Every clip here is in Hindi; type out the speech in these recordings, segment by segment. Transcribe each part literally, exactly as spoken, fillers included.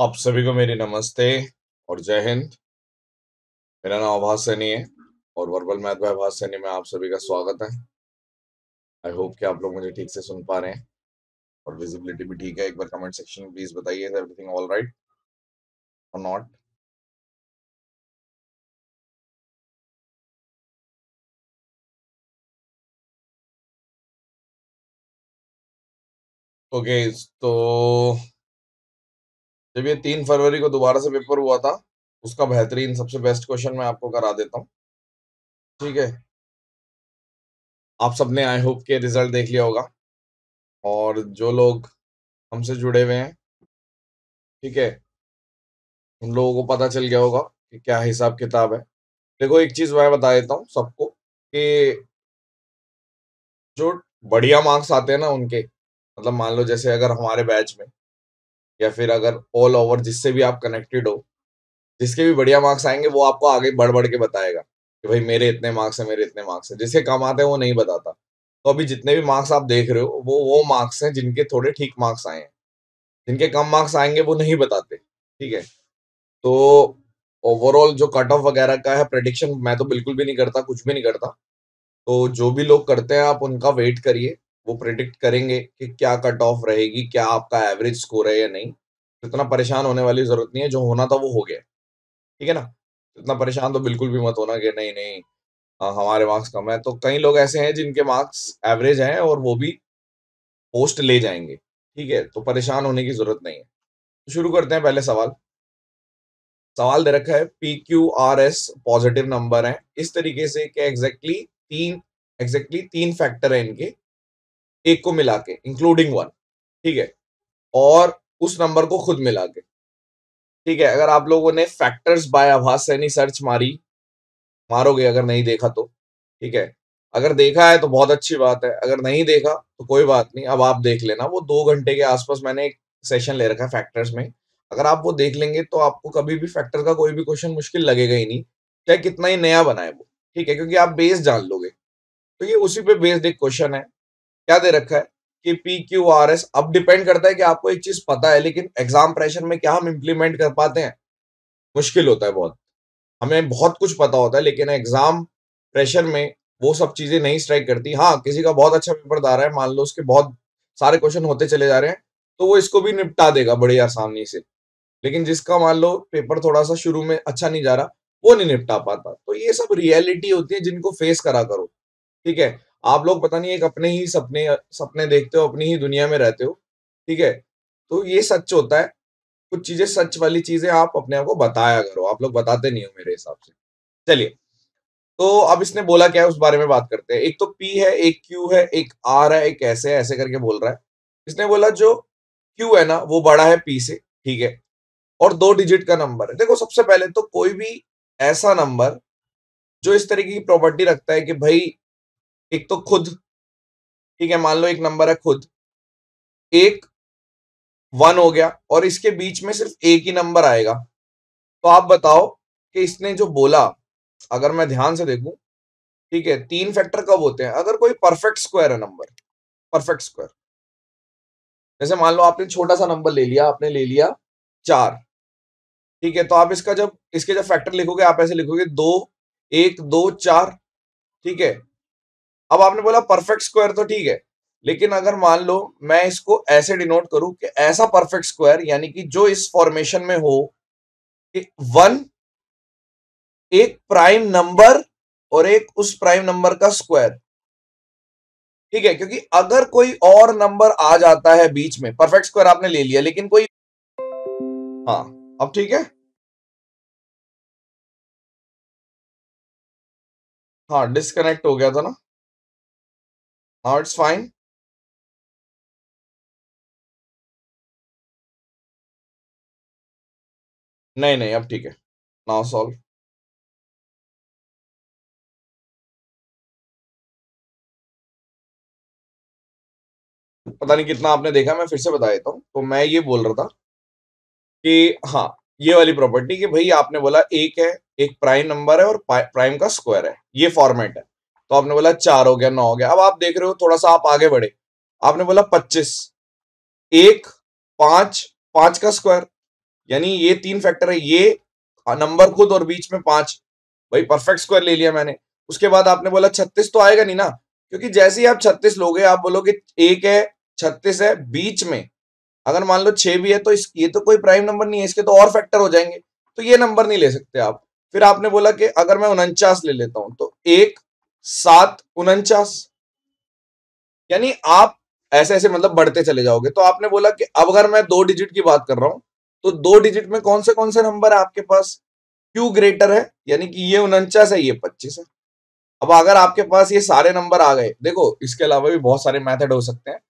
आप सभी को मेरी नमस्ते और जय हिंद। मेरा नाम अभास सैनी है और verbal math by Abhas Saini में आप सभी का स्वागत है। आई होप कि आप लोग मुझे ठीक से सुन पा रहे हैं और विजिबिलिटी भी ठीक है। एक बार कमेंट सेक्शन में प्लीज बताइए एवरीथिंग ऑल राइट और नॉट। ओके, तो जब ये तीन फरवरी को दोबारा से पेपर हुआ था उसका बेहतरीन सबसे बेस्ट क्वेश्चन मैं आपको करा देता हूँ, ठीक है। आप सबने आई होप के रिजल्ट देख लिया होगा और जो लोग हमसे जुड़े हुए हैं, ठीक है, उन लोगों को पता चल गया होगा कि क्या हिसाब किताब है। देखो, एक चीज मैं बता देता हूँ सबको कि जो बढ़िया मार्क्स आते हैं ना उनके, मतलब मान लो जैसे अगर हमारे बैच में या फिर अगर ऑल ओवर जिससे भी आप कनेक्टेड हो, जिसके भी बढ़िया मार्क्स आएंगे वो आपको आगे बढ़ बढ़ के बताएगा कि भाई मेरे इतने मार्क्स हैं, मेरे इतने मार्क्स हैं। जिसके कम आते हैं वो नहीं बताता। तो अभी जितने भी मार्क्स आप देख रहे हो वो वो मार्क्स हैं जिनके थोड़े ठीक मार्क्स आए हैं। जिनके कम मार्क्स आएंगे वो नहीं बताते, ठीक है। तो ओवरऑल जो कट ऑफ वगैरह का है प्रेडिक्शन मैं तो बिल्कुल भी नहीं करता, कुछ भी नहीं करता। तो जो भी लोग करते हैं आप उनका वेट करिए, वो प्रेडिक्ट करेंगे कि क्या कट ऑफ रहेगी, क्या आपका एवरेज स्कोर है या नहीं। इतना परेशान होने वाली जरूरत नहीं है, जो होना था वो हो गया, ठीक है ना। इतना परेशान तो बिल्कुल भी मत होना कि नहीं नहीं आ, हमारे मार्क्स कम है। तो कई लोग ऐसे हैं जिनके मार्क्स एवरेज हैं और वो भी पोस्ट ले जाएंगे, ठीक है। तो परेशान होने की जरूरत नहीं है। तो शुरू करते हैं। पहले सवाल सवाल दे रखा है P Q R S positive number है इस तरीके से कि एग्जैक्टली तीन एग्जैक्टली तीन फैक्टर है इनके, एक को मिला के इंक्लूडिंग वन, ठीक है, और उस नंबर को खुद मिला के, ठीक है। अगर आप लोगों ने factors by Abhas Saini search मारी मारोगे अगर नहीं देखा तो, ठीक है। अगर देखा है तो बहुत अच्छी बात है, अगर नहीं देखा तो कोई बात नहीं, अब आप देख लेना। वो दो घंटे के आसपास मैंने एक सेशन ले रखा है फैक्टर्स में। अगर आप वो देख लेंगे तो आपको कभी भी फैक्टर का कोई भी क्वेश्चन मुश्किल लगेगा ही नहीं, चाहे कितना ही नया बनाए वो, ठीक है, क्योंकि आप बेस जान लोगे। तो ये उसी पे बेस्ड एक क्वेश्चन है। क्या दे रखा है कि पी क्यू आर एस, अब डिपेंड करता है कि आपको एक चीज पता है लेकिन एग्जाम प्रेशर में क्या हम इम्प्लीमेंट कर पाते हैं, मुश्किल होता है बहुत। हमें बहुत कुछ पता होता है लेकिन एग्जाम प्रेशर में वो सब चीजें नहीं स्ट्राइक करती। हाँ, किसी का बहुत अच्छा पेपर दार है, मान लो उसके बहुत सारे क्वेश्चन होते चले जा रहे हैं तो वो इसको भी निपटा देगा बड़ी आसानी से, लेकिन जिसका मान लो पेपर थोड़ा सा शुरू में अच्छा नहीं जा रहा वो नहीं निपटा पाता। तो ये सब रियलिटी होती है जिनको फेस करा करो, ठीक है। आप लोग पता नहीं एक अपने ही सपने सपने देखते हो, अपनी ही दुनिया में रहते हो, ठीक है। तो ये सच होता है, कुछ चीजें सच वाली चीजें आप अपने आप को बताया करो, आप लोग बताते नहीं हो मेरे हिसाब से। चलिए, तो अब इसने बोला क्या है उस बारे में बात करते हैं। एक तो पी है, एक क्यू है, एक आर है, एक ऐसे ऐसे करके बोल रहा है। इसने बोला जो क्यू है ना वो बड़ा है पी से, ठीक है, और दो डिजिट का नंबर है। देखो, सबसे पहले तो कोई भी ऐसा नंबर जो इस तरीके की प्रॉपर्टी रखता है कि भाई एक तो खुद, ठीक है, मान लो एक नंबर है खुद, एक वन हो गया और इसके बीच में सिर्फ एक ही नंबर आएगा। तो आप बताओ कि इसने जो बोला, अगर मैं ध्यान से देखूं, ठीक है, तीन फैक्टर कब होते हैं अगर कोई परफेक्ट स्क्वायर है नंबर, परफेक्ट स्क्वायर। जैसे मान लो आपने छोटा सा नंबर ले लिया, आपने ले लिया चार, ठीक है। तो आप इसका जब इसके जब फैक्टर लिखोगे आप ऐसे लिखोगे दो, एक, दो, चार, ठीक है। अब आपने बोला परफेक्ट स्क्वायर तो ठीक है, लेकिन अगर मान लो मैं इसको ऐसे डिनोट करूं कि ऐसा परफेक्ट स्क्वायर यानी कि जो इस फॉर्मेशन में हो कि वन, एक प्राइम नंबर और एक उस प्राइम नंबर का स्क्वायर, ठीक है। क्योंकि अगर कोई और नंबर आ जाता है बीच में, परफेक्ट स्क्वायर आपने ले लिया लेकिन कोई, हाँ अब ठीक है, हाँ डिस्कनेक्ट हो गया था ना, इट्स फाइन। नहीं नहीं अब ठीक है, नाउ सॉल्व। पता नहीं कितना आपने देखा, मैं फिर से बता देता हूं। तो मैं ये बोल रहा था कि हाँ ये वाली प्रॉपर्टी कि भाई आपने बोला एक है, एक प्राइम नंबर है और प्राइम का स्क्वायर है, ये फॉर्मेट है। तो आपने बोला चार हो गया, नौ हो गया। अब आप देख रहे हो थोड़ा सा आप आगे बढ़े, आपने बोला पच्चीस, एक, पांच, पांच का स्क्वायर, यानी ये तीन फैक्टर है, ये नंबर खुद और बीच में पांच, भाई परफेक्ट स्क्वायर ले लिया मैंने। उसके बाद आपने बोला छत्तीस तो आएगा नहीं ना, क्योंकि जैसे ही आप छत्तीस लोगे आप बोलोगे एक है छत्तीस है बीच में अगर मान लो छह भी है तो इस, ये तो कोई प्राइम नंबर नहीं है, इसके तो और फैक्टर हो जाएंगे तो ये नंबर नहीं ले सकते आप। फिर आपने बोला कि अगर मैं उनचास ले लेता हूं तो एक सात उनचास, यानी आप ऐसे ऐसे मतलब बढ़ते चले जाओगे। तो आपने बोला कि अब अगर मैं दो डिजिट की बात कर रहा हूं तो दो डिजिट में कौन से कौन से नंबर है आपके पास, क्यू ग्रेटर है यानी कि ये उनचास है ये पच्चीस है। अब अगर आपके पास ये सारे नंबर आ गए, देखो इसके अलावा भी बहुत सारे मेथड हो सकते हैं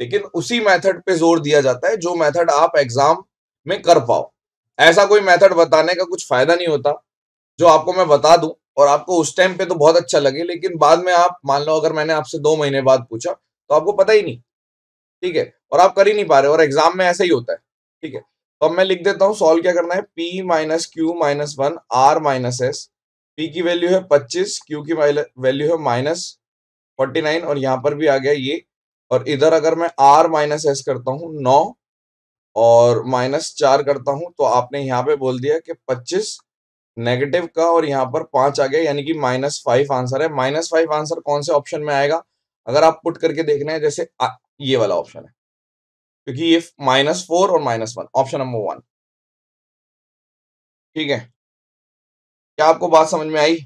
लेकिन उसी मेथड पे जोर दिया जाता है जो मेथड आप एग्जाम में कर पाओ। ऐसा कोई मेथड बताने का कुछ फायदा नहीं होता जो आपको मैं बता दूं और आपको उस टाइम पे तो बहुत अच्छा लगे लेकिन बाद में आप मान लो अगर मैंने आपसे दो महीने बाद पूछा तो आपको पता ही नहीं, ठीक है, और आप कर ही नहीं पा रहे और एग्जाम में ऐसा ही होता है, ठीक है। तो अब मैं लिख देता हूँ सॉल्व क्या करना है, P minus Q minus one R minus S, P की वैल्यू है पच्चीस, क्यू की वैल्यू है माइनस फोर्टी नाइन और यहाँ पर भी आ गया ये, और इधर अगर मैं r माइनस एस करता हूँ नौ और माइनस चार करता हूँ तो आपने यहाँ पे बोल दिया कि पच्चीस नेगेटिव का और यहाँ पर पाँच आ गया यानी कि माइनस फाइव आंसर है। माइनस फाइव आंसर कौन से ऑप्शन में आएगा अगर आप पुट करके देखना है, जैसे आ, ये वाला ऑप्शन है क्योंकि ये माइनस फोर और minus one option number one, ठीक है। क्या आपको बात समझ में आई?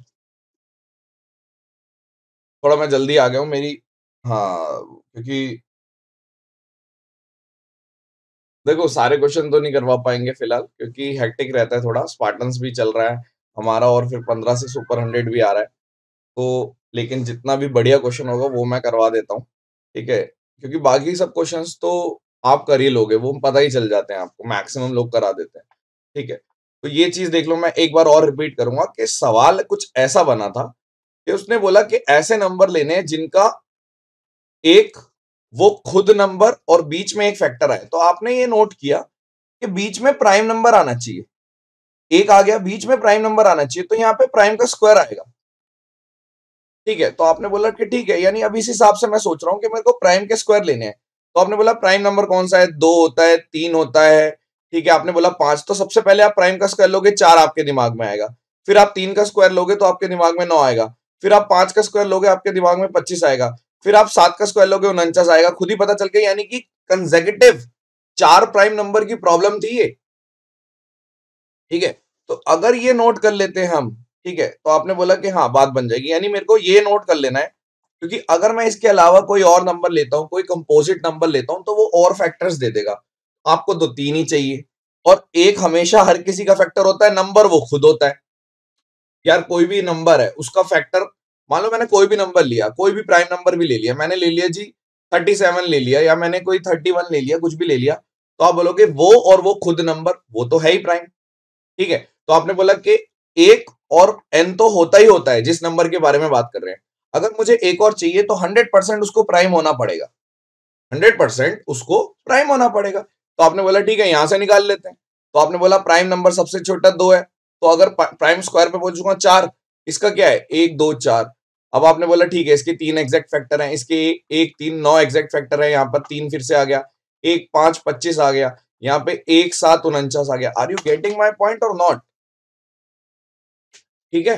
थोड़ा मैं जल्दी आ गया हूँ मेरी, हाँ क्योंकि देखो सारे क्वेश्चन तो नहीं करवा पाएंगे फिलहाल क्योंकि हेक्टिक रहता है थोड़ा, स्पार्टन्स भी चल रहा है हमारा और फिर पंद्रह से सुपर हंड्रेड भी आ रहा है तो, लेकिन जितना भी बढ़िया क्वेश्चन होगा वो मैं करवा देता हूँ, ठीक है, क्योंकि बाकी सब क्वेश्चंस तो आप कर ही लोगे, वो पता ही चल जाते हैं आपको, मैक्सिमम लोग करा देते हैं, ठीक है। तो ये चीज देख लो, मैं एक बार और रिपीट करूंगा कि सवाल कुछ ऐसा बना था कि उसने बोला कि ऐसे नंबर लेने हैं जिनका एक वो खुद नंबर और बीच में एक फैक्टर आए। तो आपने ये नोट किया कि बीच में प्राइम नंबर आना चाहिए, एक आ गया बीच में प्राइम नंबर आना चाहिए तो यहाँ पे प्राइम का स्क्वायर आएगा, ठीक है। तो आपने बोला कि ठीक है, यानी अभी इस हिसाब से मैं सोच रहा हूँ कि मेरे को प्राइम के स्क्वायर लेने हैं। तो आपने बोला प्राइम नंबर कौन सा है, दो होता है तीन होता है, ठीक है, आपने बोला पांच, तो सबसे पहले आप प्राइम का स्क्वायर लोगे चार आपके दिमाग में आएगा, फिर आप तीन का स्क्वायर लोगे तो आपके दिमाग में नौ आएगा, फिर आप पांच का स्क्वायर लोगे आपके दिमाग में पच्चीस आएगा, फिर आप सात का स्क्वायर लोगे उनचास आएगा, खुद ही पता चल गया। यानी कि कंसेक्यूटिव चार प्राइम नंबर की प्रॉब्लम थी ये, ठीक है। तो अगर ये नोट कर लेते हैं हम, ठीक है, तो आपने बोला कि हाँ बात बन जाएगी, यानी मेरे को ये नोट कर लेना है क्योंकि अगर मैं इसके अलावा कोई और नंबर लेता हूँ, कोई कंपोजिट नंबर लेता हूँ तो वो और फैक्टर्स दे देगा आपको, दो तीन ही चाहिए और एक हमेशा हर किसी का फैक्टर होता है, नंबर वो खुद होता है। यार कोई भी नंबर है उसका फैक्टर, मान लो मैंने कोई भी नंबर लिया, कोई भी प्राइम नंबर भी ले लिया, मैंने ले लिया जी सैंतीस ले लिया या मैंने कोई इकतीस ले लिया, कुछ भी ले लिया, तो आप बोलोगे वो और वो खुद नंबर वो तो है ही प्राइम, ठीक है। तो आपने बोला कि एक और एन तो होता ही होता है जिस नंबर के बारे में बात कर रहे हैं, अगर मुझे एक और चाहिए तो हंड्रेड परसेंट उसको प्राइम होना पड़ेगा, हंड्रेड परसेंट उसको प्राइम होना पड़ेगा। तो आपने बोला ठीक है, यहां से निकाल लेते हैं। तो आपने बोला प्राइम नंबर सबसे छोटा दो है, तो अगर प्राइम स्क्वायर पे पहुंच चुका चार, इसका क्या है एक दो चार। अब आपने बोला ठीक है, इसके तीन एग्जैक्ट फैक्टर हैं, इसके एक तीन नौ एग्जैक्ट फैक्टर है, यहाँ पर तीन फिर से आ गया, एक पांच पच्चीस आ गया, यहाँ पे एक सात उनचास आ गया। Are you getting my point और नॉट? ठीक है।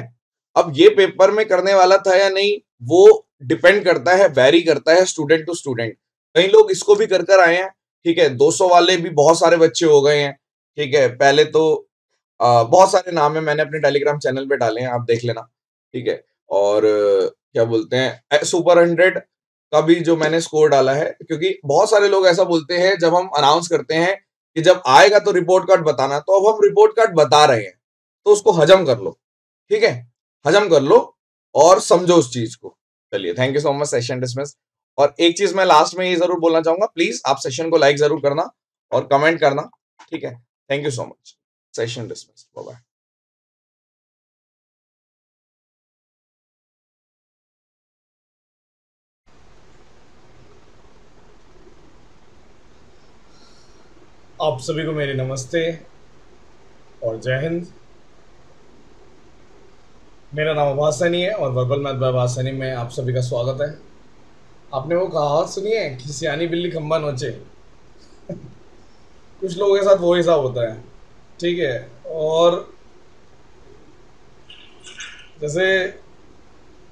अब ये पेपर में करने वाला था या नहीं वो डिपेंड करता है, वेरी करता है स्टूडेंट टू स्टूडेंट। कई लोग इसको भी कर कर आए हैं, ठीक है, दो सौ वाले भी बहुत सारे बच्चे हो गए हैं, ठीक है। पहले तो आ, बहुत सारे नाम है, मैंने अपने टेलीग्राम चैनल पे डाले हैं, आप देख लेना, ठीक है। और क्या बोलते हैं, सुपर हंड्रेड का भी जो मैंने स्कोर डाला है, क्योंकि बहुत सारे लोग ऐसा बोलते हैं जब हम अनाउंस करते हैं कि जब आएगा तो रिपोर्ट कार्ड बताना, तो अब हम रिपोर्ट कार्ड बता रहे हैं तो उसको हजम कर लो, ठीक है, हजम कर लो और समझो उस चीज को। चलिए, thank you so much, session dismiss. और एक चीज मैं लास्ट में ये जरूर बोलना चाहूंगा, प्लीज आप सेशन को लाइक जरूर करना और कमेंट करना, ठीक है। Thank you so much, session dismissed, bye bye. आप सभी को मेरे नमस्ते और जय हिंद। मेरा नाम अभास सैनी है और verbal math by Abhas Saini में आप सभी का स्वागत है। आपने वो कहावत सुनी है कि सियानी बिल्ली खंबा नोचे कुछ लोगों के साथ वो हिसाब होता है। ठीक है। और जैसे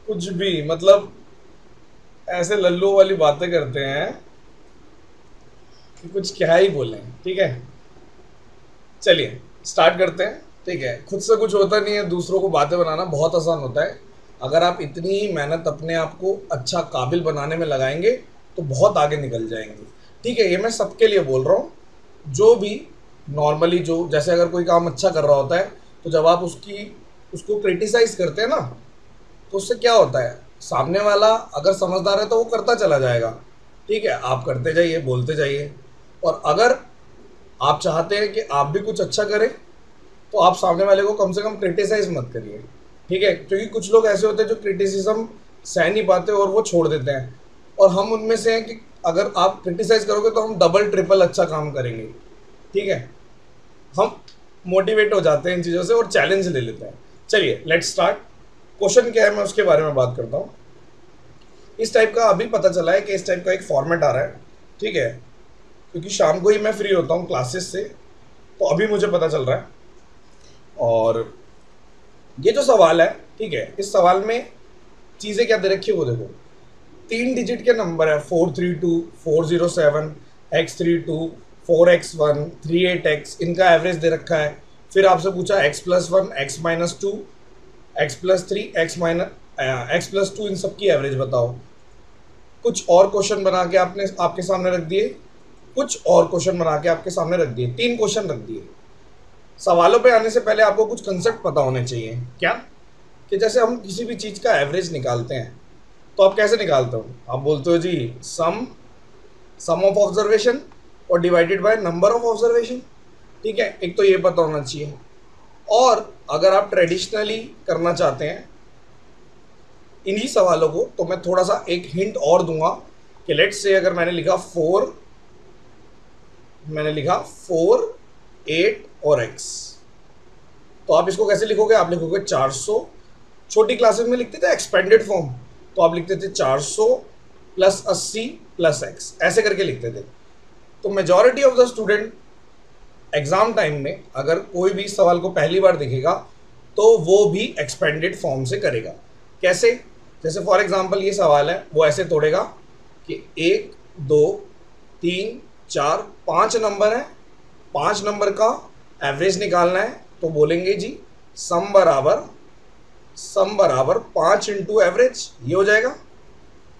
कुछ भी मतलब ऐसे लल्लू वाली बातें करते हैं कि कुछ क्या ही बोलें, ठीक है। चलिए स्टार्ट करते हैं, ठीक है। खुद से कुछ होता नहीं है, दूसरों को बातें बनाना बहुत आसान होता है। अगर आप इतनी ही मेहनत अपने आप को अच्छा काबिल बनाने में लगाएंगे तो बहुत आगे निकल जाएंगे, ठीक है। ये मैं सबके लिए बोल रहा हूँ, जो भी नॉर्मली जो जैसे अगर कोई काम अच्छा कर रहा होता है तो जब आप उसकी उसको क्रिटिसाइज़ करते हैं ना, तो उससे क्या होता है, सामने वाला अगर समझदार है तो वो करता चला जाएगा, ठीक है। आप करते जाइए, बोलते जाइए, और अगर आप चाहते हैं कि आप भी कुछ अच्छा करें तो आप सामने वाले को कम से कम क्रिटिसाइज़ मत करिए, ठीक है। क्योंकि कुछ लोग ऐसे होते हैं जो क्रिटिसिज्म सह नहीं पाते और वो छोड़ देते हैं, और हम उनमें से हैं कि अगर आप क्रिटिसाइज़ करोगे तो हम डबल ट्रिपल अच्छा काम करेंगे, ठीक है। हम मोटिवेट हो जाते हैं इन चीज़ों से और चैलेंज ले लेते हैं। चलिए लेट्स स्टार्ट। क्वेश्चन क्या है मैं उसके बारे में बात करता हूँ। इस टाइप का अभी पता चला है कि इस टाइप का एक फॉर्मेट आ रहा है, ठीक है, क्योंकि शाम को ही मैं फ्री होता हूँ क्लासेस से, तो अभी मुझे पता चल रहा है। और ये जो सवाल है, ठीक है, इस सवाल में चीज़ें क्या दे रखी है वो देखो। तीन डिजिट के नंबर है four three two four zero seven x three two four x one three eight x, इनका एवरेज दे रखा है। फिर आपसे पूछा x plus one x minus two x plus three x minus x plus two, इन सब की एवरेज बताओ। कुछ और क्वेश्चन बना के आपने आपके सामने रख दिए, कुछ और क्वेश्चन बना के आपके सामने रख दिए, तीन क्वेश्चन रख दिए। सवालों पे आने से पहले आपको कुछ कंसेप्ट पता होने चाहिए। क्या कि जैसे हम किसी भी चीज़ का एवरेज निकालते हैं तो आप कैसे निकालते हो, आप बोलते हो जी सम सम ऑफ ऑब्जर्वेशन और divided by number of observation, ठीक है। एक तो ये पता होना चाहिए। और अगर आप ट्रेडिशनली करना चाहते हैं इन्हीं सवालों को, तो मैं थोड़ा सा एक हिंट और दूंगा कि लेट्स से अगर मैंने लिखा फोर मैंने लिखा फोर एट और एक्स, तो आप इसको कैसे लिखोगे, आप लिखोगे चार सौ। छोटी क्लासेस में लिखते थे एक्सपेंडेड फॉर्म, तो आप लिखते थे चार सौ प्लस अस्सी प्लस एक्स, ऐसे करके लिखते थे। तो majority of the student exam time में अगर कोई भी सवाल को पहली बार देखेगा तो वो भी एक्सपेंडेड फॉर्म से करेगा। कैसे, जैसे फॉर एग्ज़ाम्पल ये सवाल है, वो ऐसे तोड़ेगा कि एक दो तीन चार पाँच नंबर है, पाँच नंबर का एवरेज निकालना है, तो बोलेंगे जी सम बराबर सम बराबर पाँच इंटू एवरेज, ये हो जाएगा,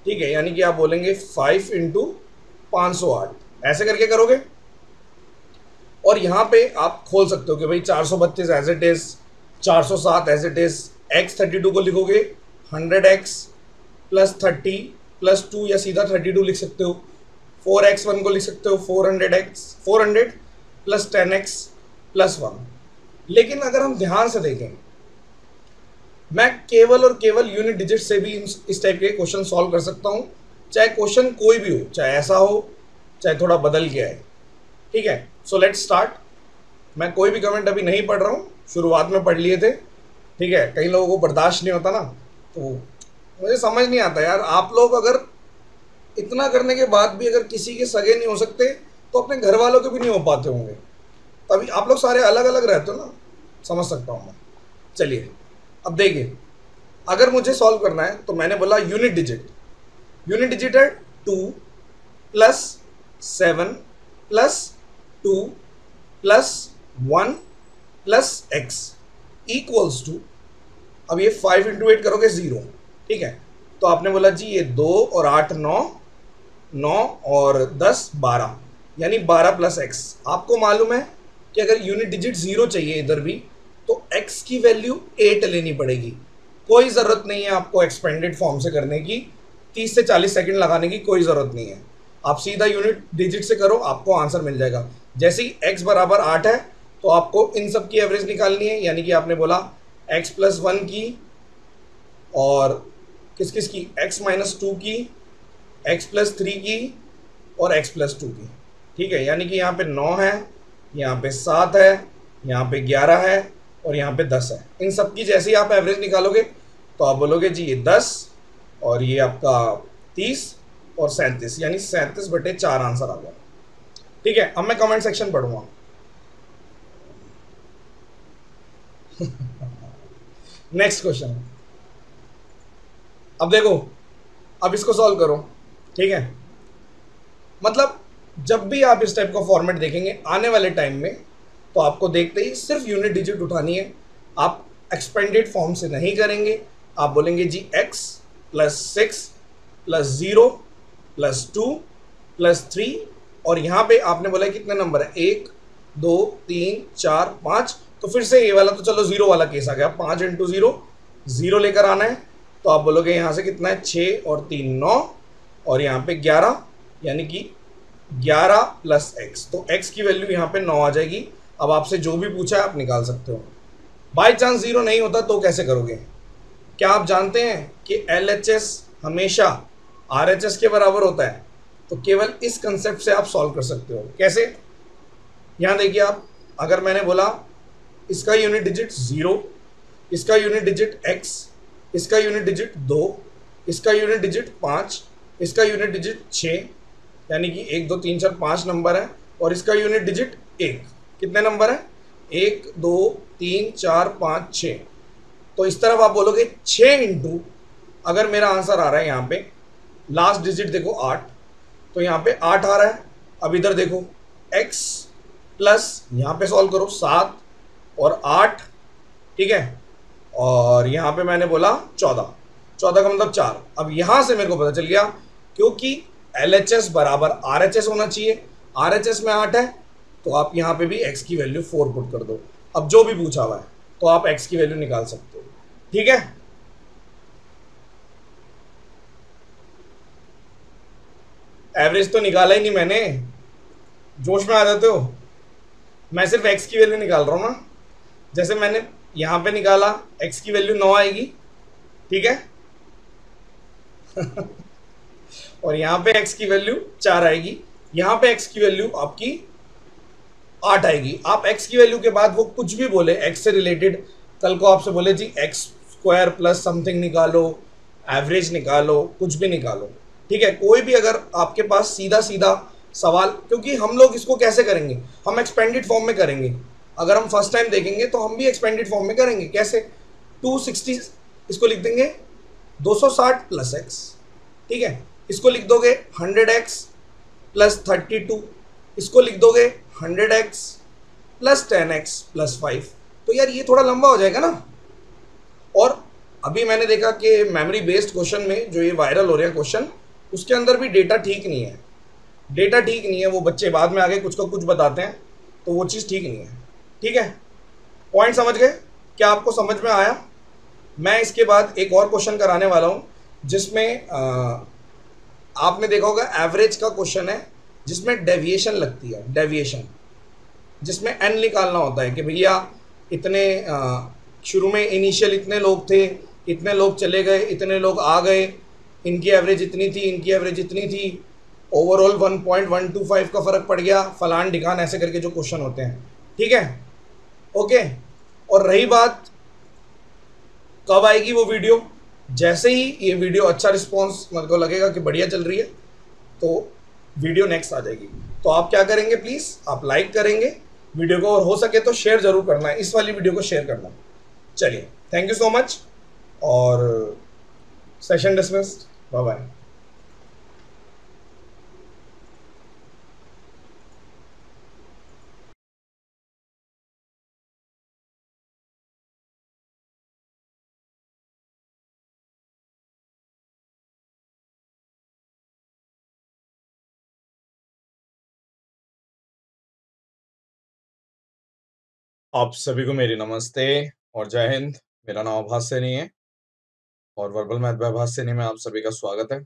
ठीक है। यानी कि आप बोलेंगे फाइव इंटू पाँच सौ आठ, ऐसे करके करोगे। और यहाँ पे आप खोल सकते हो कि भाई चार सौ बत्तीस एज इट इज़, चार सौ सात as it is, x thirty two को लिखोगे hundred x plus thirty plus two, या सीधा थर्टी टू लिख सकते हो। फोर एक्स वन को लिख सकते हो four hundred x four hundred plus ten x plus one. लेकिन अगर हम ध्यान से देखें, मैं केवल और केवल यूनिट डिजिट से भी इस टाइप के क्वेश्चन सॉल्व कर सकता हूँ, चाहे क्वेश्चन कोई भी हो, चाहे ऐसा हो, चाहे थोड़ा बदल गया है, ठीक है। So let's start. मैं कोई भी कमेंट अभी नहीं पढ़ रहा हूँ, शुरुआत में पढ़ लिए थे, ठीक है। कई लोगों को बर्दाश्त नहीं होता ना, तो मुझे समझ नहीं आता यार, आप लोग अगर इतना करने के बाद भी अगर किसी के सगे नहीं हो सकते तो अपने घर वालों के भी नहीं हो पाते होंगे, तभी आप लोग सारे अलग अलग रहते हो ना, समझ सकता हूँ मैं। चलिए अब देखिए, अगर मुझे सॉल्व करना है तो मैंने बोला यूनिट डिजिट यूनिट डिजिट है two plus seven plus two plus one plus x equals two, अब ये फाइव इंटू एट करोगे ज़ीरो, ठीक है। तो आपने बोला जी ये दो और आठ नौ, नौ और दस बारह, यानी बारह प्लस एक्स। आपको मालूम है कि अगर यूनिट डिजिट ज़ीरो चाहिए इधर भी तो x की वैल्यू एट लेनी पड़ेगी। कोई ज़रूरत नहीं है आपको एक्सपेंडेड फॉर्म से करने की, तीस से चालीस सेकंड लगाने की कोई ज़रूरत नहीं है, आप सीधा यूनिट डिजिट से करो, आपको आंसर मिल जाएगा। जैसे ही x बराबर आठ है तो आपको इन सब की एवरेज निकालनी है, यानी कि आपने बोला x प्लस वन की और किस किस की, x माइनस टू की, x प्लस थ्री की और x प्लस टू की, ठीक है। यानी कि यहाँ पे नौ है, यहाँ पे सात है, यहाँ पे ग्यारह है और यहाँ पे दस है। इन सब की जैसे ही आप एवरेज निकालोगे तो आप बोलोगे जी ये दस और ये आपका तीस और सैंतीस, यानी सैंतीस बटे चार आंसर आ गया, ठीक है। अब मैं कमेंट सेक्शन पढ़ूंगा। Next question. अब देखो, अब इसको सॉल्व करो, ठीक है। मतलब जब भी आप इस टाइप का फॉर्मेट देखेंगे आने वाले टाइम में, तो आपको देखते ही सिर्फ यूनिट डिजिट उठानी है। आप एक्सपेंडेड फॉर्म से नहीं करेंगे, आप बोलेंगे जी x plus six plus zero plus two plus three, और यहाँ पे आपने बोला कितने नंबर है, एक दो तीन चार पाँच। तो फिर से ये वाला तो चलो जीरो वाला केस आ गया, पाँच इंटू ज़ीरो ज़ीरो लेकर आना है। तो आप बोलोगे यहाँ से कितना है, छः और तीन नौ, और यहाँ पे ग्यारह, यानी कि ग्यारह प्लस एक्स, तो एक्स की वैल्यू यहाँ पे नौ आ जाएगी। अब आपसे जो भी पूछा है आप निकाल सकते हो। बाई चांस ज़ीरो नहीं होता तो कैसे करोगे? क्या आप जानते हैं कि एल एच एस हमेशा आर एच एस के बराबर होता है? तो केवल इस कंसेप्ट से आप सॉल्व कर सकते हो। कैसे? यहाँ देखिए आप, अगर मैंने बोला इसका यूनिट डिजिट ज़ीरो, इसका यूनिट डिजिट एक्स, इसका यूनिट डिजिट दो, इसका यूनिट डिजिट पाँच, इसका यूनिट डिजिट छः, यानी कि एक दो तीन चार पाँच नंबर है, और इसका यूनिट डिजिट एक, कितने नंबर है, एक दो तीन चार पाँच छः। तो इस तरफ आप बोलोगे छः इंटू, अगर मेरा आंसर आ रहा है यहाँ पे लास्ट डिजिट देखो आठ, तो यहाँ पे आठ आ रहा है। अब इधर देखो x प्लस, यहाँ पे सॉल्व करो सात और आठ, ठीक है, और यहाँ पे मैंने बोला चौदह, चौदह का मतलब चार। अब यहाँ से मेरे को पता चल गया, क्योंकि L H S बराबर R H S होना चाहिए, R H S में आठ है, तो आप यहाँ पे भी x की वैल्यू फोर पुट कर दो। अब जो भी पूछा हुआ है तो आप x की वैल्यू निकाल सकते हो, ठीक है। एवरेज तो निकाला ही नहीं मैंने, जोश में आ जाते हो। मैं सिर्फ एक्स की वैल्यू निकाल रहा हूँ ना, जैसे मैंने यहाँ पे निकाला एक्स की वैल्यू नौ आएगी, ठीक है और यहाँ पे एक्स की वैल्यू चार आएगी, यहाँ पे एक्स की वैल्यू आपकी आठ आएगी। आप एक्स की वैल्यू के बाद वो कुछ भी बोले एक्स से रिलेटेड, कल को आपसे बोले जी एक्स स्क्वायर प्लस समथिंग निकालो, एवरेज निकालो, कुछ भी निकालो, ठीक है। कोई भी अगर आपके पास सीधा सीधा सवाल, क्योंकि हम लोग इसको कैसे करेंगे, हम एक्सपेंडेड फॉर्म में करेंगे। अगर हम फर्स्ट टाइम देखेंगे तो हम भी एक्सपेंडेड फॉर्म में करेंगे। कैसे? दो सौ साठ इसको लिख देंगे दो सौ साठ प्लस एक्स, ठीक है, इसको लिख दोगे hundred x plus thirty two, इसको लिख दोगे hundred x plus ten x plus five. तो यार ये थोड़ा लंबा हो जाएगा ना। और अभी मैंने देखा कि मेमोरी बेस्ड क्वेश्चन में जो ये वायरल हो रहे हैं क्वेश्चन, उसके अंदर भी डेटा ठीक नहीं है, डेटा ठीक नहीं है। वो बच्चे बाद में आगे कुछ का कुछ बताते हैं, तो वो चीज़ ठीक नहीं है, ठीक है। पॉइंट समझ गए? क्या आपको समझ में आया? मैं इसके बाद एक और क्वेश्चन कराने वाला हूँ, जिसमें आ, आपने देखा होगा एवरेज का क्वेश्चन है, जिसमें डेविएशन लगती है, डेविएशन, जिसमें एन निकालना होता है कि भैया इतने आ, शुरू में इनिशियल इतने लोग थे, इतने लोग चले गए, इतने लोग आ गए, इनकी एवरेज इतनी थी, इनकी एवरेज इतनी थी, overall one point one two five का फ़र्क पड़ गया, फलान ढिकान, ऐसे करके जो क्वेश्चन होते हैं, ठीक है, ओके। और रही बात कब आएगी वो वीडियो, जैसे ही ये वीडियो अच्छा रिस्पॉन्स मेरे को लगेगा कि बढ़िया चल रही है, तो वीडियो नेक्स्ट आ जाएगी। तो आप क्या करेंगे, प्लीज़ आप लाइक करेंगे वीडियो को, और हो सके तो शेयर ज़रूर करना है, इस वाली वीडियो को शेयर करना। चलिए, थैंक यू सो मच, और सेशन डिसमिस्ड, बाय बाय। आप सभी को मेरी नमस्ते और जय हिंद। मेरा नाम अभास सैनी है और verbal math by Abhas Saini में आप सभी का स्वागत है।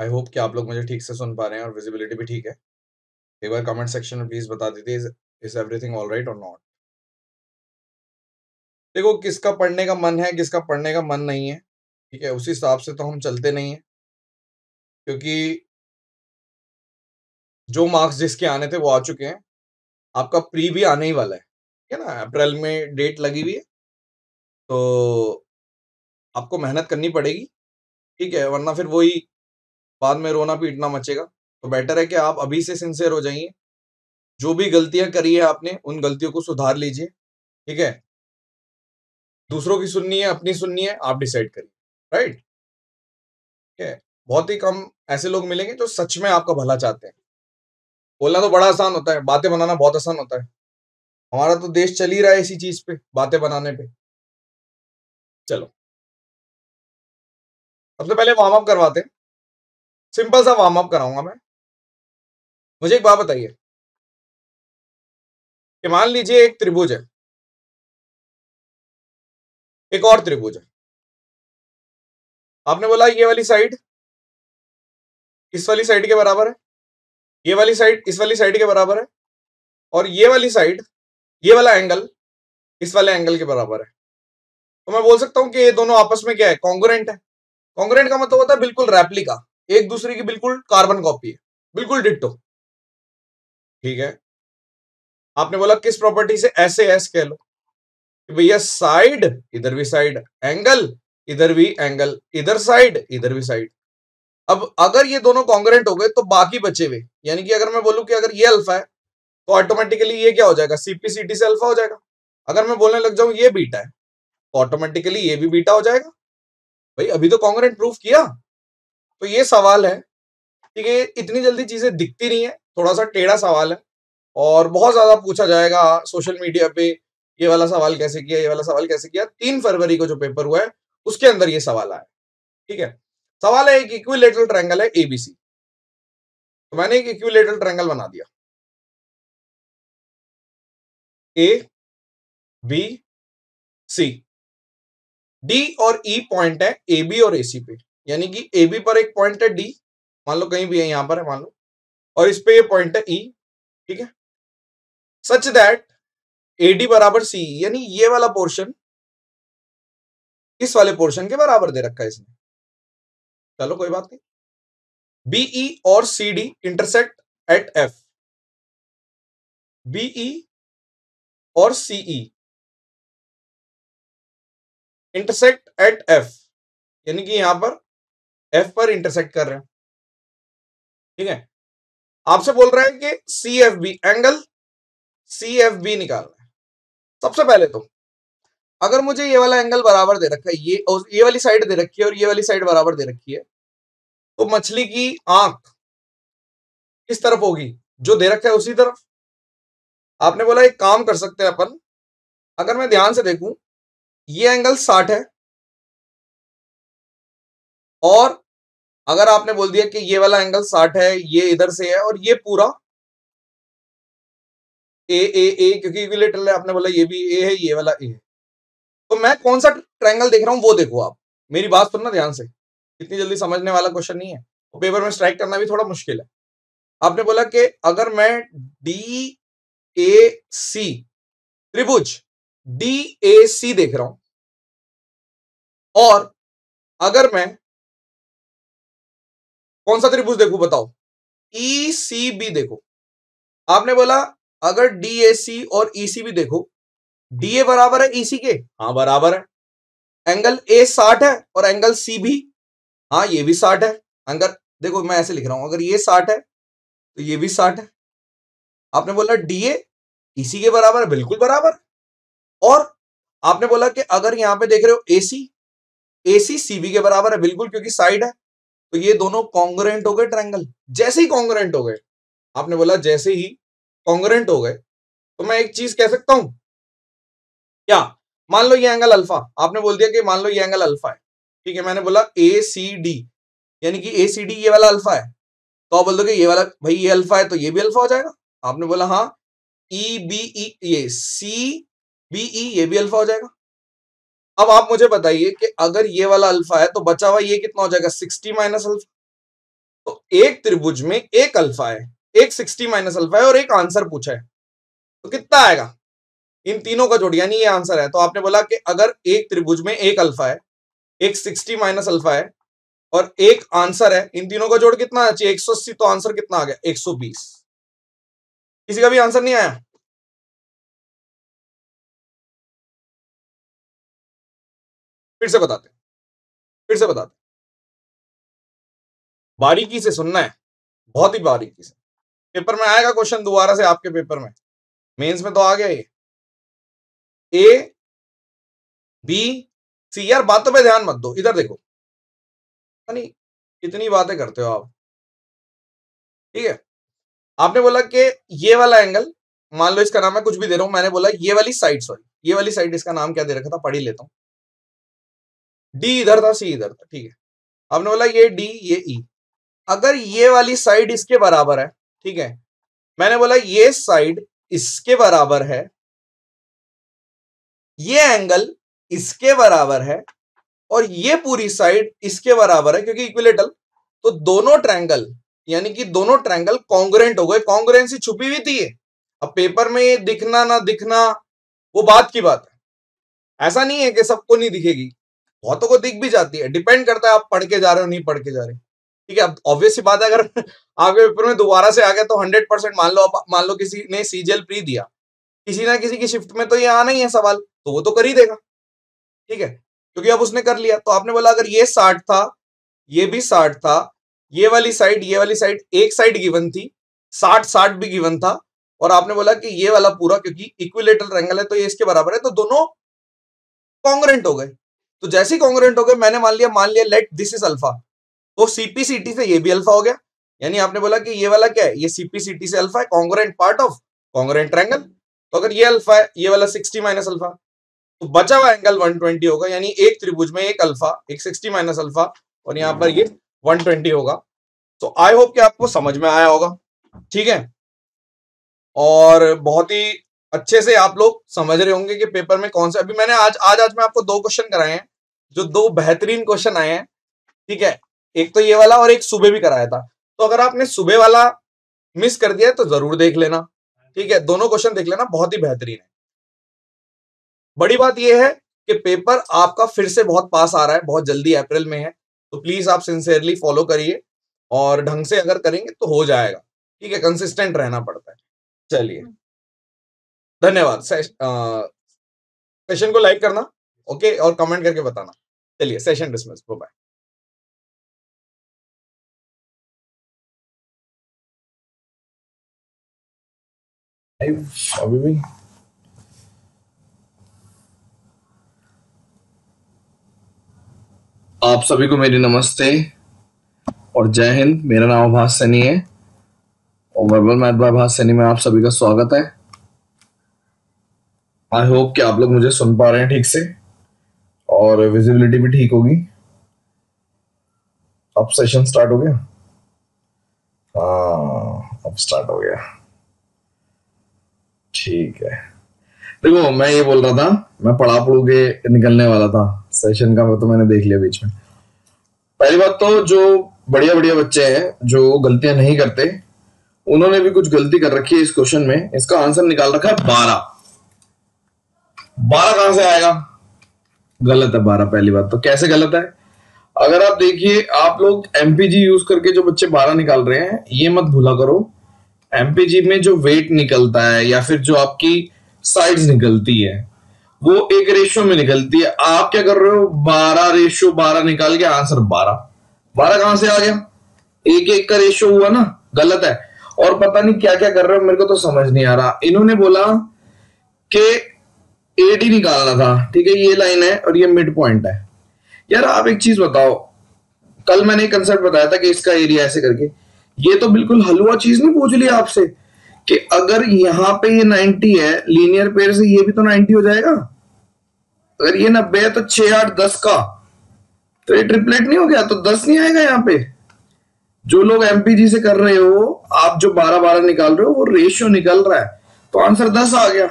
आई होप कि आप लोग मुझे ठीक से सुन पा रहे हैं और विजिबिलिटी भी ठीक है। एक बार कमेंट सेक्शन में प्लीज बता दीजिए, इज एवरीथिंग ऑल राइट और नॉट। देखो, किसका पढ़ने का मन है, किसका पढ़ने का मन नहीं है, ठीक है, उसी हिसाब से तो हम चलते नहीं हैं, क्योंकि जो मार्क्स जिसके आने थे वो आ चुके हैं। आपका प्री भी आने ही वाला है, ठीक है ना, अप्रैल में डेट लगी हुई है, तो आपको मेहनत करनी पड़ेगी, ठीक है, वरना फिर वही बाद में रोना पीटना मचेगा। तो बेटर है कि आप अभी से सिंसियर हो जाइए, जो भी गलतियां करी है आपने उन गलतियों को सुधार लीजिए, ठीक है। दूसरों की सुननी है, अपनी सुननी है, आप डिसाइड करिए, राइट। ठीक है, बहुत ही कम ऐसे लोग मिलेंगे जो सच में आपका भला चाहते हैं। बोलना तो बड़ा आसान होता है, बातें बनाना बहुत आसान होता है। हमारा तो देश चल ही रहा है इसी चीज पे, बातें बनाने पे। चलो सबसे पहले वार्म अप करवाते हैं, सिंपल सा वार्म अप कराऊंगा मैं। मुझे एक बात बताइए कि मान लीजिए एक त्रिभुज है, एक और त्रिभुज है। आपने बोला ये वाली साइड इस वाली साइड के बराबर है, ये वाली साइड इस वाली साइड के बराबर है, और ये वाली साइड ये वाला एंगल इस वाले एंगल के बराबर है। तो मैं बोल सकता हूं कि ये दोनों आपस में क्या है, कॉन्ग्रुएंट है। कॉन्ग्रुएंट का मतलब होता है बिल्कुल रेप्लिका, एक दूसरे की बिल्कुल कार्बन कॉपी है, बिल्कुल डिट्टो। ठीक है, आपने बोला किस प्रॉपर्टी से, ऐसे एस कह लो कि भैया साइड, इधर भी साइड, एंगल इधर भी एंगल, इधर साइड इधर भी साइड। अब अगर ये दोनों कॉन्ग्रुएंट हो गए तो बाकी बचे हुए, यानी कि अगर मैं बोलूं कि अगर ये अल्फा है तो ऑटोमेटिकली ये क्या हो जाएगा, सीपीसीटी से अल्फा हो जाएगा। अगर मैं बोलने लग जाऊं ये बीटा है तो ऑटोमेटिकली ये भी बीटा हो जाएगा। भाई अभी तो कॉन्ग्रुएंट प्रूफ किया। तो ये सवाल है, ठीक है, इतनी जल्दी चीजें दिखती नहीं है, थोड़ा सा टेढ़ा सवाल है और बहुत ज्यादा पूछा जाएगा सोशल मीडिया पे, ये वाला सवाल कैसे किया, ये वाला सवाल कैसे किया। तीन फरवरी को जो पेपर हुआ है उसके अंदर ये सवाल आया। ठीक है, सवाल है एक इक्विलेटरल ट्रायंगल है एबीसी, तो मैंने एक इक्विलेटरल ट्रायंगल बना दिया ए बी सी। डी और ई पॉइंट है ए बी और ए सी पे, यानी कि ए बी पर एक पॉइंट है डी, मान लो कहीं भी है, यहां पर है मान लो, और इस पे ये पॉइंट है ई। ठीक है, सच दैट ए डी बराबर सी, यानी ये वाला पोर्शन इस वाले पोर्शन के बराबर दे रखा है इसने। चलो कोई बात नहीं। बीई और C D intersect at F, B E और सीई इंटरसेक्ट एट एफ, यानी कि यहां पर एफ पर इंटरसेक्ट कर रहे हैं। ठीक है, आपसे बोल रहा है कि C F B, angle C F B निकालना है। सबसे पहले तो अगर मुझे ये वाला एंगल बराबर दे रखा है, ये और ये वाली साइड दे रखी है और ये वाली साइड बराबर दे रखी है, तो मछली की आंख किस तरफ होगी, जो दे रखा है उसी तरफ। आपने बोला एक काम कर सकते हैं अपन, अगर मैं ध्यान से देखूं ये एंगल साठ है, और अगर आपने बोल दिया कि ये वाला एंगल साठ है, ये इधर से है और ये पूरा ए ए ए क्योंकि इक्विलेटरल है, आपने बोला ये भी ए है, ये वाला ए है, तो मैं कौन सा ट्रायंगल देख रहा हूं वो देखो। आप मेरी बात सुनना ध्यान से, इतनी जल्दी समझने वाला क्वेश्चन नहीं है, तो पेपर में स्ट्राइक करना भी थोड़ा मुश्किल है। आपने बोला कि अगर मैं डी ए सी त्रिभुज डी ए सी देख रहा हूं, और अगर मैं कौन सा त्रिभुज देखूं बताओ, ई सी बी देखो। आपने बोला अगर डी ए सी और ई सी बी देखो, डी ए बराबर है ई सी के, हाँ बराबर है, एंगल ए साठ है और एंगल सी भी, हाँ ये भी साठ है। अगर देखो मैं ऐसे लिख रहा हूं, अगर ये साठ है तो ये भी साठ है। आपने बोला डी ए ई सी के बराबर है, बिल्कुल बराबर, और आपने बोला कि अगर यहां पे देख रहे हो ए सी, ए सी सी बी के बराबर है, बिल्कुल, क्योंकि साइड है। तो ये दोनों कॉन्ग्रुएंट हो गए ट्रायंगल। जैसे ही कॉन्ग्रुएंट हो गए, आपने बोला जैसे ही कॉन्ग्रुएंट हो गए, तो मैं एक चीज कह सकता हूं क्या, मान लो ये एंगल अल्फा, आपने बोल दिया कि मान लो ये एंगल अल्फा है। ठीक है, मैंने बोला ए सी डी, यानी कि ए सी डी ये वाला अल्फा है, तो आप बोल दोगे ये वाला भाई ये अल्फा है तो ये भी अल्फा हो जाएगा। आपने बोला हाँ, ई बी ई ये सी बी ई ये भी अल्फा हो जाएगा। अब आप मुझे बताइए कि अगर ये वाला अल्फा है तो बचा हुआ ये कितना हो जाएगा, सिक्सटी माइनस अल्फा। तो एक त्रिभुज में एक अल्फा है, एक सिक्सटी माइनस अल्फा है और एक आंसर पूछा है, तो कितना आएगा इन तीनों का जोड़, यानी ये आंसर है। तो आपने बोला कि अगर एक त्रिभुज में एक अल्फा है, एक सिक्सटी माइनस अल्फा है और एक आंसर है, इन तीनों का जोड़ कितना चाहिए, एक सौ अस्सी। तो आंसर कितना आ गया, एक सौ बीस। किसी का भी आंसर नहीं आया। फिर से बताते फिर से बताते बारीकी से सुनना है, बहुत ही बारीकी से। पेपर में आएगा क्वेश्चन दोबारा से, आपके पेपर में मेंस में तो आ गया ये। A B C. यार बातों पे ध्यान मत दो, इधर देखो, नहीं कितनी बातें करते हो आप। ठीक है, आपने बोला कि ये वाला एंगल, मान लो इसका नाम है, कुछ भी दे रहा हूं, मैंने बोला ये वाली साइड, सॉरी ये वाली साइड, इसका नाम क्या दे रखा था पढ़ ही लेता हूं। डी इधर था, सी इधर था। ठीक है, आपने बोला ये डी ये ई। अगर ये वाली साइड इसके बराबर है, ठीक है, मैंने बोला ये साइड इसके बराबर है, ये एंगल इसके बराबर है और ये पूरी साइड इसके बराबर है क्योंकि इक्विलेटरल, तो दोनों ट्रायंगल यानी कि दोनों ट्रायंगल कॉन्ग्रुएंट हो गए। कॉन्ग्रुएंसी छुपी हुई थी ये, अब पेपर में ये दिखना ना दिखना वो बात की बात है। ऐसा नहीं है कि सबको नहीं दिखेगी, बहुतों को दिख भी जाती है, डिपेंड करता है आप पढ़ के जा रहे हो नहीं पढ़ के जा रहे। ठीक है, अब ऑब्वियसली बात है, अगर आपके पेपर में दोबारा से आ गया तो हंड्रेड परसेंट, मान लो आप, मान लो किसी ने सीजीएल प्री दिया, किसी ना किसी की शिफ्ट में तो ये आना ही है सवाल, तो वो तो कर ही देगा। ठीक है, क्योंकि अब उसने कर लिया। तो आपने बोला अगर ये साठ था, ये भी साठ था, ये वाली साइड ये वाली साइड, एक साइड गिवन थी, साठ साठ भी गिवन था, और आपने बोला कि ये वाला पूरा, क्योंकि इक्विलेटरल एंगल है तो ये इसके बराबर है, तो दोनों कॉन्ग्रुएंट हो गए। तो जैसे ही कॉन्ग्रुएंट हो गए, मैंने मान लिया मान लिया लेट दिस इज अल्फा, तो सीपीसीटी से ये भी अल्फा हो गया। यानी आपने बोला कि ये वाला क्या है, ये सीपीसीटी से अल्फा है, congruent part of congruent triangle. तो अगर ये अल्फा है, ये वाला सिक्सटी माइनस अल्फा, तो बचा हुआ एंगल वन ट्वेंटी होगा। यानी एक त्रिभुज में एक अल्फा, एक सिक्सटी माइनस अल्फा, और यहाँ पर ये वन ट्वेंटी होगा। तो आई होप कि आपको समझ में आया होगा। ठीक है, और बहुत ही अच्छे से आप लोग समझ रहे होंगे कि पेपर में कौन से, अभी मैंने आज आज आज मैं आपको दो क्वेश्चन कराए हैं, जो दो बेहतरीन क्वेश्चन आए हैं। ठीक है, एक तो ये वाला और एक सुबह भी कराया था। तो अगर आपने सुबह वाला मिस कर दिया है तो जरूर देख लेना। ठीक है, दोनों क्वेश्चन देख लेना, बहुत ही बेहतरीन है। बड़ी बात यह है कि पेपर आपका फिर से बहुत पास आ रहा है, बहुत जल्दी अप्रैल में है, तो प्लीज आप सिंसियरली फॉलो करिए, और ढंग से अगर करेंगे तो हो जाएगा। ठीक है, कंसिस्टेंट रहना पड़ता है। चलिए, धन्यवाद। सेशन को लाइक करना, ओके, और कमेंट करके बताना। चलिए, सेशन डिसमिस, बाय बाय। अभी भी आप सभी को मेरी नमस्ते और जय हिंद। मेरा नाम अभास सैनी है और verbal math by Abhas Saini में आप सभी का स्वागत है। आई होप कि आप लोग मुझे सुन पा रहे हैं ठीक से और विजिबिलिटी भी ठीक होगी। अब सेशन स्टार्ट हो गया। हाँ, अब स्टार्ट हो गया। ठीक है, देखो मैं ये बोल रहा था, मैं पढ़ा पढ़ू के निकलने वाला था सेशन का, तो मैंने देख लिया बीच में। पहली बात तो जो बढ़िया बढ़िया बच्चे हैं जो गलतियां नहीं करते, उन्होंने भी कुछ गलती कर रखी है इस क्वेश्चन में। इसका आंसर निकाल रखा है बारह। बारह कहां से आएगा? गलत है बारह। पहली बात तो कैसे गलत है, अगर आप देखिए, आप लोग एमपीजी यूज करके जो बच्चे बारह निकाल रहे हैं, ये मत भूला करो, एमपीजी में जो वेट निकलता है या फिर जो आपकी साइड्स निकलती है वो एक रेशियो में निकलती है। आप क्या कर रहे हो, बारह रेशियो बारह निकाल के आंसर बारह। बारह कहां से आ गया? एक एक का रेशियो हुआ ना, गलत है। और पता नहीं क्या क्या कर रहे हो, मेरे को तो समझ नहीं आ रहा। इन्होंने बोला कि एडी निकालना था, ठीक है, ये लाइन है और ये मिड पॉइंट है। यार आप एक चीज बताओ, कल मैंने एक कंसेप्ट बताया था कि इसका एरिया ऐसे करके, ये तो बिल्कुल हलवा चीज नहीं पूछ लिया आपसे कि अगर यहाँ पे ये नब्बे है, लीनियर पेयर से ये भी तो नब्बे हो जाएगा। अगर ये नब्बे है तो छह आठ दस का, तो ये ट्रिपलेट नहीं हो गया, तो दस नहीं आएगा यहाँ पे। जो लोग एमपीजी से कर रहे हो, आप जो बारह बारह निकाल रहे हो, वो रेशियो निकल रहा है, तो आंसर दस आ गया।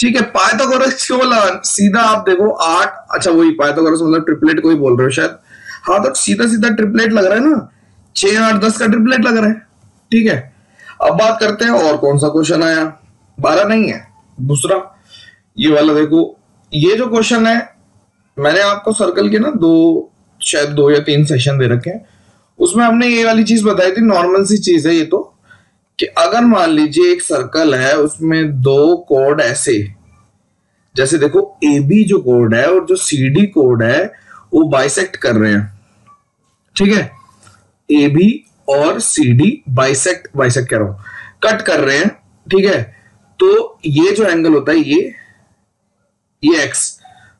ठीक है, पाइथागोरस क्यों? सीधा आप देखो आठ, अच्छा वही पाइथागोरस मतलब ट्रिपलेट को ही बोल रहे हो शायद। हाँ, तो सीधा सीधा ट्रिपलेट लग रहा है ना, छह आठ दस का ट्रिपलेट लग रहा है। ठीक है, अब बात करते हैं और कौन सा क्वेश्चन आया। बारह नहीं है, दूसरा ये वाला देखो। ये जो क्वेश्चन है, मैंने आपको सर्कल के ना दो, शायद दो या तीन सेशन दे रखे हैं, उसमें हमने ये वाली चीज बताई थी। नॉर्मल सी चीज है ये तो, कि अगर मान लीजिए एक सर्कल है, उसमें दो कोड ऐसे, जैसे देखो ए बी जो कोड है और जो सी डी कोड है वो बाइसेक्ट कर रहे हैं। ठीक है, ए बी और सी डी बाइसेक्ट बाइसेक्ट कर रहा हूं, कट कर रहे हैं। ठीक है, तो ये जो एंगल होता है, ये ये एक्स।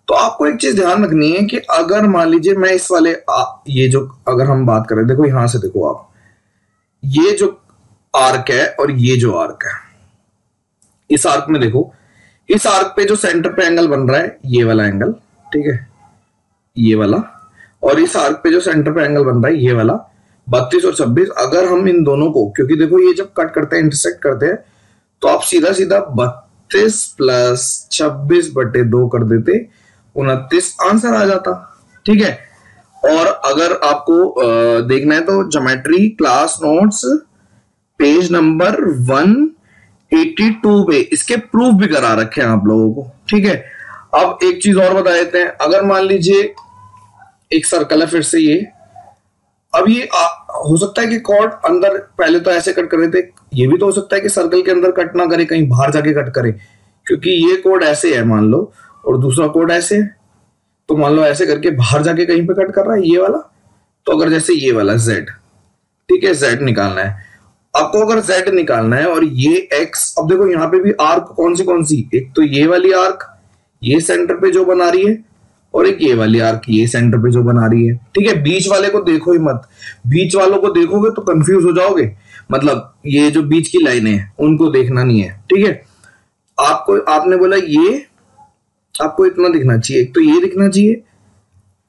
तो आपको एक चीज ध्यान रखनी है कि अगर मान लीजिए मैं इस वाले आ, ये जो अगर हम बात करें, देखो यहां से देखो आप, ये जो आर्क है और ये जो आर्क है, इस आर्क में देखो, इस आर्क पे जो सेंटर पे एंगल बन रहा है ये वाला एंगल, ठीक है ये वाला, और इस आर्क पे जो सेंटर पे एंगल बन रहा है ये वाला, बत्तीस और छब्बीस। अगर हम इन दोनों को, क्योंकि देखो ये जब कट करते हैं, इंटरसेक्ट करते हैं, तो आप सीधा सीधा बत्तीस प्लस छब्बीस बटे दो कर देते, उनतीस आंसर आ जाता, ठीक है। और अगर आपको देखना है तो geometry class notes page number एक सौ बयासी पे इसके प्रूफ भी करा रखे हैं आप लोगों को, ठीक है। अब एक चीज और बता देते हैं, अगर मान लीजिए एक सर्कल है फिर से ये, अब ये आ, हो सकता है कि कॉर्ड अंदर पहले तो ऐसे कट कर रहे थे, ये भी तो हो सकता है कि सर्कल के अंदर कट ना करे, कहीं बाहर जाके कट करे, क्योंकि ये कोड ऐसे है मान लो और दूसरा कोड ऐसे है, तो मान लो ऐसे करके बाहर जाके कहीं पे कट कर रहा है ये वाला। तो अगर जैसे ये वाला जेड, ठीक है जेड निकालना है आपको, अगर जेड निकालना है और ये एक्स, अब देखो यहाँ पे भी आर्क कौन सी कौन सी, एक तो ये वाली आर्क ये सेंटर पे जो बना रही है, और एक ये वाली आर्क ये सेंटर पे जो बना रही है, ठीक है। बीच वाले को देखो ही मत, बीच वालों को देखोगे तो कंफ्यूज हो जाओगे, मतलब ये जो बीच की लाइनें हैं उनको देखना नहीं है, ठीक है। आपको, आपने बोला ये, आपको इतना दिखना चाहिए, एक तो ये दिखना चाहिए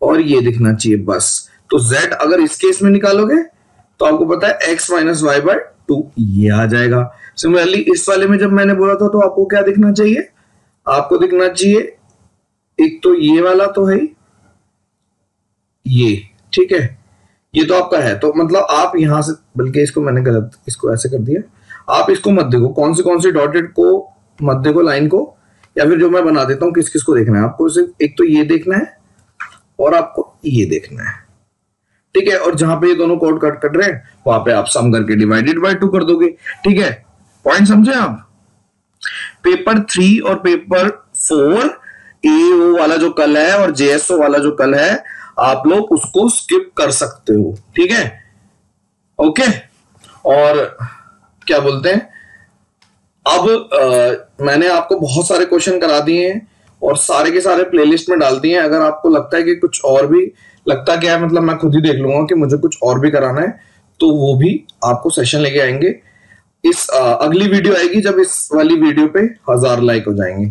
और ये दिखना चाहिए, बस। तो z अगर इस केस में निकालोगे तो आपको पता है x minus y by two ये आ जाएगा। सिमिलरली इस वाले में जब मैंने बोला था तो आपको क्या दिखना चाहिए, आपको दिखना चाहिए एक तो ये वाला तो है ये, ठीक है ये तो आपका है, तो मतलब आप यहां से, बल्कि इसको मैंने गलत, इसको ऐसे कर दिया, आप इसको मत देखो कौन से कौन से डॉटेड को मत देखो, लाइन को, या फिर जो मैं बना देता हूं किस किस को देखना है, आपको सिर्फ एक तो ये देखना है और आपको ये देखना है, ठीक है। और जहां पे ये दोनों कोड कट कट रहे हैं वहां पे आप सम करके डिवाइडेड बाय टू कर दोगे, ठीक है। पॉइंट समझे आप। पेपर थ्री और पेपर फोर एओ वाला जो कल है और जेएसओ वाला जो कल है आप लोग उसको स्किप कर सकते हो, ठीक है ओके। और क्या बोलते हैं, अब आ, मैंने आपको बहुत सारे क्वेश्चन करा दिए हैं और सारे के सारे प्लेलिस्ट में डाल दिए हैं। अगर आपको लगता है कि कुछ और भी, लगता क्या है मतलब मैं खुद ही देख लूंगा कि मुझे कुछ और भी कराना है, तो वो भी आपको सेशन लेके आएंगे। इस आ, अगली वीडियो आएगी जब इस वाली वीडियो पे हजार लाइक हो जाएंगे।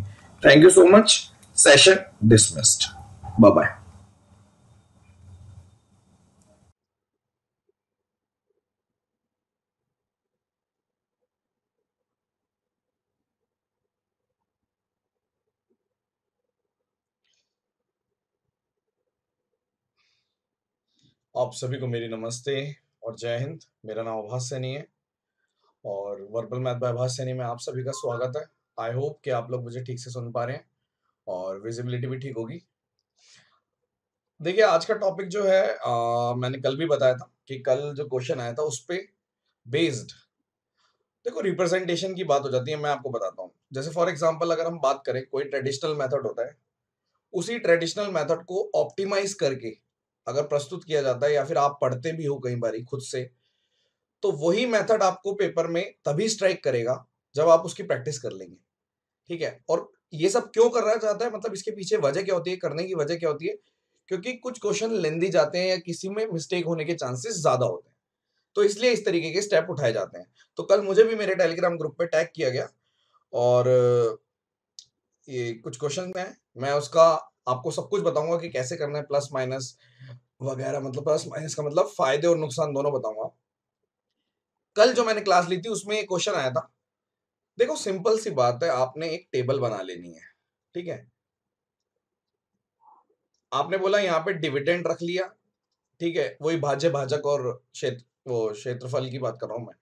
Thank you so much. Session dismissed. Bye bye. आप सभी को मेरी नमस्ते और जय हिंद। मेरा नाम अभास सैनी है और verbal math by Abhas Saini में आप सभी का स्वागत है। आई होप कि आप लोग मुझे ठीक से सुन पा रहे हैं और विजिबिलिटी भी ठीक होगी। देखिए आज का टॉपिक जो है, आ, मैंने कल भी बताया था कि कल जो क्वेश्चन आया था उस पे बेस्ड, देखो रिप्रेजेंटेशन की बात हो जाती है। मैं आपको बताता हूँ, जैसे फॉर एग्जाम्पल अगर हम बात करें, कोई ट्रेडिशनल मेथड होता है, उसी ट्रेडिशनल मेथड को ऑप्टिमाइज करके अगर प्रस्तुत किया जाता है, या फिर आप पढ़ते भी हो कई बारी खुद से, तो वही मेथड आपको पेपर में तभी स्ट्राइक करेगा जब आप उसकी प्रैक्टिस कर लेंगे, ठीक है। और ये सब क्यों करना चाहता है, मतलब इसके पीछे वजह क्या होती है, करने की वजह क्या होती है, क्योंकि कुछ क्वेश्चन लेंदी जाते हैं या किसी में मिस्टेक होने के चांसेस ज्यादा होते हैं, तो इसलिए इस तरीके के स्टेप उठाए जाते हैं। तो कल मुझे भी मेरे टेलीग्राम ग्रुप पे टैग किया गया और ये कुछ क्वेश्चन हैं, मैं उसका आपको सब कुछ बताऊंगा कि कैसे करना है, प्लस माइनस वगैरह, मतलब प्लस माइनस का मतलब फायदे और नुकसान दोनों बताऊंगा। कल जो मैंने क्लास ली थी उसमें एक क्वेश्चन आया था। देखो सिंपल सी बात है, आपने एक टेबल बना लेनी है, ठीक है। आपने बोला यहाँ पे डिविडेंड रख लिया, ठीक है, वही भाज्य भाजक और क्षेत्र, वो क्षेत्रफल की बात कर रहा हूं मैं,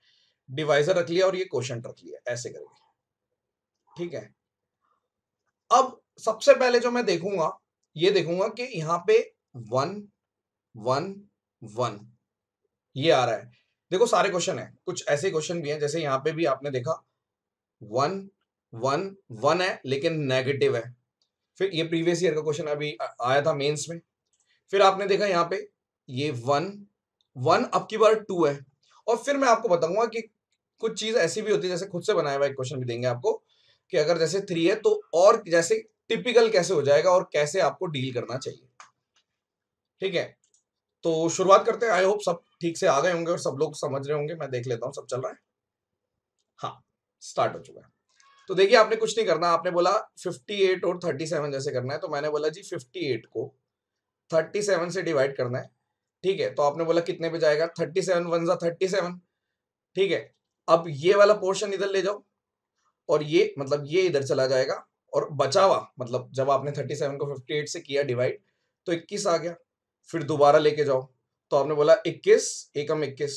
डिवाइजर रख लिया और ये क्वोशंट रख लिया, ऐसे करके, ठीक है। अब सबसे पहले जो मैं देखूंगा, ये देखूंगा कि यहाँ पे वन वन वन ये आ रहा है। देखो सारे क्वेश्चन है, कुछ ऐसे क्वेश्चन भी हैं, जैसे यहाँ पे भी आपने देखा वन वन वन है लेकिन नेगेटिव है। फिर ये प्रीवियस ईयर का क्वेश्चन अभी आया था मेंस में। फिर आपने देखा यहाँ पे ये वन वन, अब की बार टू है। और फिर मैं आपको बताऊंगा कि कुछ चीज ऐसी भी होती है, जैसे खुद से बनाया हुआ एक क्वेश्चन भी देंगे आपको, कि अगर जैसे थ्री है तो और जैसे टिपिकल कैसे हो जाएगा और कैसे आपको डील करना चाहिए। ठीक है, तो शुरुआत करते हैं। आई होप सब ठीक से आ गए होंगे और सब लोग समझ रहे होंगे। मैं देख लेता हूँ सब चल रहा है। हाँ, स्टार्ट हो चुका है। तो देखिए, आपने कुछ नहीं करना। आपने बोला अट्ठावन और सैंतीस जैसे करना है, तो मैंने बोला जी अट्ठावन को सैंतीस से डिवाइड करना है। ठीक है, तो आपने बोला कितने पे जाएगा? सैंतीस वन जा सैंतीस। ठीक है, अब ये वाला पोर्शन इधर ले जाओ और ये मतलब ये इधर चला जाएगा और बचा हुआ मतलब जब आपने सैंतीस को अट्ठावन से किया डिवाइड तो इक्कीस आ गया। फिर दोबारा लेके जाओ तो आपने बोला इक्कीस एकम इक्कीस।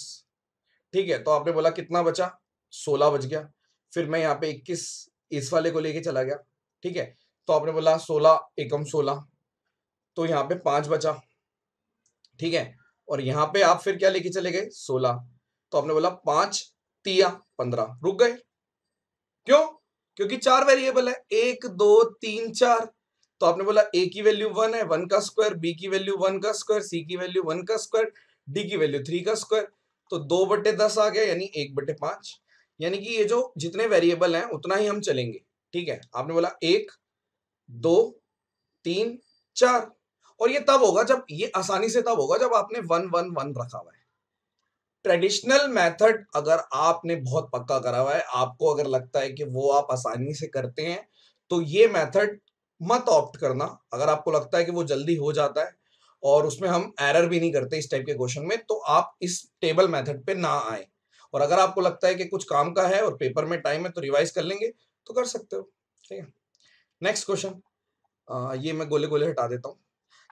ठीक है, तो आपने बोला कितना बचा? सोलह बच गया। फिर मैं यहाँ पे इक्कीस इस वाले को लेके चला गया। ठीक है, तो आपने बोला सोलह एकम सोलह, तो यहाँ पे पांच बचा। ठीक है, और यहाँ पे आप फिर क्या लेके चले गए? सोलह। तो आपने बोला पांच तिया पंद्रह। रुक गए क्यों? क्योंकि चार वेरिएबल है, एक दो तीन चार। तो आपने बोला ए की वैल्यू वन है, वन का स्क्वायर, बी की वैल्यू वन का स्क्वायर, सी की वैल्यू वन का स्क्वायर, डी की वैल्यू थ्री का स्क्वायर। तो दो बटे दस आ गया, यानी एक बटे पांच। यानी कि ये जो जितने वेरिएबल हैं उतना ही हम चलेंगे। ठीक है, आपने बोला एक दो तीन चार, और ये तब होगा जब ये आसानी से तब होगा जब आपने वन वन वन रखा हुआ है। ट्रेडिशनल मेथड अगर आपने बहुत पक्का करा हुआ है, आपको अगर लगता है कि वो आप आसानी से करते हैं, तो ये मेथड मत ऑप्ट करना। अगर आपको लगता है कि वो जल्दी हो जाता है और उसमें हम एरर भी नहीं करते इस टाइप के क्वेश्चन में, तो आप इस टेबल मेथड पे ना आए। और अगर आपको लगता है कि कुछ काम का है और पेपर में टाइम है तो रिवाइज कर लेंगे तो कर सकते हो। ठीक है, नेक्स्ट क्वेश्चन। ये मैं गोले गोले हटा देता हूँ।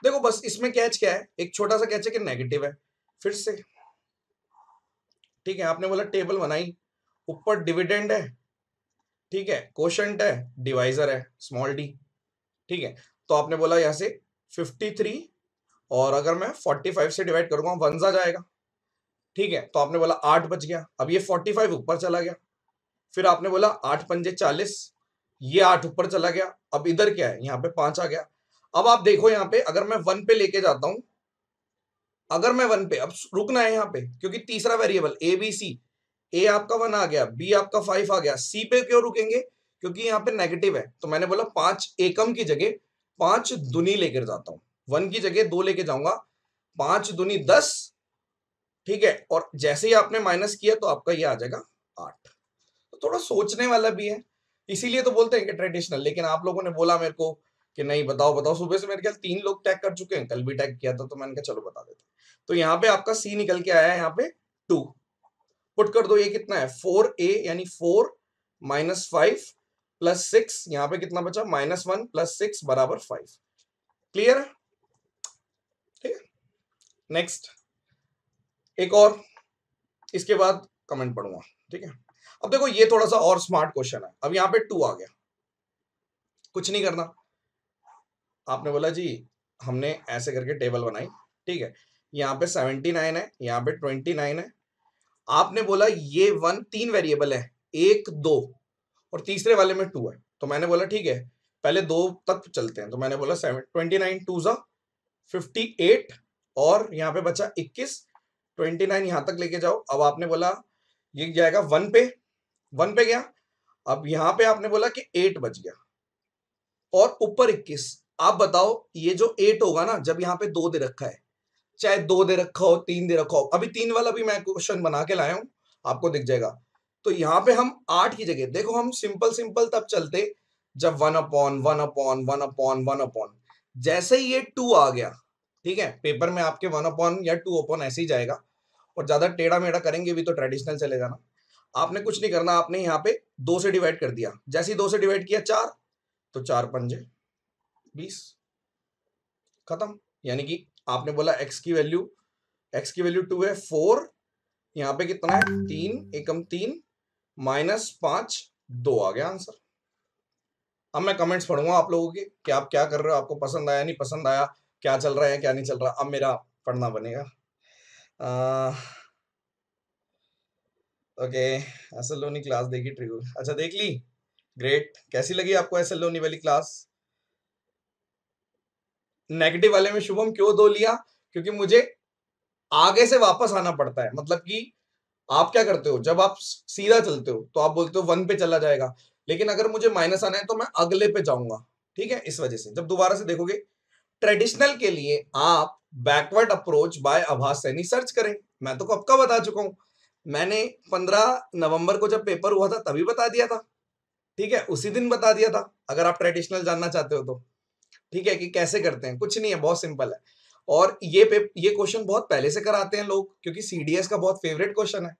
देखो बस इसमें कैच क्या है, एक छोटा सा कैच है कि नेगेटिव है फिर से। ठीक है, आपने बोला टेबल बनाई, ऊपर डिविडेंड है, ठीक है, कोशेंट है, डिवाइजर है स्मॉल डी। ठीक है, तो आपने बोला यहाँ से तिरेपन और अगर मैं पैंतालीस से डिवाइड करूंगा वन जा जाएगा। ठीक है, तो आपने बोला आठ बच गया। अब ये पैंतालीस ऊपर चला गया। फिर आपने बोला आठ पंजे चालीस, ये आठ ऊपर चला गया। अब इधर क्या है? यहाँ पे पांच आ गया। अब आप देखो यहाँ पे अगर मैं वन पे लेके जाता हूँ, अगर मैं वन पे, अब रुकना है यहाँ पे क्योंकि तीसरा वेरिएबल ए बी सी, ए आपका वन आ गया, बी आपका फाइव आ गया, सी पे क्यों रुकेंगे? क्योंकि यहाँ पे नेगेटिव है। तो मैंने बोला पांच एकम की जगह पांच दुनी लेकर जाता हूँ, वन की जगह दो लेके जाऊंगा, पांच दुनी दस। ठीक है, और जैसे ही आपने माइनस किया तो आपका ये आ जाएगा आठ। तो थोड़ा सोचने वाला भी है, इसीलिए तो बोलते हैं कि ट्रेडिशनल। लेकिन आप लोगों ने बोला मेरे को कि नहीं बताओ बताओ, सुबह से मेरे ख्याल तीन लोग टैग कर चुके हैं, कल भी टैग किया था तो मैंने कहा चलो बता देते। तो यहाँ पे आपका सी निकल के आया है यहाँ पे टू। पुट कर दो, ये कितना है? फोर ए यानी four minus five plus six, यहाँ पे कितना बचा? माइनस वन प्लस सिक्स बराबर फाइव। क्लियर है? ठीक है, नेक्स्ट एक और, इसके बाद कमेंट पढ़ूंगा। ठीक है, अब देखो ये थोड़ा सा और स्मार्ट क्वेश्चन है। अब यहाँ पे टू आ गया, कुछ नहीं करना। आपने बोला जी हमने ऐसे करके टेबल बनाई। ठीक है, यहाँ पे सेवेंटी नाइन है, यहाँ पे ट्वेंटी नाइन है। आपने बोला ये वन, तीन वेरिएबल है, एक दो और तीसरे वाले में टू है। तो मैंने बोला ठीक है पहले दो तक चलते हैं। तो मैंने बोला सेवन ट्वेंटी नाइन टू जा फिफ्टी एट और यहाँ पे बचा इक्कीस। ट्वेंटी नाइन यहाँ तक लेके जाओ। अब आपने बोला ये जाएगा वन पे, वन पे गया। अब यहाँ पे आपने बोला कि एट बच गया और ऊपर इक्कीस। आप बताओ ये जो एट होगा ना, जब यहाँ पे दो दे रखा है, चाहे दो दे रखा हो तीन दे रखा हो, अभी तीन वाला भी मैं क्वेश्चन बना के लाया हूं, आपको दिख जाएगा। तो यहाँ पे हम आठ की जगह, देखो हम सिंपल सिंपल तब चलते जब one upon one upon one upon one upon, जैसे ही ये टू आ गया। ठीक है, पेपर में आपके वन अपॉन या टू अपॉन ऐसे ही जाएगा और ज्यादा टेढ़ा मेढ़ा करेंगे भी तो ट्रेडिशनल चले जाना। आपने कुछ नहीं करना, आपने यहाँ पे दो से डिवाइड कर दिया। जैसे ही दो से डिवाइड किया चार, तो चार पंजे बीस, खत्म। यानी कि आपने बोला x की वैल्यू x की वैल्यू टू है, फोर यहाँ पे कितना है? तीन एकम तीन माइनस पांच, दो आ गया आंसर। अब मैं कमेंट्स पढ़ूंगा आप लोगों के कि आप क्या कर रहे हो, आपको पसंद आया नहीं पसंद आया, क्या चल रहा है क्या नहीं चल रहा। अब मेरा पढ़ना बनेगा। आ, ओके, एसएलओनी क्लास देखी ट्रिगो, अच्छा देख ली, ग्रेट। कैसी लगी आपको एसएलओनी वाली क्लास? नेगेटिव वाले में शुभम क्यों दो लिया? क्योंकि मुझे आगे से वापस आना पड़ता है। मतलब कि आप क्या करते हो, जब आप सीधा चलते हो तो आप बोलते हो वन पे चला जाएगा, लेकिन अगर मुझे माइनस आना है तो मैं अगले पे जाऊंगा। ठीक है, इस वजह से जब दोबारा से देखोगे ट्रेडिशनल के लिए आप backward approach by Abhas Saini search करें। मैं तो कब का बता चुका हूं, मैंने पंद्रह नवंबर को जब पेपर हुआ था तभी बता दिया था, ठीक है, उसी दिन बता दिया था। अगर आप ट्रेडिशनल जानना चाहते हो तो ठीक है कि कैसे करते हैं, कुछ नहीं है, बहुत सिंपल है। और ये पेप ये क्वेश्चन बहुत पहले से कराते हैं लोग, क्योंकि सीडीएस का बहुत फेवरेट क्वेश्चन है,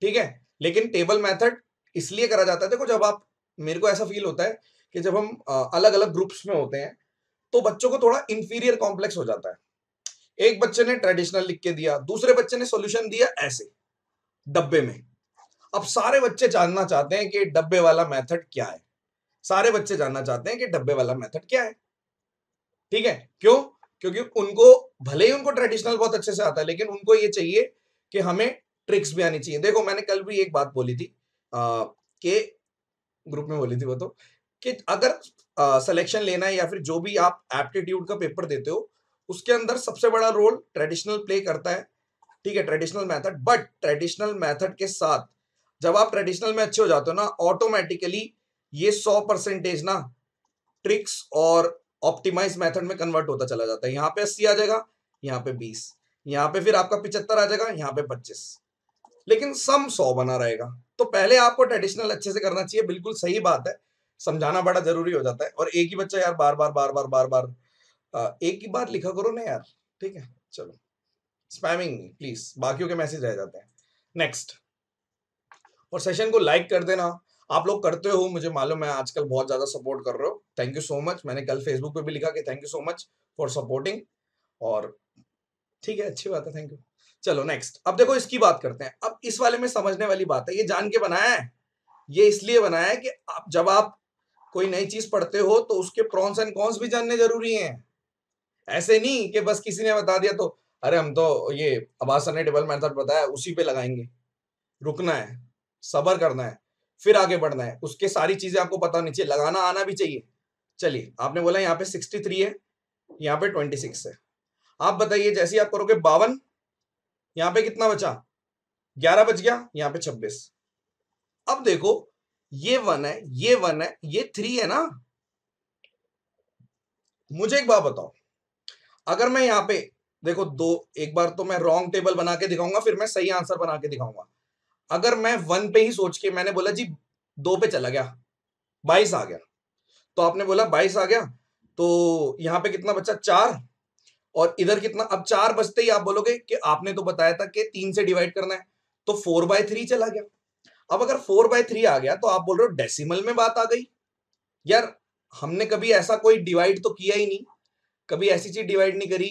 ठीक है। लेकिन टेबल मेथड इसलिए करा जाता है, देखो जब आप, मेरे को ऐसा फील होता है कि जब हम अलग अलग ग्रुप्स में होते हैं तो बच्चों को थोड़ा इंफीरियर कॉम्प्लेक्स हो जाता है। एक बच्चे ने ट्रेडिशनल लिख के दिया, दूसरे बच्चे ने सॉल्यूशन दिया ऐसे डब्बे में। अब सारे बच्चे जानना चाहते हैं कि डब्बे वाला मेथड क्या है, सारे बच्चे जानना चाहते हैं कि डब्बे वाला मेथड क्या है, ठीक है। क्यों? क्योंकि उनको, भले ही उनको ट्रेडिशनल बहुत अच्छे से आता है, लेकिन उनको ये चाहिए कि हमें ट्रिक्स भी आनी चाहिए। देखो मैंने कल भी एक बात बोली थी कि ग्रुप में बोली थी वो तो, कि अगर सिलेक्शन लेना है या फिर जो भी आप एप्टीट्यूड का पेपर देते हो उसके अंदर सबसे बड़ा रोल ट्रेडिशनल प्ले करता है, ठीक है, traditional method. But traditional method के साथ जब आप ट्रेडिशनल में अच्छे हो जाते हो ना, ऑटोमेटिकली ये सौ परसेंटेज ना ट्रिक्स और ऑप्टिमाइज मेथड में कन्वर्ट होता चला जाता है। यहाँ पे अस्सी आ जाएगा, यहाँ पे बीस, यहाँ पे फिर आपका पिचहत्तर आ जाएगा, यहाँ पे पच्चीस, लेकिन सम सौ बना रहेगा। तो पहले आपको ट्रेडिशनल अच्छे से करना चाहिए, बिल्कुल सही बात है, समझाना बड़ा जरूरी हो जाता है। और एक ही बच्चा यार बार बार बार बार बार बार एक ही बार लिखा करो ना यार, ठीक है। चलो स्पैमिंग नहीं प्लीज, बाकियों के मैसेज रह जाते हैं। नेक्स्ट, और सेशन को लाइक कर देना, आप लोग करते हो, मुझे मालूम है, आजकल बहुत ज्यादा सपोर्ट कर रहे हो, थैंक यू सो मच। मैंने कल फेसबुक पे भी लिखा कि thank you so much for supporting, और ठीक है, अच्छी बात है, थैंक यू। चलो नेक्स्ट, अब देखो इसकी बात करते हैं। अब इस वाले में समझने वाली बात है, ये जान के बनाया है, ये इसलिए बनाया है कि आप जब आप कोई नई चीज पढ़ते हो तो उसके प्रॉन्स एंड कॉन्स भी जानने जरूरी है। ऐसे नहीं कि बस किसी ने बता दिया तो अरे हम तो ये अभास सर ने टेबल मेथड बताया उसी पे लगाएंगे। रुकना है, सबर करना है, फिर आगे बढ़ना है, उसके सारी चीजें आपको पता होनी चाहिए, लगाना आना भी चाहिए। चलिए, आपने बोला यहाँ पे तिरसठ है, यहाँ पे छब्बीस है, आप बताइए जैसे ही आप करोगे बावन, यहाँ पे कितना बचा, ग्यारह बच गया, यहाँ पे छब्बीस। अब देखो ये वन है, ये वन है, ये थ्री है ना। मुझे एक बात बताओ, अगर मैं यहाँ पे देखो दो, एक बार तो मैं रॉन्ग टेबल बना के दिखाऊंगा, फिर मैं सही आंसर बना के दिखाऊंगा। अगर मैं वन पे ही सोच के मैंने बोला जी दो पे चला गया, बाईस आ गया, तो आपने बोला बाईस आ गया, तो यहाँ पे कितना बचा, चार, और इधर कितना, अब चार बचते ही आप बोलोगे कि आपने तो बताया था कि तीन से डिवाइड करना है, तो फोर बाय थ्री चला गया। अब अगर फोर बाय थ्री आ गया तो आप बोल रहे हो डेसिमल में बात आ गई। यार हमने कभी ऐसा कोई डिवाइड तो किया ही नहीं, कभी ऐसी चीज डिवाइड नहीं करी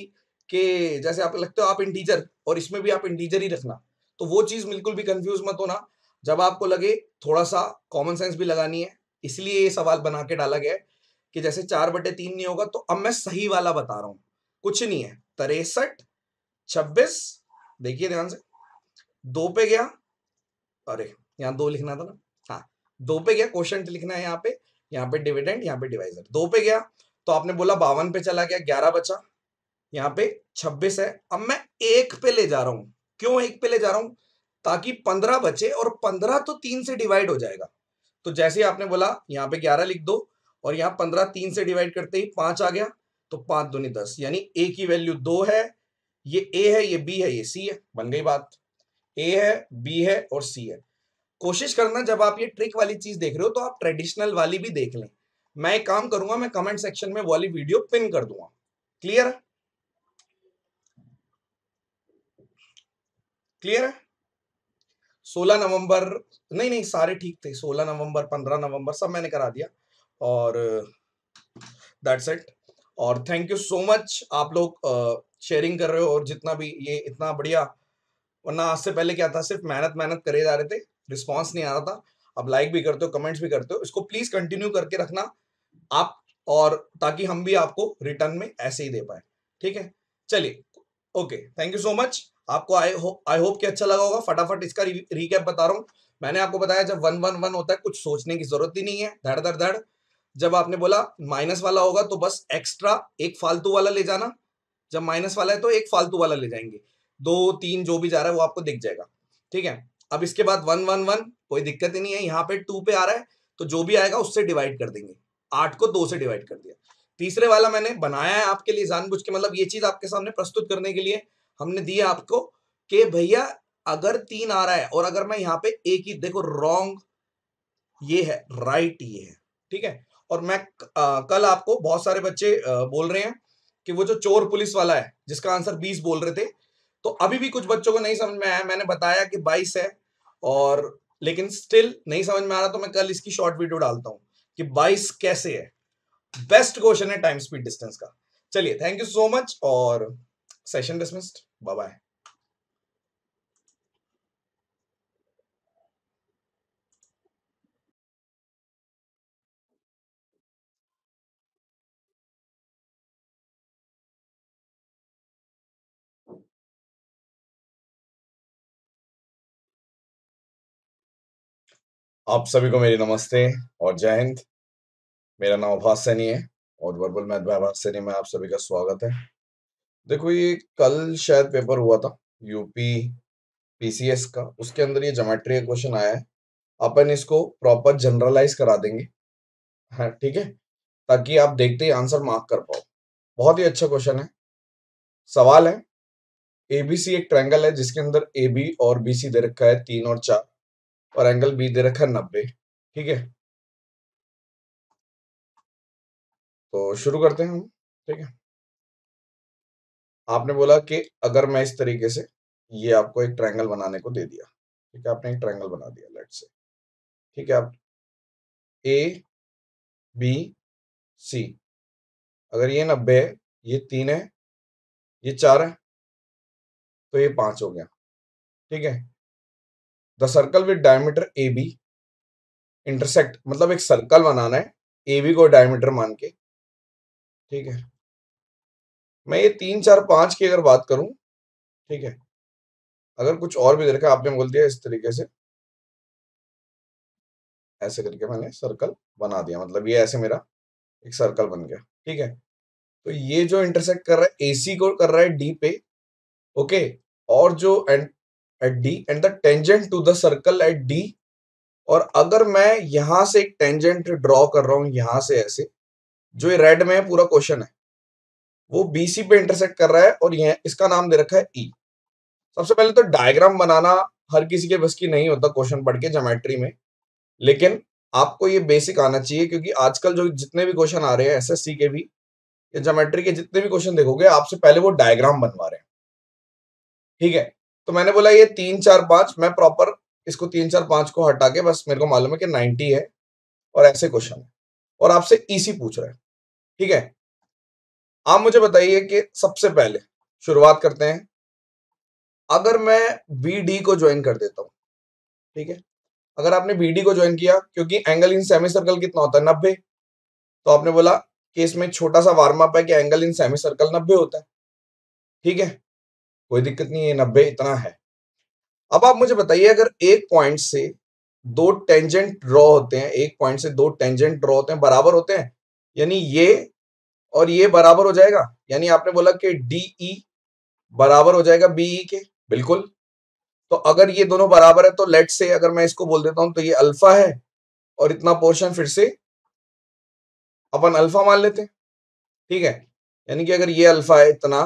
कि जैसे आप लगते हो आप इंटीजर और इसमें भी आप इंटीजर ही रखना, तो वो चीज बिल्कुल भी कंफ्यूज मत होना। जब आपको लगे थोड़ा सा कॉमन सेंस भी लगानी है, इसलिए ये सवाल बना के डाला गया है कि जैसे चार बटे तीन नहीं होगा, तो अब मैं सही वाला बता रहा हूं, कुछ नहीं है, तिरसठ, छब्बीस, देखिए ध्यान से, दो पे गया, अरे यहाँ दो लिखना था ना, हाँ दो पे गया, क्वोशंट लिखना है यहाँ पे, यहाँ पे डिविडेंड, यहाँ पे डिवाइजर, दो पे गया, तो आपने बोला बावन पे चला गया, ग्यारह बचा, यहाँ पे छब्बीस है। अब मैं एक पे ले जा रहा हूं, क्यों एक पे ले जा रहा हूं, ताकि पंद्रह बचे, और पंद्रह तो तीन से डिवाइड हो जाएगा। तो जैसे ही आपने बोला यहाँ पे ग्यारह लिख दो, और यहाँ पंद्रह तीन से डिवाइड करते ही पांच आ गया, तो पांच दूनी दस, यानी ए की वैल्यू दो है, ये ए है, ये बी है, ये सी है, बन गई बात, ए है, बी है और सी है। कोशिश करना जब आप ये ट्रिक वाली चीज देख रहे हो तो आप ट्रेडिशनल वाली भी देख लें। मैं एक काम करूंगा, मैं कमेंट सेक्शन में वाली वीडियो पिन कर दूंगा, क्लियर है, क्लियर है। सोलह नवंबर, नहीं नहीं सारे ठीक थे, सोलह नवंबर, पंद्रह नवंबर सब मैंने करा दिया, और दैट्स इट। और थैंक यू सो मच, आप लोग शेयरिंग कर रहे हो, और जितना भी ये इतना बढ़िया, वरना आज से पहले क्या था, सिर्फ मेहनत मेहनत करे जा रहे थे, रिस्पॉन्स नहीं आ रहा था। अब लाइक भी करते हो, कमेंट्स भी करते हो, इसको प्लीज कंटिन्यू करके रखना आप, और ताकि हम भी आपको रिटर्न में ऐसे ही दे पाए, ठीक है। चलिए okay, thank you so much, आपको आई होप आई होप कि अच्छा लगा होगा। फटाफट इसका रिकैप बता रहा हूँ, मैंने आपको बताया जब वन वन वन होता है कुछ सोचने की जरूरत ही नहीं है, धड़ धड़ धड़। जब आपने बोला माइनस वाला होगा तो बस एक्स्ट्रा एक फालतू वाला ले जाना, जब माइनस वाला है तो एक फालतू वाला ले जाएंगे, दो तीन जो भी जा रहा है वो आपको दिख जाएगा, ठीक है। अब इसके बाद वन वन वन कोई दिक्कत ही नहीं है, यहाँ पे टू पे आ रहा है तो जो भी आएगा उससे डिवाइड कर देंगे, आठ को दो से डिवाइड कर दिया। तीसरे वाला मैंने बनाया है आपके लिए जानबूझ के, मतलब ये चीज आपके सामने प्रस्तुत करने के लिए हमने दिया आपको कि भैया अगर तीन आ रहा है और अगर मैं यहाँ पे एक ही देखो रॉन्ग ये है, राइट ये है, ठीक है। और मैं आ, कल आपको बहुत सारे बच्चे आ, बोल रहे हैं कि वो जो चोर पुलिस वाला है जिसका आंसर बीस बोल रहे थे, तो अभी भी कुछ बच्चों को नहीं समझ में आया। मैंने बताया कि बाईस है और लेकिन स्टिल नहीं समझ में आ रहा, तो मैं कल इसकी शॉर्ट वीडियो डालता हूँ कि बाईस कैसे है। बेस्ट क्वेश्चन है टाइम स्पीड डिस्टेंस का। चलिए, थैंक यू सो मच और सेशन डिसमिस्ड, बाय बाय। आप सभी को मेरी नमस्ते और जय हिंद। मेरा नाम अभास सैनी है और verbal math by Abhas Saini में आप सभी का स्वागत है। देखो, ये कल शायद पेपर हुआ था यूपीपीसीएस का, उसके अंदर ये ज्योमेट्री क्वेश्चन आया है। अपन इसको प्रॉपर जनरलाइज करा देंगे, हाँ ठीक है, ताकि आप देखते ही आंसर मार्क कर पाओ। बहुत ही अच्छा क्वेश्चन है। सवाल है, एबीसी एक ट्रायंगल है जिसके अंदर ए बी और बी सी दे रखा है तीन और चार और एंगल बी दे रखा है नब्बे, ठीक है। तो शुरू करते हैं हम, ठीक है। आपने बोला कि अगर मैं इस तरीके से, ये आपको एक ट्रायंगल बनाने को दे दिया, ठीक है, आपने एक ट्रायंगल बना दिया लेट्स से, ठीक है। आप ए बी सी, अगर ये नब्बे है, ये तीन है, ये चार है, तो ये पांच हो गया, ठीक है। The circle with diameter A B intersect, मतलब एक सर्कल बनाना है ए बी को डायमीटर मान के, ठीक है। मैं ये तीन चार पांच की अगर बात करूं, ठीक है, अगर कुछ और भी दे रखा है, आपने बोल दिया इस तरीके से, ऐसे करके मैंने सर्कल बना दिया, मतलब ये ऐसे मेरा एक सर्कल बन गया, ठीक है। तो ये जो इंटरसेक्ट कर रहा है ए सी को कर रहा है डी पे, ओके, और जो and at D and the tangent to the circle at D, और अगर मैं यहां से एक टेंजेंट ड्रॉ कर रहा हूं यहां से ऐसे, जो ये रेड में है पूरा क्वेश्चन है, वो B C पे इंटरसेक्ट कर रहा है और यह इसका नाम दे रखा है E। सबसे पहले तो डायग्राम बनाना हर किसी के बस की नहीं होता क्वेश्चन पढ़ के ज्योमेट्री में, लेकिन आपको ये बेसिक आना चाहिए, क्योंकि आजकल जो जितने भी क्वेश्चन आ रहे हैं एसएससी के भी या ज्योमेट्री के जितने भी क्वेश्चन देखोगे, आपसे पहले वो डायग्राम बनवा रहे हैं, ठीक है। तो मैंने बोला ये तीन चार पांच, मैं प्रॉपर इसको तीन चार पांच को हटा के, बस मेरे को मालूम है कि नब्बे है और ऐसे क्वेश्चन है और आपसे ईसी पूछ रहा है, ठीक है। आप मुझे बताइए कि सबसे पहले शुरुआत करते हैं, अगर मैं बीडी को ज्वाइन कर देता हूं, ठीक है। अगर आपने बीडी को ज्वाइन किया, क्योंकि एंगल इन सेमी सर्कल कितना होता है नब्बे, तो आपने बोला कि इसमें छोटा सा वार्म अप है कि एंगल इन सेमी सर्कल नब्बे होता है, ठीक है, कोई दिक्कत नहीं है, नब्बे इतना है। अब आप मुझे बताइए, अगर एक पॉइंट से दो टेंजेंट ड्रॉ होते हैं, एक पॉइंट से दो टेंजेंट ड्रॉ होते हैं, बराबर होते हैं, यानी ये और ये बराबर हो जाएगा, यानी आपने बोला कि डीई बराबर हो जाएगा बीई के, बिल्कुल। तो अगर ये दोनों बराबर है, तो लेट से अगर मैं इसको बोल देता हूं तो ये अल्फा है और इतना पोर्शन फिर से अपन अल्फा मान लेते हैं, ठीक है। यानी कि अगर ये अल्फा है इतना,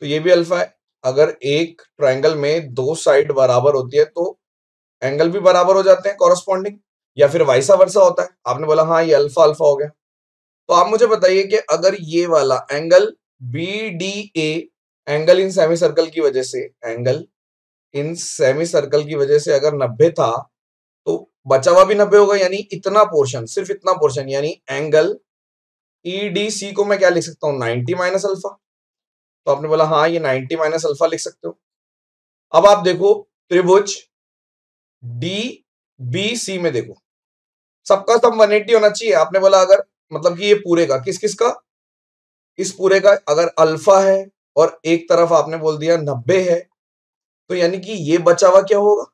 तो ये भी अल्फा है। अगर एक ट्रायंगल में दो साइड बराबर होती है तो एंगल भी बराबर हो जाते हैं कॉरस्पॉन्डिंग, या फिर वाइसा वर्सा होता है। आपने बोला हाँ ये अल्फा अल्फा हो गया। तो आप मुझे बताइए कि अगर ये वाला angle B D A angle in semi circle की वजह से एंगल इन सेमी सर्कल की वजह से अगर नब्बे था, तो बचा हुआ भी नब्बे होगा, यानी इतना पोर्शन, सिर्फ इतना पोर्शन, यानी एंगल ई डी सी को मैं क्या लिख सकता हूँ, नाइन्टी माइनस अल्फा। तो आपने बोला हाँ ये नाइन्टी माइनस अल्फा लिख सकते हो। अब आप देखो त्रिभुज डी बी सी में, देखो सबका सब एक सौ अस्सी होना चाहिए। आपने बोला अगर, मतलब कि ये पूरे का, किस किस का, इस पूरे का अगर अल्फा है और एक तरफ आपने बोल दिया नब्बे है, तो यानी कि ये बचा हुआ क्या होगा,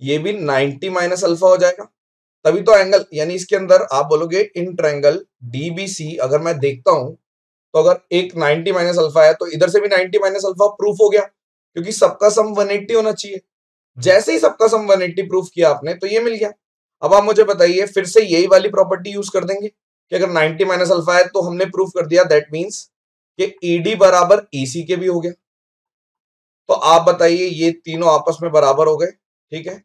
ये भी नाइन्टी माइनस अल्फा हो जाएगा। तभी तो एंगल, यानी इसके अंदर आप बोलोगे in triangle D B C, अगर मैं देखता हूं तो अगर एक नाइन्टी माइनस अल्फा है, तो इधर से भी नाइन्टी माइनस अल्फा प्रूफ हो गया, क्योंकि सबका सम एक सौ अस्सी होना चाहिए। जैसे ही सबका सम एक सौ अस्सी प्रूफ किया आपने, तो ये मिल गया। अब आप मुझे बताइए, फिर से यही वाली प्रॉपर्टी यूज कर देंगे कि अगर नाइनटी माइनस अल्फा है तो हमने प्रूफ कर दिया, दैट मीन्स कि ईडी बराबर ईसी के भी हो गया। तो आप बताइए ये तीनों आपस में बराबर हो गए, ठीक है,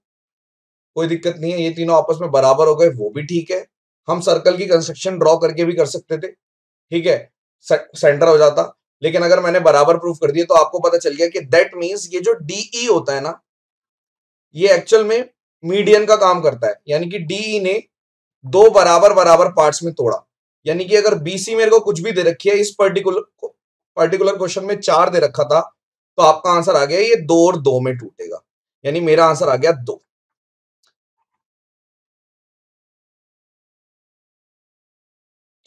कोई दिक्कत नहीं है, ये तीनों आपस में बराबर हो गए वो भी ठीक है। हम सर्कल की कंस्ट्रक्शन ड्रॉ करके भी कर सकते थे, ठीक है, सेंटर हो जाता, लेकिन अगर मैंने बराबर प्रूफ कर दिया तो आपको पता चल गया कि दैट मीन्स ये जो डीई होता है ना, ये एक्चुअल में मीडियन का काम करता है, यानी कि डीई ने दो बराबर बराबर पार्ट्स में तोड़ा। यानी कि अगर बीसी मेरे को कुछ भी दे रखी है, इस पर्टिकुलर पर्टिकुलर क्वेश्चन में चार दे रखा था, तो आपका आंसर आ गया ये दो और दो में टूटेगा, यानी मेरा आंसर आ गया दो।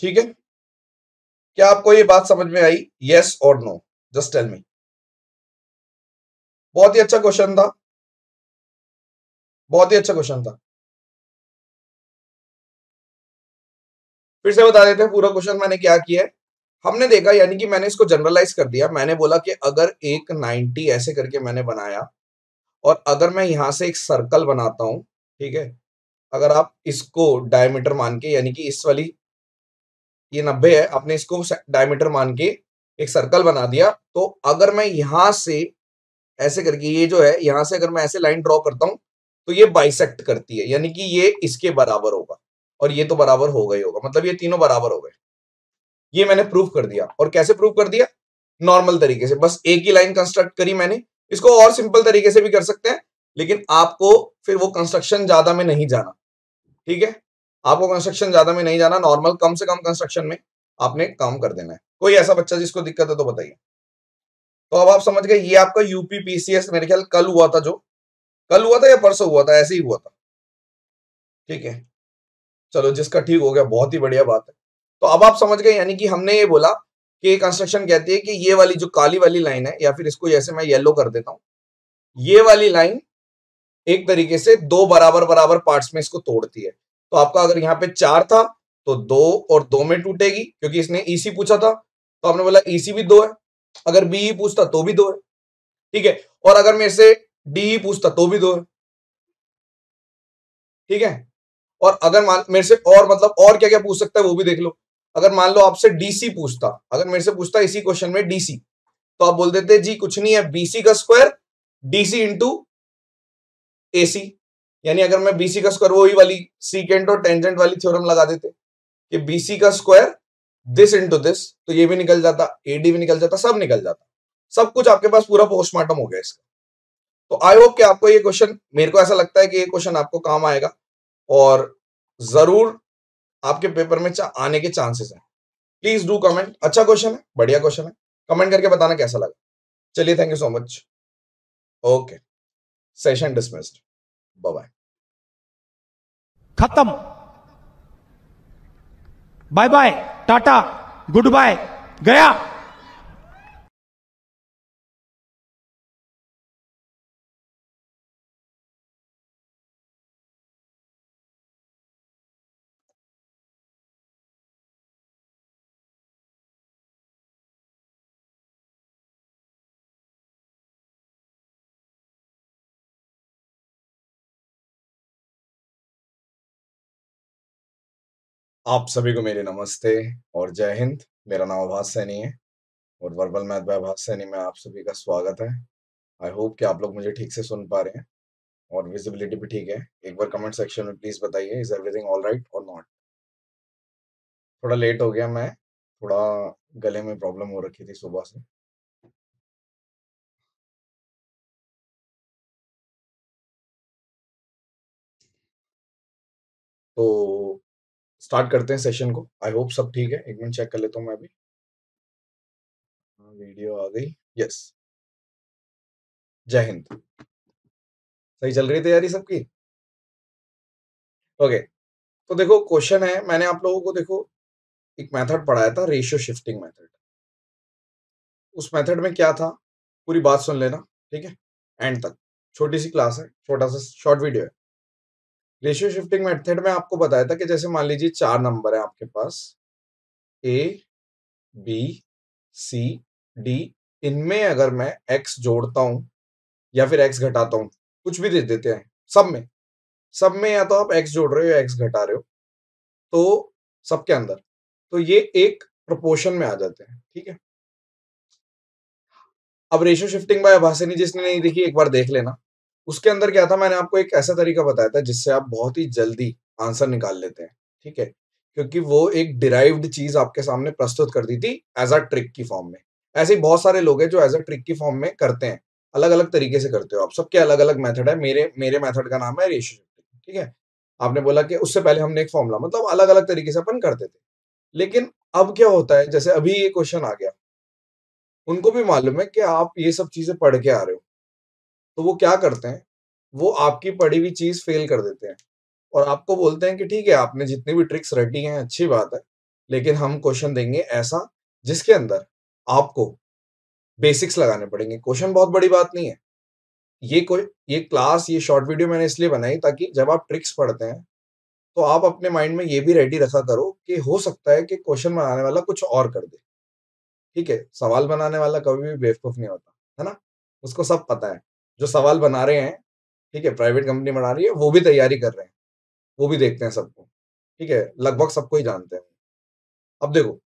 ठीक है, क्या आपको ये बात समझ में आई? यस और नो, जस्ट टेल मी। बहुत ही अच्छा क्वेश्चन था, बहुत ही अच्छा क्वेश्चन था। फिर से बता देते हैं पूरा क्वेश्चन मैंने क्या किया है। हमने देखा, यानी कि मैंने इसको जनरलाइज कर दिया, मैंने बोला कि अगर एक नाइन्टी ऐसे करके मैंने बनाया और अगर मैं यहां से एक सर्कल बनाता हूं, ठीक है, अगर आप इसको डायमीटर मान के, यानी कि इस वाली ये नब्बे है, आपने इसको डायमीटर मान के एक सर्कल बना दिया, तो अगर मैं यहां से ऐसे करके ये जो है यहां से अगर मैं ऐसे लाइन ड्रॉ करता हूं तो ये बाइसेक्ट करती है, यानी कि ये इसके बराबर होगा और ये तो बराबर होगा ही होगा, मतलब ये तीनों बराबर हो गए। ये मैंने प्रूफ कर दिया, और कैसे प्रूफ कर दिया? नॉर्मल तरीके से, बस एक ही लाइन कंस्ट्रक्ट करी मैंने। इसको और सिंपल तरीके से भी कर सकते हैं, लेकिन आपको फिर वो कंस्ट्रक्शन ज्यादा में नहीं जाना, ठीक है, आपको कंस्ट्रक्शन ज्यादा में नहीं जाना, नॉर्मल कम से कम कंस्ट्रक्शन में आपने काम कर देना है। कोई ऐसा बच्चा जिसको दिक्कत है तो बताइए। तो अब आप समझ गए, ये आपका यूपीपीसीएस मेरे ख्याल कल हुआ था, जो कल हुआ था या परसों हुआ था, ऐसे ही हुआ था, ठीक है, चलो जिसका ठीक हो गया, बहुत ही बढ़िया बात है। तो अब आप समझ गए, यानी कि हमने ये बोला कि कंस्ट्रक्शन कहती है कि ये वाली जो काली वाली लाइन है, या फिर इसको जैसे मैं येलो कर देता हूँ, ये वाली लाइन एक तरीके से दो बराबर बराबर पार्ट्स में इसको तोड़ती है। तो आपका अगर यहाँ पे चार था तो दो और दो में टूटेगी, क्योंकि इसने ईसी पूछा था तो आपने बोला ईसी भी दो है, अगर बीई पूछता तो भी दो है, ठीक है, और अगर मेरे से डीई पूछता तो भी दो है, ठीक है, और अगर मान मेरे से और मतलब और क्या क्या पूछ सकता है वो भी देख लो। अगर मान लो आपसे डीसी पूछता, अगर मेरे से पूछता इसी क्वेश्चन में डीसी, तो आप बोल देते जी कुछ नहीं है, बीसी का स्क्वायर डीसी इंटू एसी, यानी अगर मैं बीसी का स्क्वायर, वही वाली सीकेंट और टेंजेंट वाली थ्योरम लगा देते कि बीसी का स्क्वायर दिस इंटू दिस, तो ये भी निकल जाता, एडी भी निकल जाता, सब निकल जाता, सब कुछ आपके पास पूरा पोस्टमार्टम हो गया इसका। तो आई होप कि आपको ये क्वेश्चन, मेरे को ऐसा लगता है कि ये क्वेश्चन आपको काम आएगा और जरूर आपके पेपर में चा, आने के चांसेस हैं। प्लीज डू कमेंट, अच्छा क्वेश्चन है, बढ़िया क्वेश्चन है, कमेंट करके बताना कैसा लगा। चलिए, thank you so much, okay, session dismissed, bye bye, खत्म, bye bye, tata, good bye, गया। आप सभी को मेरे नमस्ते और जय हिंद। मेरा नाम अभास सैनी है और verbal math by Abhas Saini में आप सभी का स्वागत है। आई होप कि आप लोग मुझे ठीक से सुन पा रहे हैं और विजिबिलिटी भी ठीक है। एक बार कमेंट सेक्शन में प्लीज बताइए, इज एवरीथिंग ऑल राइट और नॉट। थोड़ा लेट हो गया मैं, थोड़ा गले में प्रॉब्लम हो रखी थी सुबह से। तो स्टार्ट करते हैं सेशन को। आई होप सब ठीक है। एक मिनट चेक कर लेता हूँ मैं भी, वीडियो आ गई। यस, जय हिंद। सही चल रही तैयारी सबकी? ओके, तो देखो क्वेश्चन है, मैंने आप लोगों को देखो एक मेथड पढ़ाया था, रेशियो शिफ्टिंग मेथड। उस मेथड में क्या था, पूरी बात सुन लेना, ठीक है, एंड तक। छोटी सी क्लास है, छोटा सा शॉर्ट वीडियो है। रेशियो शिफ्टिंग मेथड में आपको बताया था कि जैसे मान लीजिए चार नंबर है आपके पास, ए बी सी डी, इनमें अगर मैं एक्स जोड़ता हूं या फिर एक्स घटाता हूं, कुछ भी दे देते हैं, सब में सब में या तो आप एक्स जोड़ रहे हो या एक्स घटा रहे हो, तो सबके अंदर तो ये एक प्रोपोर्शन में आ जाते हैं। ठीक है, अब ratio shifting by Abhas Saini जिसने नहीं देखी एक बार देख लेना। उसके अंदर क्या था, मैंने आपको एक ऐसा तरीका बताया था जिससे आप बहुत ही जल्दी आंसर निकाल लेते हैं। ठीक है, क्योंकि वो एक डिराइव्ड चीज आपके सामने प्रस्तुत कर दी थी एज अ ट्रिक की फॉर्म में। ऐसे ही बहुत सारे लोग हैं जो एज अ ट्रिक की फॉर्म में करते हैं, अलग अलग तरीके से करते हो आप, सबके अलग अलग मेथड है। मेरे मेरे मेथड का नाम है रेशियो शिफ्टिंग। ठीक है, आपने बोला कि उससे पहले हमने एक फॉर्मूला, मतलब अलग अलग तरीके से अपन करते थे। लेकिन अब क्या होता है, जैसे अभी ये क्वेश्चन आ गया, उनको भी मालूम है कि आप ये सब चीजें पढ़ के आ रहे हो, तो वो क्या करते हैं, वो आपकी पढ़ी हुई चीज फेल कर देते हैं और आपको बोलते हैं कि ठीक है आपने जितनी भी ट्रिक्स रटी हैं अच्छी बात है, लेकिन हम क्वेश्चन देंगे ऐसा जिसके अंदर आपको बेसिक्स लगाने पड़ेंगे। क्वेश्चन बहुत बड़ी बात नहीं है, ये कोई ये क्लास ये शॉर्ट वीडियो मैंने इसलिए बनाई ताकि जब आप ट्रिक्स पढ़ते हैं तो आप अपने माइंड में ये भी रेडी रखा करो कि हो सकता है कि क्वेश्चन बनाने वाला कुछ और कर दे। ठीक है, सवाल बनाने वाला कभी भी बेवकूफ नहीं होता है ना, उसको सब पता है। जो सवाल बना रहे हैं, ठीक है, प्राइवेट कंपनी बना रही है, वो भी तैयारी कर रहे हैं, वो भी देखते हैं सबको। ठीक है, लगभग सबको ही जानते हैं। अब देखो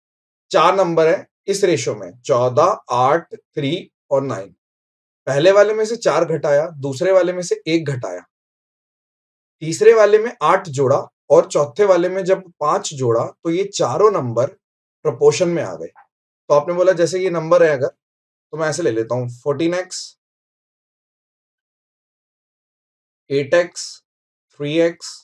चार नंबर है इस रेशो में, चौदह, आठ, थ्री और नाइन। पहले वाले में से चार घटाया, दूसरे वाले में से एक घटाया, तीसरे वाले में आठ जोड़ा और चौथे वाले में जब पांच जोड़ा तो ये चारों नंबर प्रोपोर्शन में आ गए। तो आपने बोला जैसे ये नंबर है अगर, तो मैं ऐसे ले लेता हूं fourteen x, eight x, three x,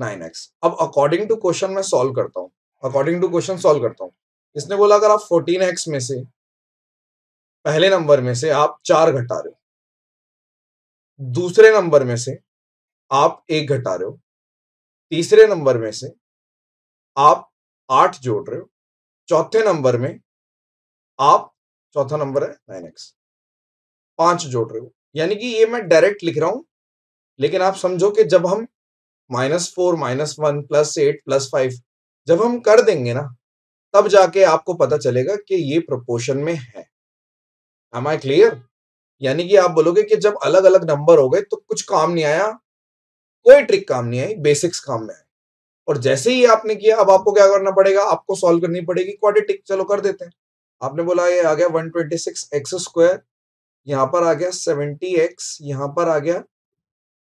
nine x. अब अकॉर्डिंग टू क्वेश्चन मैं सॉल्व करता हूं, अकॉर्डिंग टू क्वेश्चन सॉल्व करता हूं। इसने बोला अगर आप फोर्टीन एक्स में से पहले नंबर में से आप चार घटा रहे हो, दूसरे नंबर में से आप एक घटा रहे हो, तीसरे नंबर में से आप आठ जोड़ रहे हो, चौथे नंबर में आप, चौथा नंबर है नाइन एक्स, पांच जोड़ रहे हो। यानी कि ये मैं डायरेक्ट लिख रहा हूं, लेकिन आप समझो कि जब हम minus four minus one plus eight plus five जब हम कर देंगे ना, तब जाके आपको पता चलेगा कि ये प्रोपोर्शन में है। Am I clear? यानी कि आप बोलोगे कि जब अलग अलग नंबर हो गए तो कुछ काम नहीं आया, कोई ट्रिक काम नहीं आई, बेसिक्स काम में आए। और जैसे ही आपने किया, अब आपको क्या करना पड़ेगा, आपको सॉल्व करनी पड़ेगी क्वाड्रेटिक। चलो कर देते हैं। आपने बोला ये आ गया one twenty six x square, यहाँ पर आ गया सेवेंटी एक्स, यहाँ पर आ गया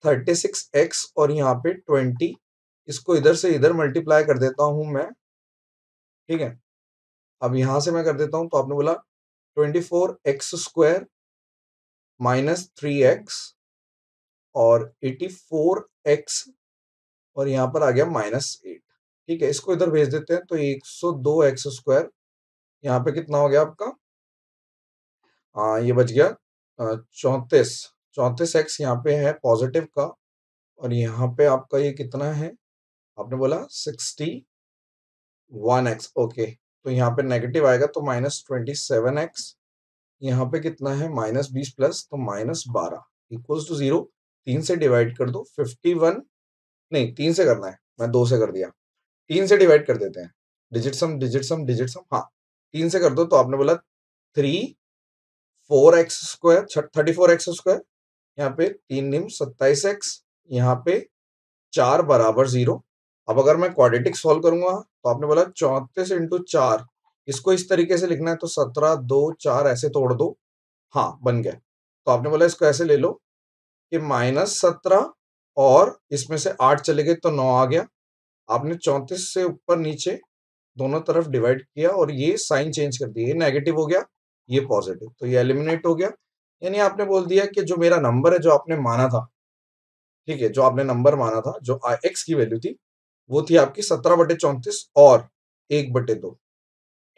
थर्टी सिक्स एक्स और यहाँ पे ट्वेंटी। इसको इधर से इधर मल्टीप्लाई कर देता हूँ मैं। ठीक है, अब यहाँ से मैं कर देता हूँ, तो आपने बोला twenty four x square minus three x और एटी फोर एक्स और यहाँ पर आ गया माइनस एट। ठीक है, इसको इधर भेज देते हैं, तो एक सौ दो एक्स स्क्वायर, यहाँ पे कितना हो गया आपका, आ, ये बच गया चौंतीस चौंतीस एक्स यहाँ पे है पॉजिटिव का, और यहाँ पे आपका ये कितना है, आपने बोला सिक्सटी वन एक्स। ओके, तो यहाँ पे नेगेटिव आएगा तो माइनस ट्वेंटी सेवन एक्स, यहाँ पे कितना है माइनस बीस प्लस तो माइनस बारह इक्वल्स टू जीरो। तीन से डिवाइड कर दो, फिफ्टी वन, नहीं तीन से करना है, मैं दो से कर दिया, तीन से डिवाइड कर देते हैं, digit sum digit sum digit sum, हाँ तीन से कर दो। तो आपने बोला three four x square thirty four x square, यहाँ पे तीन निम सत्ताईस एक्स, यहाँ पे चार बराबर जीरो। अब अगर मैं क्वाड्रेटिक सॉल्व करूंगा तो आपने बोला चौंतीस इंटू चार, इसको इस तरीके से लिखना है तो सत्रह दो चार ऐसे तोड़ दो, हाँ बन गया। तो आपने बोला इसको ऐसे ले लो कि माइनस सत्रह और इसमें से आठ चले गए तो नौ आ गया। आपने चौंतीस से ऊपर नीचे दोनों तरफ डिवाइड किया और ये साइन चेंज कर दिया, ये नेगेटिव हो गया ये पॉजिटिव, तो ये एलिमिनेट हो गया। यानी आपने बोल दिया कि जो मेरा नंबर है, जो आपने माना था, ठीक है, जो आपने नंबर माना था, जो एक्स की वैल्यू थी, वो थी आपकी सत्रह बटे चौंतीस और एक बटे दो।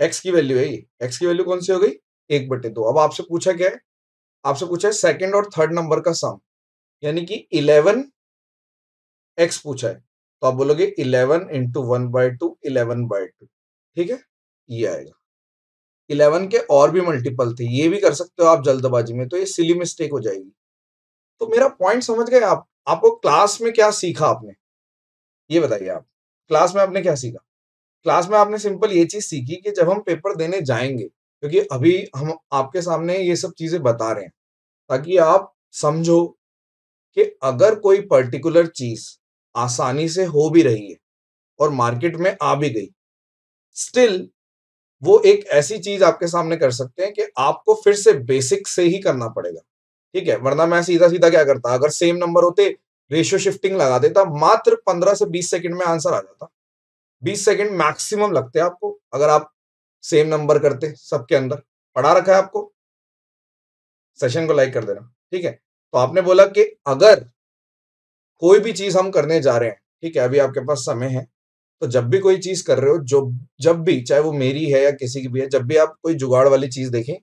एक्स की वैल्यू है ये, एक्स की वैल्यू कौन सी हो गई, एक बटे दो। अब आपसे पूछा क्या है, आपसे पूछा है सेकेंड और थर्ड नंबर का सम, यानी कि इलेवन एक्स पूछा है। तो आप बोलोगे eleven into one by two, eleven by two. ठीक है, ये आएगा। इलेवन के और भी मल्टीपल थे, ये भी कर सकते हो आप जल्दबाजी में, तो ये सिली मिस्टेक हो जाएगी। तो मेरा पॉइंट समझ गए आप? आपको क्लास में क्या सीखा आपने, ये बताइए आप, क्लास में आपने क्या सीखा? क्लास में आपने सिंपल ये चीज सीखी कि जब हम पेपर देने जाएंगे, क्योंकि अभी हम आपके सामने ये सब चीजें बता रहे हैं ताकि आप समझो कि अगर कोई पर्टिकुलर चीज आसानी से हो भी रही है और मार्केट में आ भी गई, स्टिल वो एक ऐसी चीज आपके सामने कर सकते हैं कि आपको फिर से बेसिक से ही करना पड़ेगा, ठीक है। वरना मैं सीधा सीधा क्या करता, अगर सेम नंबर होते रेशियो शिफ्टिंग लगा देता, मात्र पंद्रह से बीस सेकंड में आंसर आ जाता। बीस सेकंड मैक्सिमम लगते हैं आपको अगर आप सेम नंबर करते। सबके अंदर पढ़ा रखा है आपको, सेशन को लाइक कर देना, ठीक है। तो आपने बोला कि अगर कोई भी चीज हम करने जा रहे हैं, ठीक है, अभी आपके पास समय है, तो जब भी कोई चीज कर रहे हो, जो जब भी, चाहे वो मेरी है या किसी की भी है, जब भी आप कोई जुगाड़ वाली चीज देखें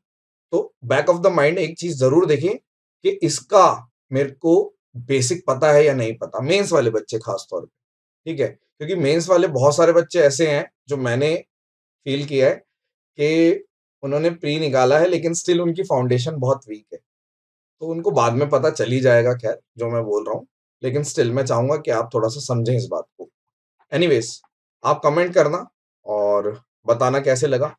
तो बैक ऑफ द माइंड एक चीज जरूर देखें कि इसका मेरे को बेसिक पता है या नहीं पता। मेंस वाले बच्चे खासतौर पे, ठीक है, क्योंकि मेंस वाले बहुत सारे बच्चे ऐसे हैं जो मैंने फील किया है कि उन्होंने प्री निकाला है लेकिन स्टिल उनकी फाउंडेशन बहुत वीक है। तो उनको बाद में पता चल ही जाएगा, खैर, जो मैं बोल रहा हूँ, लेकिन स्टिल मैं चाहूंगा कि आप थोड़ा सा समझें इस बात को। एनीवेज, आप कमेंट करना और बताना कैसे लगा।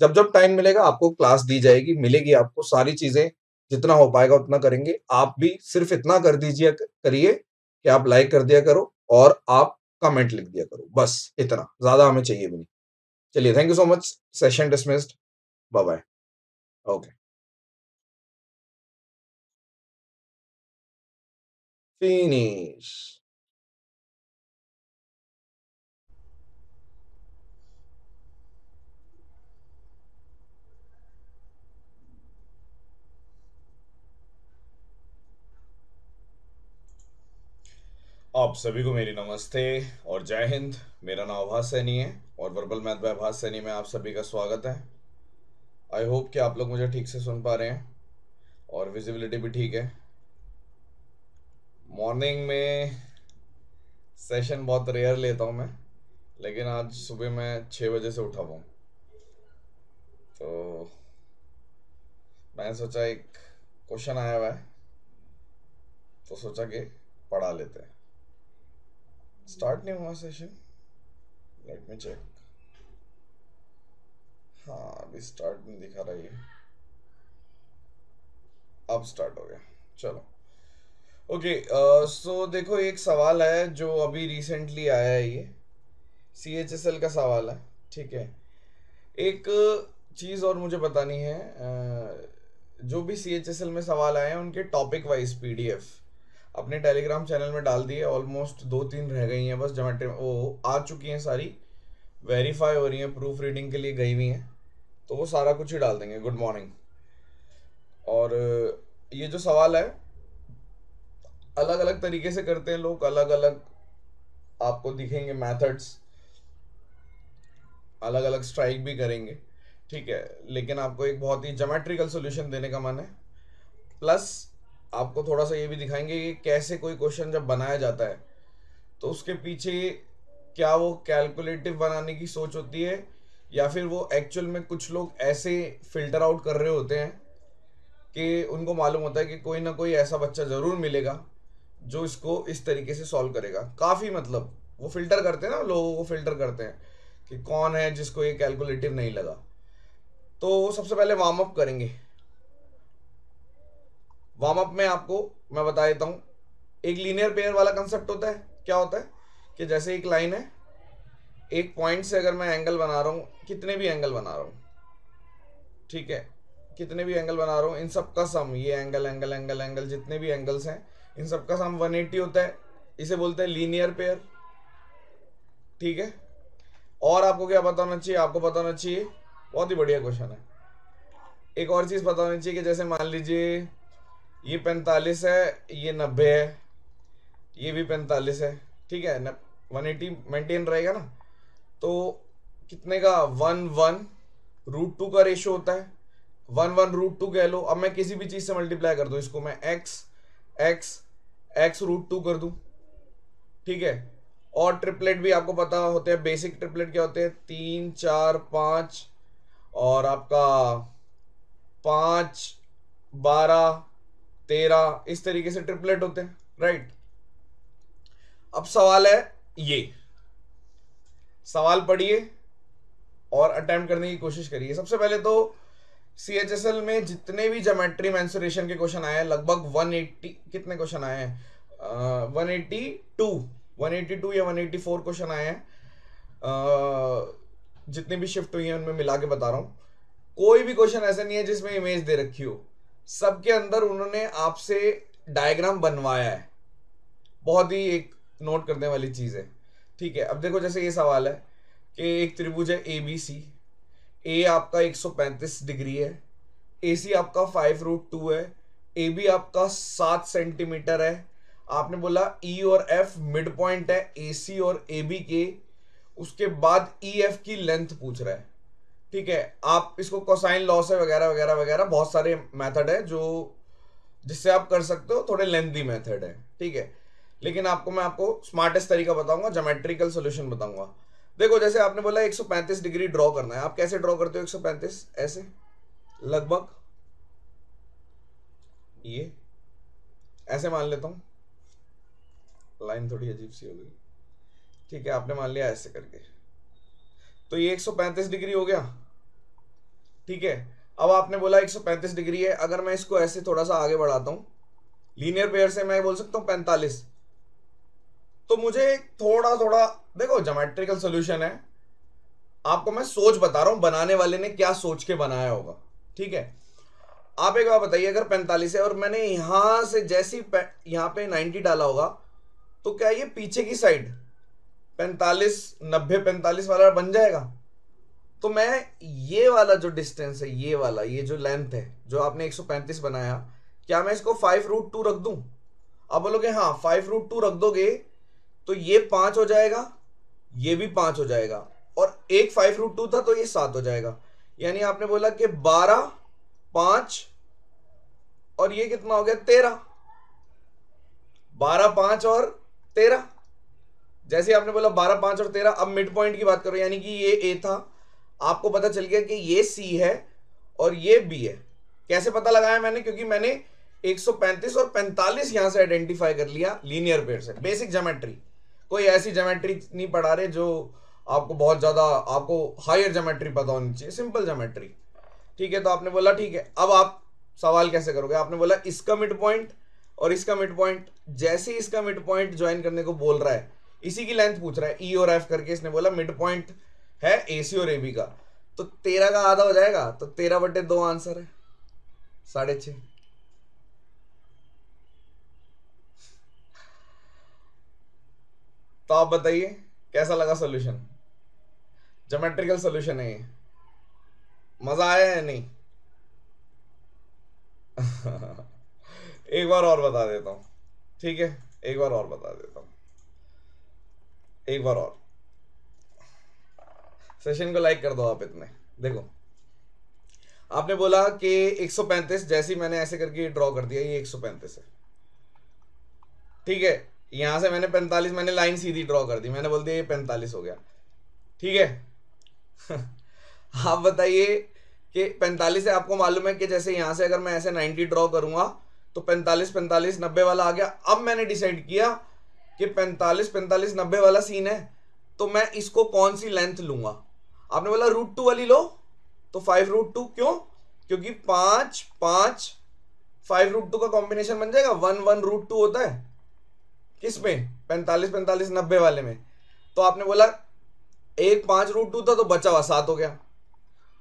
जब जब टाइम मिलेगा आपको क्लास दी जाएगी, मिलेगी आपको सारी चीजें, जितना हो पाएगा उतना करेंगे। आप भी सिर्फ इतना कर दीजिए करिए कि आप लाइक कर दिया करो और आप कमेंट लिख दिया करो, बस इतना, ज्यादा हमें चाहिए भी नहीं। चलिए, thank you so much, session dismissed, bye bye, okay. Finish. आप सभी को मेरी नमस्ते और जय हिंद। मेरा नाम अभास सैनी है और verbal math by Abhas Saini में आप सभी का स्वागत है। आई होप कि आप लोग मुझे ठीक से सुन पा रहे हैं और विजिबिलिटी भी ठीक है। मॉर्निंग में सेशन बहुत रेयर लेता हूं मैं, लेकिन आज सुबह मैं छः बजे से उठा पाऊँ, तो मैंने सोचा एक क्वेश्चन आया हुआ है तो सोचा कि पढ़ा लेते हैं। स्टार्ट नहीं हुआ सेशन, लेट मी चेक। हाँ, अभी स्टार्ट नहीं दिखा रही है, अब स्टार्ट हो गया, चलो ओके। सो देखो, एक सवाल है जो अभी रिसेंटली आया है, ये सी एच एस एल का सवाल है, ठीक है। एक चीज़ और मुझे बतानी है, uh, जो भी सी एच एस एल में सवाल आए हैं उनके topic wise P D F अपने टेलीग्राम चैनल में डाल दिए। ऑलमोस्ट दो तीन रह गई हैं बस, जमेट्री वो आ चुकी हैं, सारी वेरीफाई हो रही हैं, प्रूफ रीडिंग के लिए गई हुई हैं, तो वो सारा कुछ ही डाल देंगे। Good morning. और ये जो सवाल है अलग अलग तरीके से करते हैं लोग, अलग अलग आपको दिखेंगे मेथड्स, अलग अलग स्ट्राइक भी करेंगे, ठीक है। लेकिन आपको एक बहुत ही ज्योमेट्रिकल सॉल्यूशन देने का मन है, प्लस आपको थोड़ा सा ये भी दिखाएंगे कि कैसे कोई क्वेश्चन जब बनाया जाता है तो उसके पीछे क्या वो कैलकुलेटिव बनाने की सोच होती है या फिर वो एक्चुअल में कुछ लोग ऐसे फिल्टर आउट कर रहे होते हैं कि उनको मालूम होता है कि कोई ना कोई ऐसा बच्चा ज़रूर मिलेगा जो इसको इस तरीके से सॉल्व करेगा। काफ़ी मतलब वो फिल्टर करते हैं ना, लोगों को फिल्टर करते हैं कि कौन है जिसको ये कैलकुलेटिव नहीं लगा। तो सबसे पहले वार्म अप करेंगे। वार्म अप में आपको मैं बता देता हूँ, एक लीनियर पेयर वाला कंसेप्ट होता है। क्या होता है कि जैसे एक लाइन है, एक पॉइंट से अगर मैं एंगल बना रहा हूँ, कितने भी एंगल बना रहा हूँ, ठीक है, कितने भी एंगल बना रहा हूँ, इन सब का सम, ये एंगल एंगल एंगल एंगल जितने भी एंगल्स हैं इन सब का सम एक सौ अस्सी होता है। इसे बोलते हैं लीनियर पेयर, ठीक है। और आपको क्या पता होना चाहिए, आपको पता होना चाहिए, बहुत ही बढ़िया क्वेश्चन है। एक और चीज़ पता होनी चाहिए कि जैसे मान लीजिए ये पैंतालीस है, ये नब्बे है, ये भी पैंतालीस है, ठीक है, एक सौ अस्सी मेंटेन रहेगा ना। तो कितने का, वन वन रूट टू का रेशो होता है, वन वन रूट टू कह लो। अब मैं किसी भी चीज़ से मल्टीप्लाई कर दूँ इसको, मैं x x x root two कर दूँ, ठीक है। और ट्रिपलेट भी आपको पता होते हैं, बेसिक ट्रिपलेट क्या होते हैं, तीन चार पाँच, और आपका पाँच बारह तेरह, इस तरीके से ट्रिपलेट होते हैं, राइट। अब सवाल है ये, सवाल पढ़िए और अटेम्प्ट करने की कोशिश करिए। सबसे पहले तो सी एच एस एल में जितने भी ज्योमेट्री मेंसुरेशन के क्वेश्चन आए हैं, लगभग एक सौ अस्सी कितने क्वेश्चन आए हैं, one eighty two, one eighty two या वन एटी फोर क्वेश्चन आए हैं जितनी भी शिफ्ट हुई है उनमें मिला के बता रहा हूँ, कोई भी क्वेश्चन ऐसा नहीं है जिसमें इमेज दे रखी हो। सबके अंदर उन्होंने आपसे डायग्राम बनवाया है, बहुत ही एक नोट करने वाली चीज़ है। ठीक है, अब देखो जैसे ये सवाल है कि एक त्रिभुज है ए बी सी, ए आपका एक सौ पैंतीस डिग्री है, ए सी आपका फाइव रूट टू है, ए बी आपका सात सेंटीमीटर है। आपने बोला ई e और एफ मिड पॉइंट है ए सी और ए बी के, उसके बाद ई e, एफ की लेंथ पूछ रहा है। ठीक है, आप इसको कोसाइन लॉ से वगैरह वगैरह वगैरह बहुत सारे मेथड है जो जिससे आप कर सकते हो, थोड़े लेंथी मेथड है। ठीक है, लेकिन आपको मैं आपको स्मार्टेस्ट तरीका बताऊंगा, ज्योमेट्रिकल सॉल्यूशन बताऊंगा। देखो जैसे आपने बोला एक सौ पैंतीस डिग्री ड्रॉ करना है, आप कैसे ड्रॉ करते हो एक सौ पैंतीस? ऐसे लगभग, ये ऐसे मान लेता हूँ, लाइन थोड़ी अजीब सी हो गई। ठीक है, आपने मान लिया ऐसे करके, तो ये एक सौ पैंतीस डिग्री हो गया। ठीक है, अब आपने बोला एक सौ पैंतीस डिग्री है, अगर मैं इसको ऐसे थोड़ा सा आगे बढ़ाता हूँ, लीनियर पेयर से मैं बोल सकता हूँ पैंतालीस। तो मुझे थोड़ा थोड़ा देखो, ज्योमेट्रिकल सॉल्यूशन है, आपको मैं सोच बता रहा हूँ बनाने वाले ने क्या सोच के बनाया होगा। ठीक है, आप एक बार बताइए, अगर पैंतालीस है और मैंने यहाँ से जैसी यहाँ पे नाइन्टी डाला होगा, तो क्या ये पीछे की साइड पैंतालीस नब्बे पैंतालीस वाला बन जाएगा? तो मैं ये वाला जो डिस्टेंस है, ये वाला, ये जो लेंथ है जो आपने एक सौ पैंतीस बनाया, क्या मैं इसको फाइव रूट टू रख दूं? आप बोलोगे हाँ, फाइव रूट टू रख दोगे तो ये पाँच हो जाएगा, ये भी पाँच हो जाएगा, और एक फाइव रूट टू था तो ये सात हो जाएगा। यानी आपने बोला कि बारह पाँच और ये कितना हो गया तेरह, बारह पाँच और तेरह। जैसे आपने बोला बारह पाँच और तेरह, अब मिड पॉइंट की बात करो, यानी कि ये ए था, आपको पता चल गया कि ये सी है और ये बी है। कैसे पता लगाया मैंने? क्योंकि मैंने एक सौ पैंतीस और पैंतालीस यहाँ से आइडेंटिफाई कर लिया लीनियर पेयर से। बेसिक ज्योमेट्री, कोई ऐसी ज्योमेट्री नहीं पढ़ा रहे जो आपको बहुत ज़्यादा, आपको हायर ज्योमेट्री पता होनी चाहिए, सिंपल ज्योमेट्री। ठीक है, तो आपने बोला ठीक है, अब आप सवाल कैसे करोगे? आपने बोला इसका मिड पॉइंट और इसका मिड पॉइंट, जैसे इसका मिड पॉइंट ज्वाइन करने को बोल रहा है, इसी की लेंथ पूछ रहा है ई e और एफ करके, इसने बोला मिड पॉइंट है ए सी और ए बी का, तो तेरह का आधा हो जाएगा, तो तेरह बटे दो आंसर है, साढ़े छः। तो आप बताइए कैसा लगा सॉल्यूशन? ज्योमेट्रिकल सॉल्यूशन है ये, मजा आया है नहीं? एक बार और बता देता हूँ, ठीक है, एक बार और बता देता हूँ, एक बार और। सेशन को लाइक कर दो आप इतने। देखो आपने बोला कि एक सौ पैंतीस, जैसी मैंने ऐसे करके ड्रॉ कर दिया, ये एक सौ पैंतीस है। ठीक है, यहां से मैंने पैंतालीस, मैंने लाइन सीधी ड्रॉ कर दी, मैंने बोल दिया ये पैंतालीस हो गया। ठीक है, आप बताइए कि पैंतालीस है, आपको मालूम है कि जैसे यहां से अगर मैं ऐसे नाइन्टी ड्रॉ करूंगा तो पैंतालीस पैंतालीस नब्बे वाला आ गया। अब मैंने डिसाइड किया कि पैंतालीस पैंतालीस नब्बे वाला सीन है, तो मैं इसको कौन सी लेंथ लूंगा? आपने बोला रूट टू वाली लो, तो फाइव रूट टू, क्यों? क्योंकि पाँच पाँच फाइव रूट टू का कॉम्बिनेशन बन जाएगा, वन वन रूट टू होता है किस में? पैंतालीस पैंतालीस नब्बे वाले में। तो आपने बोला एक पाँच रूट टू था तो बचा हुआ सात हो गया।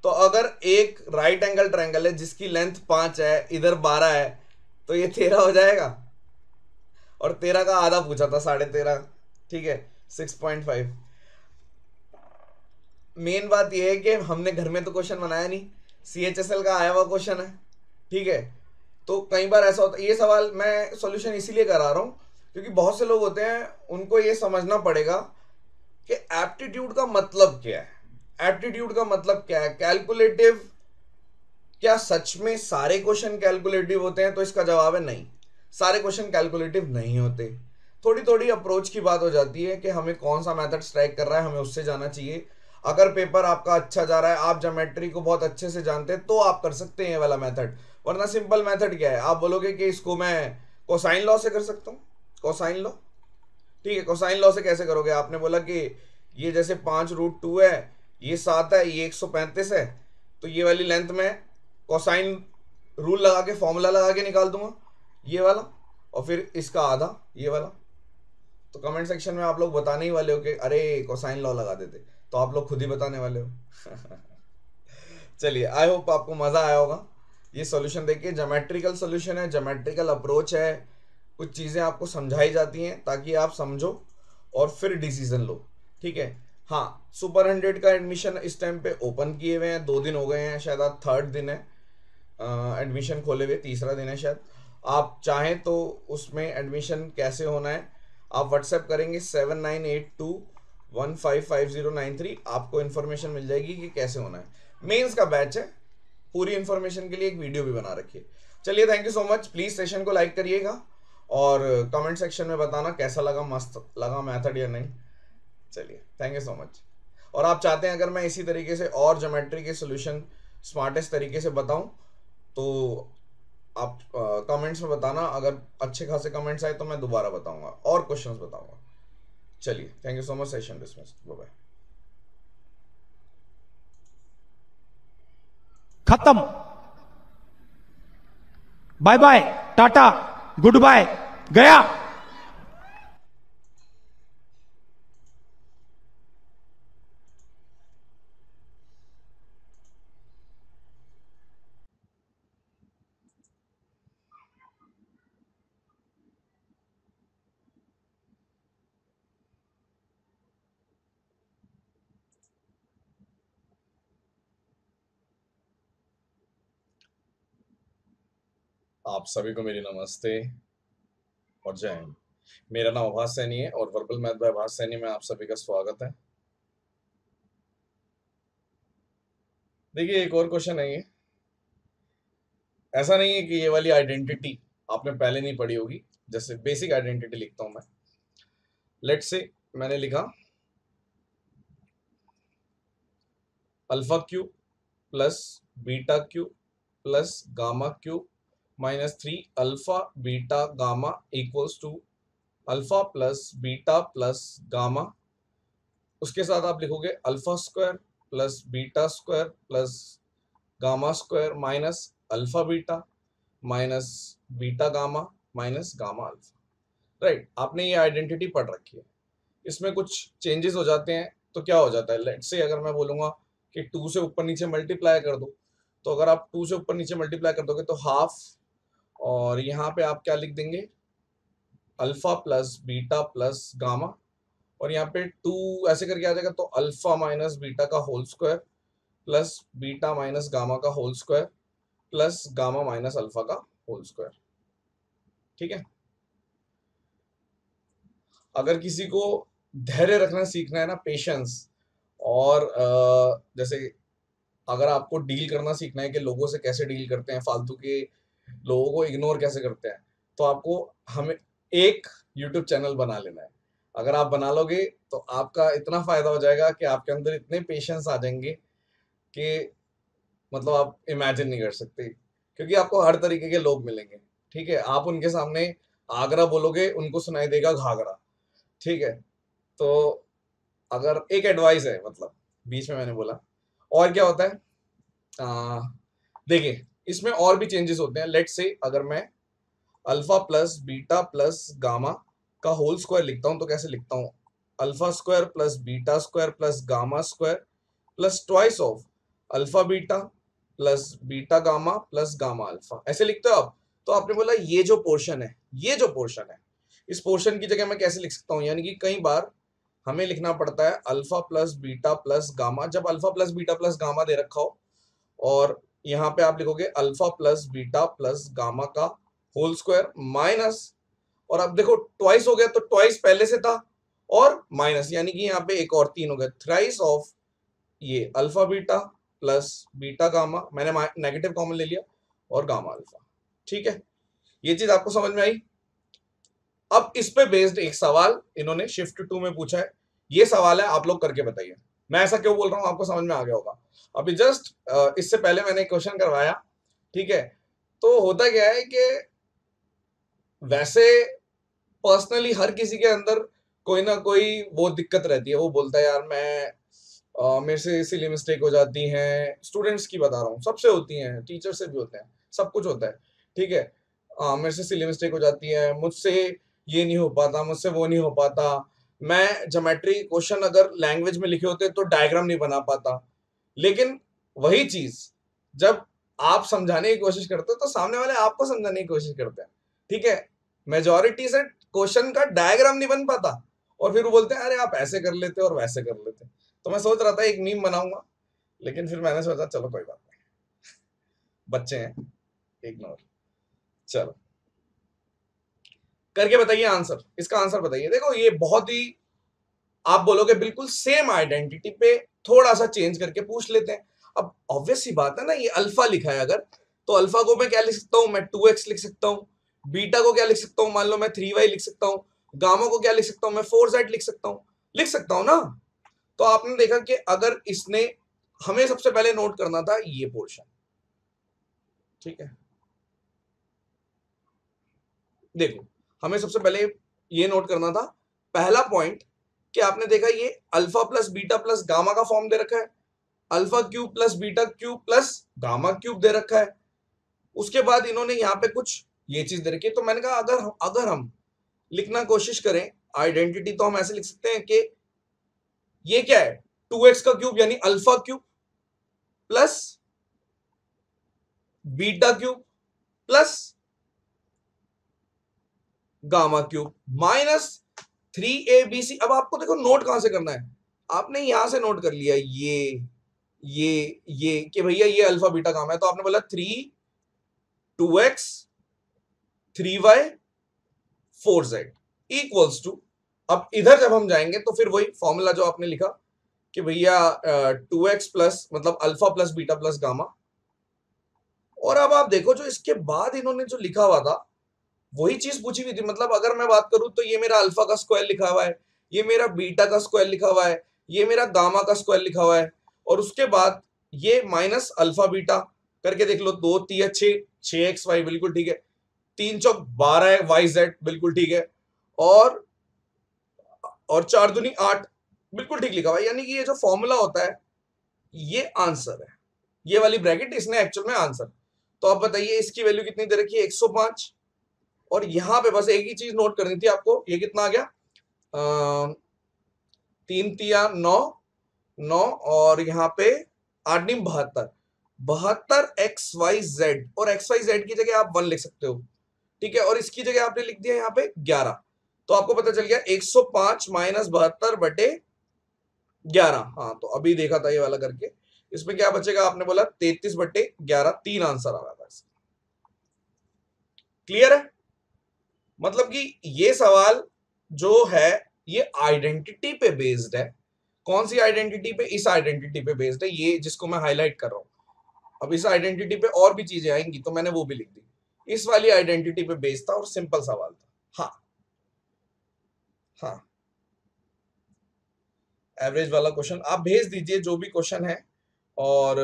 तो अगर एक राइट एंगल ट्रायंगल है जिसकी लेंथ पाँच है, इधर बारह है, तो ये तेरह हो जाएगा, और तेरह का आधा पूछा था, साढ़े तेरह। ठीक है, सिक्स पॉइंट फाइव। मेन बात यह है कि हमने घर में तो क्वेश्चन बनाया नहीं, सी एच एस एल का आया हुआ क्वेश्चन है। ठीक है, तो कई बार ऐसा होता है, ये सवाल मैं सॉल्यूशन इसीलिए करा रहा हूँ क्योंकि बहुत से लोग होते हैं, उनको ये समझना पड़ेगा कि एप्टीट्यूड का मतलब क्या है। एप्टीट्यूड का मतलब क्या है? कैलकुलेटिव। क्या सच में सारे क्वेश्चन कैलकुलेटिव होते हैं? तो इसका जवाब है नहीं, सारे क्वेश्चन कैलकुलेटिव नहीं होते। थोड़ी थोड़ी अप्रोच की बात हो जाती है कि हमें कौन सा मेथड स्ट्राइक कर रहा है, हमें उससे जाना चाहिए। अगर पेपर आपका अच्छा जा रहा है, आप ज्योमेट्री को बहुत अच्छे से जानते हैं, तो आप कर सकते हैं ये वाला मेथड, वरना सिंपल मेथड क्या है? आप बोलोगे कि इसको मैं कोसाइन लॉ से कर सकता हूँ, कोसाइन लॉ। ठीक है, कोसाइन लॉ से कैसे करोगे? आपने बोला कि ये जैसे पाँच रूट टू है, ये सात है, ये एक सौ पैंतीस है, तो ये वाली लेंथ में कोसाइन रूल लगा के, फॉर्मूला लगा के निकाल दूंगा ये वाला, और फिर इसका आधा ये वाला। तो कमेंट सेक्शन में आप लोग बताने ही वाले हो कि अरे कोसाइन लॉ लगा देते, तो आप लोग खुद ही बताने वाले हो। चलिए, आई होप आपको मज़ा आया होगा। ये सॉल्यूशन देखिए, ज्योमेट्रिकल सॉल्यूशन है, ज्योमेट्रिकल अप्रोच है, कुछ चीज़ें आपको समझाई जाती हैं ताकि आप समझो और फिर डिसीजन लो, ठीक है। हाँ, सुपर हंड्रेड का एडमिशन इस टाइम पे ओपन किए हुए हैं, दो दिन हो गए हैं, शायद आज थर्ड दिन है एडमिशन खोले हुए, तीसरा दिन है शायद। आप चाहें तो उसमें एडमिशन कैसे होना है, आप व्हाट्सएप करेंगे seven nine eight two one five five zero nine three, आपको इन्फॉर्मेशन मिल जाएगी कि कैसे होना है। मेंस का बैच है, पूरी इन्फॉर्मेशन के लिए एक वीडियो भी बना रखिए। चलिए, thank you so much. Please session को लाइक करिएगा और कमेंट सेक्शन में बताना कैसा लगा, मस्त लगा मैथड या नहीं। चलिए, थैंक यू सो मच। और आप चाहते हैं अगर मैं इसी तरीके से और ज्योमेट्री के सोल्यूशन स्मार्टेस्ट तरीके से बताऊं, तो आप कमेंट्स में बताना। अगर अच्छे खासे कमेंट्स आए तो मैं दोबारा बताऊंगा और क्वेश्चंस बताऊंगा। चलिए, thank you so much. Session dismissed, bye bye, खत्म, bye bye, tata, good bye, गया। आप सभी को मेरी नमस्ते और जय हिंद। मेरा नाम अभास सैनी है और verbal math by Abhas Saini में आप सभी का स्वागत है। देखिए, एक और क्वेश्चन है। ये ऐसा नहीं है कि ये वाली आइडेंटिटी आपने पहले नहीं पढ़ी होगी। जैसे बेसिक आइडेंटिटी लिखता हूं मैं, लेट्स से मैंने लिखा alpha cube plus beta cube plus gamma cube minus three alpha beta gamma equals to alpha plus beta plus gamma. उसके साथ आप लिखोगे alpha square plus beta square plus gamma square minus alpha beta minus beta gamma minus gamma alpha. Right, आपने ये आइडेंटिटी पढ़ रखी है। इसमें कुछ चेंजेस हो जाते हैं तो क्या हो जाता है, लेट्स से अगर मैं बोलूँगा कि टू से ऊपर नीचे मल्टीप्लाई कर दो, तो अगर आप टू से ऊपर नीचे मल्टीप्लाई कर दोगे तो हाफ, और यहाँ पे आप क्या लिख देंगे alpha plus beta plus gamma, और यहाँ पे टू ऐसे करके आ जाएगा, तो अल्फा माइनस बीटा का whole square plus beta minus gamma का whole square plus gamma minus alpha का होल स्क्वायर, ठीक है। अगर किसी को धैर्य रखना सीखना है ना, पेशेंस, और जैसे अगर आपको डील करना सीखना है कि लोगों से कैसे डील करते हैं, फालतू के लोगों को इग्नोर कैसे करते हैं, तो आपको हमें एक यूट्यूब चैनल बना लेना है। अगर आप बना लोगे तो आपका इतना फायदा हो जाएगा कि आपके अंदर इतने पेशेंस आ जाएंगे कि मतलब आप इमेजिन नहीं कर सकते, क्योंकि आपको हर तरीके के लोग मिलेंगे, ठीक है। आप उनके सामने आगरा बोलोगे, उनको सुनाई देगा घाघरा, ठीक है। तो अगर एक एडवाइस है, मतलब बीच में मैंने बोला, और क्या होता है देखिए, इसमें और भी चेंजेस होते हैं। लेट्स से अगर मैं alpha plus beta plus gamma का होल स्क्वायर लिखता हूं तो कैसे लिखता हूं, alpha square plus beta square plus gamma square plus twice of alpha beta plus beta gamma plus gamma alpha, ऐसे लिखते हो आप। तो आपने बोला ये जो पोर्शन है, ये जो पोर्शन है, इस पोर्शन की जगह मैं कैसे लिख सकता हूँ, यानी कि कई बार हमें लिखना पड़ता है alpha plus beta plus gamma, जब alpha plus beta plus gamma दे रखा हो, और यहाँ पे आप लिखोगे alpha plus beta plus gamma का होल स्क्वायर माइनस, और अब देखो ट्वाइस हो गया, तो ट्वाइस पहले से था, और माइनस यानी कि यहाँ पे एक और तीन हो गया, थ्राइस ऑफ ये alpha beta plus beta gamma, मैंने नेगेटिव कॉमन ले लिया, और गामा अल्फा, ठीक है। ये चीज आपको समझ में आई। अब इस पे बेस्ड एक सवाल इन्होंने शिफ्ट टू में पूछा है, ये सवाल है, आप लोग करके बताइए। मैं ऐसा क्यों बोल रहा हूँ, आपको समझ में आ गया होगा। अभी जस्ट इससे पहले मैंने क्वेश्चन करवाया, ठीक है। तो होता क्या है कि वैसे पर्सनली हर किसी के अंदर कोई ना कोई वो दिक्कत रहती है, वो बोलता है यार मैं आ, मेरे से सिली मिस्टेक हो जाती हैं, स्टूडेंट्स की बता रहा हूँ, सबसे होती हैं, टीचर से भी होते हैं, सब कुछ होता है, ठीक है। आ, मेरे से सिली मिस्टेक हो जाती है, मुझसे ये नहीं हो पाता मुझसे, वो नहीं हो पाता, मैं ज्योमेट्री क्वेश्चन अगर लैंग्वेज में लिखे होते तो डायग्राम नहीं बना पाता। लेकिन वही चीज जब आप समझाने की कोशिश करते हो तो सामने वाले आपको समझाने की कोशिश करते हैं, ठीक है, मेजॉरिटी से क्वेश्चन का डायग्राम नहीं बन पाता और फिर वो बोलते हैं अरे आप ऐसे कर लेते और वैसे कर लेते। तो मैं सोच रहा था एक मीम बनाऊंगा, लेकिन फिर मैंने सोचा चलो कोई बात नहीं, बच्चे हैं, इग्नोर। चलो करके बताइए आंसर, इसका आंसर बताइए। देखो ये बहुत ही, आप बोलोगे बिल्कुल सेम आइडेंटिटी पे थोड़ा सा चेंज करके पूछ लेते हैं। अब ऑब्वियस ही बात है ना, ये अल्फा लिखा है अगर, तो अल्फा को मैं क्या लिख सकता हूँ, मैं टू एक्स लिख सकता हूँ। बीटा को क्या लिख सकता हूँ, मान लो मैं थ्री वाई लिख सकता हूँ। गामा को क्या लिख सकता हूँ, मैं फोर जेड लिख सकता हूँ, लिख सकता हूँ ना। तो आपने देखा कि अगर इसने, हमें सबसे पहले नोट करना था ये पोर्शन, ठीक है। देखो हमें सबसे पहले ये नोट करना था, पहला पॉइंट कि आपने देखा ये alpha plus beta plus gamma का फॉर्म दे रखा है, alpha cube plus beta cube plus gamma cube दे रखा है। उसके बाद इन्होंने यहाँ पे कुछ ये चीज दे रखी है। तो मैंने कहा अगर अगर हम लिखना कोशिश करें आइडेंटिटी, तो हम ऐसे लिख सकते हैं कि ये क्या है, टू एक्स का क्यूब यानी alpha cube plus beta cube plus gamma cube minus three A B C. अब आपको देखो नोट कहां से करना है, आपने यहां से नोट कर लिया ये ये ये कि भैया ये अल्फा बीटा गामा है, तो आपने बोला three two X three Y four Z equals two. अब इधर जब हम जाएंगे तो फिर वही फॉर्मूला जो आपने लिखा कि भैया टू एक्स प्लस मतलब alpha plus beta plus gamma. और अब आप देखो जो इसके बाद इन्होंने जो लिखा हुआ था वही चीज पूछी हुई थी। मतलब अगर मैं बात करूं तो ये मेरा अल्फा का स्क्वायर लिखा हुआ है, ये मेरा बीटा का स्क्वायर लिखा हुआ है, ये मेरा गामा का स्क्वायर लिखा हुआ है, और उसके बाद ये माइनस अल्फा बीटा करके देख लो, दो तीन छः छः एक्स वाई बिल्कुल ठीक है, तीन चौक बारह वाई जेड बिल्कुल ठीक है, और और चार दूनी आठ बिल्कुल ठीक लिखा हुआ है। यानी कि ये जो फॉर्मूला होता है ये आंसर है, ये वाली ब्रैकेट इसने एक्चुअल में आंसर। तो आप बताइए इसकी वैल्यू कितनी दे रखी है, एक सौ पाँच। और यहाँ पे बस एक ही चीज नोट करनी थी आपको, ये कितना आ गया, आ, तीन तिया नौ नौ और यहाँ पे आठ नीम बहत्तर, बहत्तर एक्स वाई जेड, और एक्स वाई जेड की जगह आप वन लिख सकते हो, ठीक है, और इसकी जगह आपने लिख दिया यहाँ पे ग्यारह। तो आपको पता चल गया एक सौ पांच माइनस बहत्तर बटे ग्यारह। हाँ तो अभी देखा था ये वाला करके, इसमें क्या बचेगा, आपने बोला तैतीस बटे ग्यारह, तीन आंसर आ रहा था। क्लियर है, मतलब कि ये सवाल जो है ये आइडेंटिटी पे बेस्ड है। कौन सी आइडेंटिटी पे, इस आइडेंटिटी पे बेस्ड है, ये जिसको मैं हाईलाइट कर रहा हूं। अब इस आइडेंटिटी पे और भी चीजें आएंगी तो मैंने वो भी लिख दी, इस वाली आइडेंटिटी पे बेस्ड था और सिंपल सवाल था। हाँ हाँ एवरेज वाला क्वेश्चन आप भेज दीजिए, जो भी क्वेश्चन है और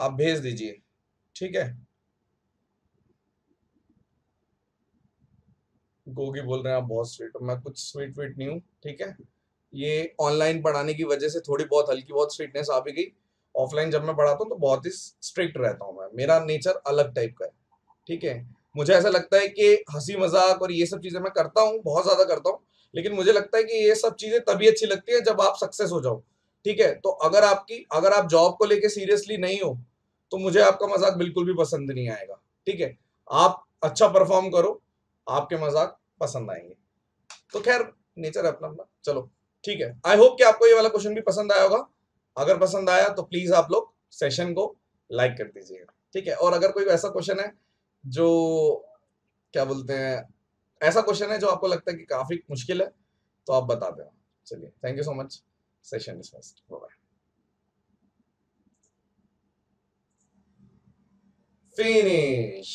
आप भेज दीजिए, ठीक है। गोगी बोल रहे हैं आप बहुत स्वीट, मैं कुछ स्वीट वीट नहीं हूँ, ठीक है, ये ऑनलाइन पढ़ाने की वजह से थोड़ी बहुत हल्की बहुत स्वीटनेस आ भी गई। ऑफलाइन जब मैं पढ़ाता हूँ तो बहुत ही स्ट्रिक्ट रहता हूँ मैं, मेरा नेचर अलग टाइप का है, ठीक है। मुझे ऐसा लगता है कि हंसी मजाक और ये सब चीज़ें मैं करता हूँ, बहुत ज़्यादा करता हूँ, लेकिन मुझे लगता है कि ये सब चीज़ें तभी अच्छी लगती है जब आप सक्सेस हो जाओ, ठीक है। तो अगर आपकी, अगर आप जॉब को लेके सीरियसली नहीं हो तो मुझे आपका मजाक बिल्कुल भी पसंद नहीं आएगा, ठीक है। आप अच्छा परफॉर्म करो, आपके मजाक पसंद आएंगे। तो खैर नेचर अपना अपना, चलो ठीक है। आई होप कि आपको ये वाला क्वेश्चन भी पसंद आया होगा, अगर पसंद आया तो प्लीज आप लोग सेशन को लाइक कर दीजिएगा, ठीक है। और अगर कोई ऐसा क्वेश्चन है जो क्या बोलते हैं, ऐसा क्वेश्चन है जो आपको लगता है कि काफी मुश्किल है तो आप बता देना। चलिए thank you so much, session dismissed, bye bye. Finish.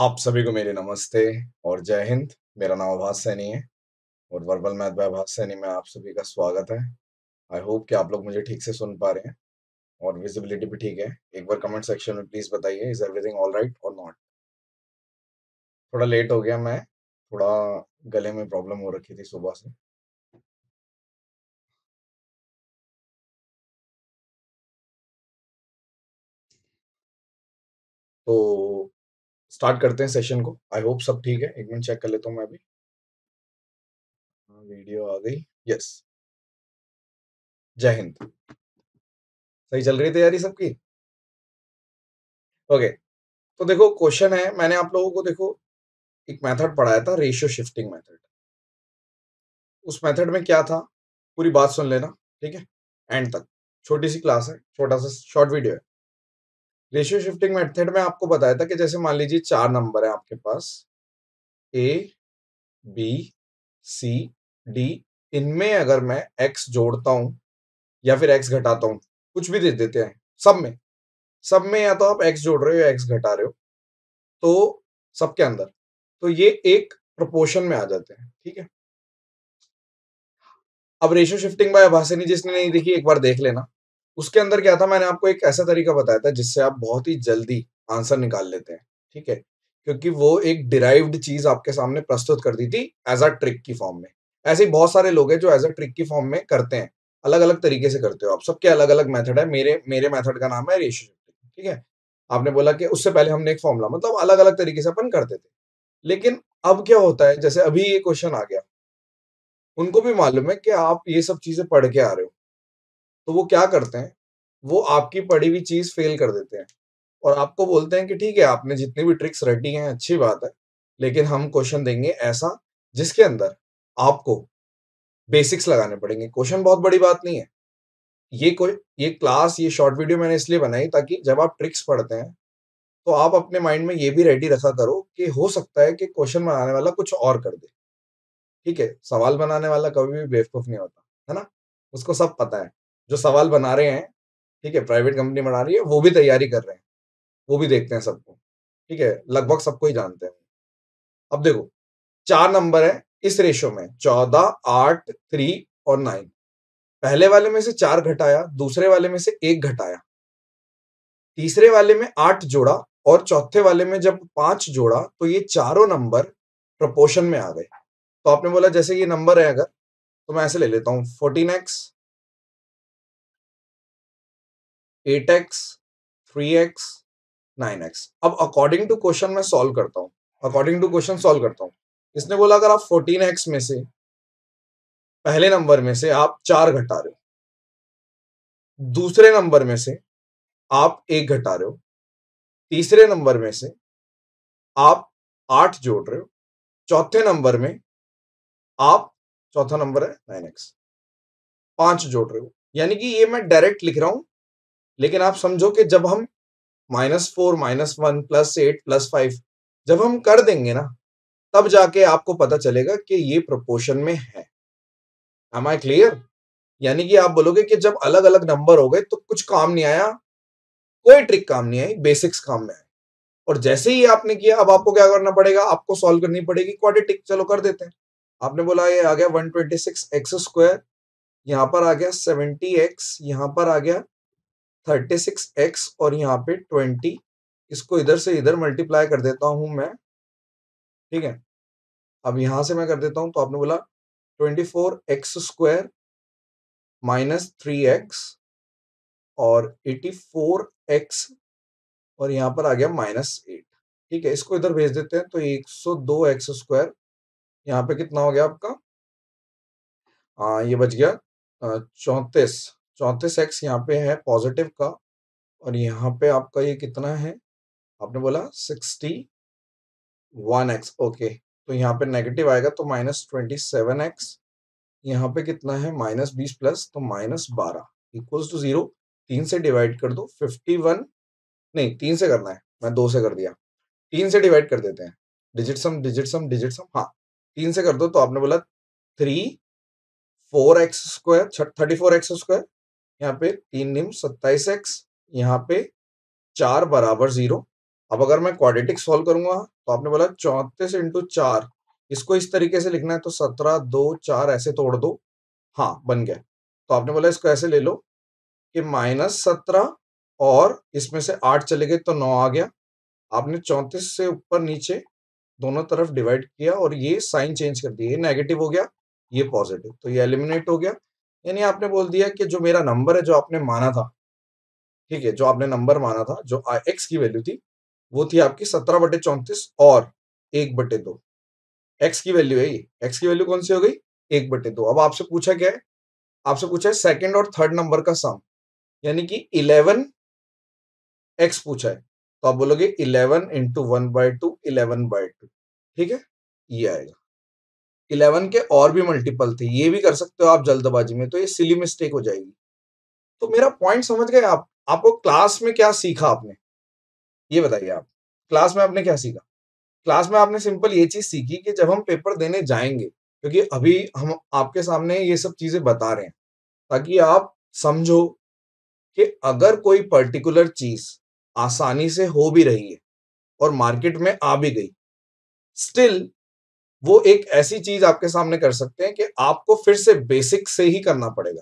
आप सभी को मेरे नमस्ते और जय हिंद। मेरा नाम अभास सैनी है और verbal math by Abhas Saini में आप सभी का स्वागत है। आई होप कि आप लोग मुझे ठीक से सुन पा रहे हैं और विजिबिलिटी भी ठीक है। एक बार कमेंट सेक्शन में प्लीज बताइए, इज एवरीथिंग ऑल राइट और नॉट। थोड़ा लेट हो गया मैं, थोड़ा गले में प्रॉब्लम हो रखी थी सुबह से। तो स्टार्ट करते हैं सेशन को। आई होप सब ठीक है। एक मिनट चेक कर लेता हूँ मैं अभी। वीडियो आ गई, यस। जय हिंद। सही चल रही तैयारी सबकी? ओके, तो देखो क्वेश्चन है, मैंने आप लोगों को देखो एक मेथड पढ़ाया था, रेशियो शिफ्टिंग मेथड। उस मेथड में क्या था, पूरी बात सुन लेना ठीक है एंड तक। छोटी सी क्लास है, छोटा सा शॉर्ट वीडियो है। रेशियो शिफ्टिंग मेथड में आपको बताया था कि जैसे मान लीजिए चार नंबर है आपके पास, ए बी सी डी, इनमें अगर मैं एक्स जोड़ता हूं या फिर एक्स घटाता हूं, कुछ भी दे देते हैं, सब में सब में या तो आप एक्स जोड़ रहे हो या एक्स घटा रहे हो, तो सबके अंदर तो ये एक प्रोपोर्शन में आ जाते हैं ठीक है। अब ratio shifting by Abhas Saini, जिसने नहीं देखी एक बार देख लेना। उसके अंदर क्या था, मैंने आपको एक ऐसा तरीका बताया था जिससे आप बहुत ही जल्दी आंसर निकाल लेते हैं ठीक है, क्योंकि वो एक डिराइव्ड चीज आपके सामने प्रस्तुत कर दी थी एज अ ट्रिक की फॉर्म में। ऐसे ही बहुत सारे लोग हैं जो एज अ ट्रिक की फॉर्म में करते हैं, अलग अलग तरीके से करते हो आप, सबके अलग अलग मेथड है। मेरे मेरे मेथड का नाम है रेशियो शिफ्टिंग ठीक है। आपने बोला कि उससे पहले हमने एक फॉर्मूला, मतलब अलग अलग तरीके से अपन करते थे। लेकिन अब क्या होता है, जैसे अभी ये क्वेश्चन आ गया, उनको भी मालूम है कि आप ये सब चीजें पढ़ के आ रहे हो, तो वो क्या करते हैं, वो आपकी पढ़ी हुई चीज फेल कर देते हैं और आपको बोलते हैं कि ठीक है आपने जितनी भी ट्रिक्स रटी हैं अच्छी बात है, लेकिन हम क्वेश्चन देंगे ऐसा जिसके अंदर आपको बेसिक्स लगाने पड़ेंगे। क्वेश्चन बहुत बड़ी बात नहीं है, ये कोई ये क्लास ये शॉर्ट वीडियो मैंने इसलिए बनाई ताकि जब आप ट्रिक्स पढ़ते हैं तो आप अपने माइंड में ये भी रेडी रखा करो कि हो सकता है कि क्वेश्चन बनाने वाला कुछ और कर दे ठीक है। सवाल बनाने वाला कभी भी बेवकूफ नहीं होता है ना, उसको सब पता है। जो सवाल बना रहे हैं ठीक है, प्राइवेट कंपनी बना रही है, वो भी तैयारी कर रहे हैं, वो भी देखते हैं सबको ठीक है, लगभग सबको ही जानते हैं। अब देखो चार नंबर है इस रेशो में, चौदह आठ थ्री और नाइन। पहले वाले में से चार घटाया, दूसरे वाले में से एक घटाया, तीसरे वाले में आठ जोड़ा और चौथे वाले में जब पांच जोड़ा तो ये चारों नंबर प्रपोर्शन में आ गए। तो आपने बोला जैसे ये नंबर है अगर, तो मैं ऐसे ले लेता हूं fourteen x eight x three x nine x. अब अकॉर्डिंग टू क्वेश्चन मैं सॉल्व करता हूँ, अकॉर्डिंग टू क्वेश्चन सॉल्व करता हूँ। इसने बोला अगर आप फोर्टीन एक्स में से पहले नंबर में से आप चार घटा रहे हो, दूसरे नंबर में से आप एक घटा रहे हो, तीसरे नंबर में से आप आठ जोड़ रहे हो, चौथे नंबर में आप चौथा नंबर है नाइन एक्स पांच जोड़ रहे हो, यानी कि ये मैं डायरेक्ट लिख रहा हूँ। लेकिन आप समझो कि जब हम minus four minus one plus eight plus five जब हम कर देंगे ना, तब जाके आपको पता चलेगा कि ये प्रोपोर्शन में है। Am I clear? यानी कि आप बोलोगे कि जब अलग अलग नंबर हो गए तो कुछ काम नहीं आया, कोई ट्रिक काम नहीं आई, बेसिक्स काम में आए। और जैसे ही आपने किया, अब आपको क्या करना पड़ेगा, आपको सॉल्व करनी पड़ेगी क्वाड्रेटिक। चलो कर देते हैं। आपने बोला ये आ गया one twenty six x square, यहाँ पर आ गया सेवेंटी एक्स, यहाँ पर आ गया थर्टी सिक्स एक्स और यहाँ पे ट्वेंटी। इसको इधर से इधर मल्टीप्लाई कर देता हूँ मैं ठीक है। अब यहाँ से मैं कर देता हूँ, तो आपने बोला twenty four x square minus three x और एटी फोर एक्स और यहाँ पर आ गया माइनस एट ठीक है। इसको इधर भेज देते हैं, तो one O two X square यहाँ पे कितना हो गया आपका, आ, ये बच गया चौंतीस चौंतीस एक्स यहाँ पे है पॉजिटिव का, और यहाँ पे आपका ये कितना है, आपने बोला सिक्सटी वन एक्स ओके, तो यहाँ पे नेगेटिव आएगा तो माइनस ट्वेंटी सेवन एक्स, यहाँ पे कितना है माइनस बीस प्लस तो माइनस बारह इक्वल्स टू जीरो। तीन से डिवाइड कर दो, फिफ्टी वन नहीं तीन से करना है, मैं दो से कर दिया, तीन से डिवाइड कर देते हैं, digit sum digit sum digit sum, हाँ तीन से कर दो। तो आपने बोला three four x square thirty four x square, यहाँ पे तीन निम सत्ताईस एक्स, यहाँ पे चार बराबर जीरो। अब अगर मैं क्वाड्रेटिक सॉल्व करूंगा तो आपने बोला चौंतीस इंटू चार, इसको इस तरीके से लिखना है तो सत्रह दो चार ऐसे तोड़ दो, हाँ बन गया। तो आपने बोला इसको ऐसे ले लो कि माइनस सत्रह और इसमें से आठ चले गए तो नौ आ गया। आपने चौंतीस से ऊपर नीचे दोनों तरफ डिवाइड किया और ये साइन चेंज कर दिया, ये नेगेटिव हो गया ये पॉजिटिव, तो ये एलिमिनेट हो गया। यानी आपने बोल दिया कि जो मेरा नंबर है जो आपने माना था, ठीक है, जो आपने नंबर माना था जो एक्स की वैल्यू थी वो थी आपकी सत्रह बटे चौंतीस और एक बटे दो, एक्स की वैल्यू है ये। एक्स की वैल्यू कौन सी हो गई? एक बटे दो। अब आपसे पूछा क्या है? आपसे पूछा है सेकेंड और थर्ड नंबर का सम, यानी कि इलेवन एक्स पूछा है, तो आप बोलोगे eleven into one by two, eleven by two, ठीक है, ये आएगा। इलेवन के और भी मल्टीपल थे, ये भी कर सकते हो आप जल्दबाजी में, तो ये सिली मिस्टेक हो जाएगी। तो मेरा पॉइंट समझ गए आप? आपको क्लास में क्या सीखा आपने ये बताइए। आप क्लास में आपने क्या सीखा? क्लास में आपने सिंपल ये चीज सीखी कि जब हम पेपर देने जाएंगे, क्योंकि अभी हम आपके सामने ये सब चीजें बता रहे हैं ताकि आप समझो कि अगर कोई पर्टिकुलर चीज आसानी से हो भी रही है और मार्केट में आ भी गई, स्टिल वो एक ऐसी चीज आपके सामने कर सकते हैं कि आपको फिर से बेसिक से ही करना पड़ेगा,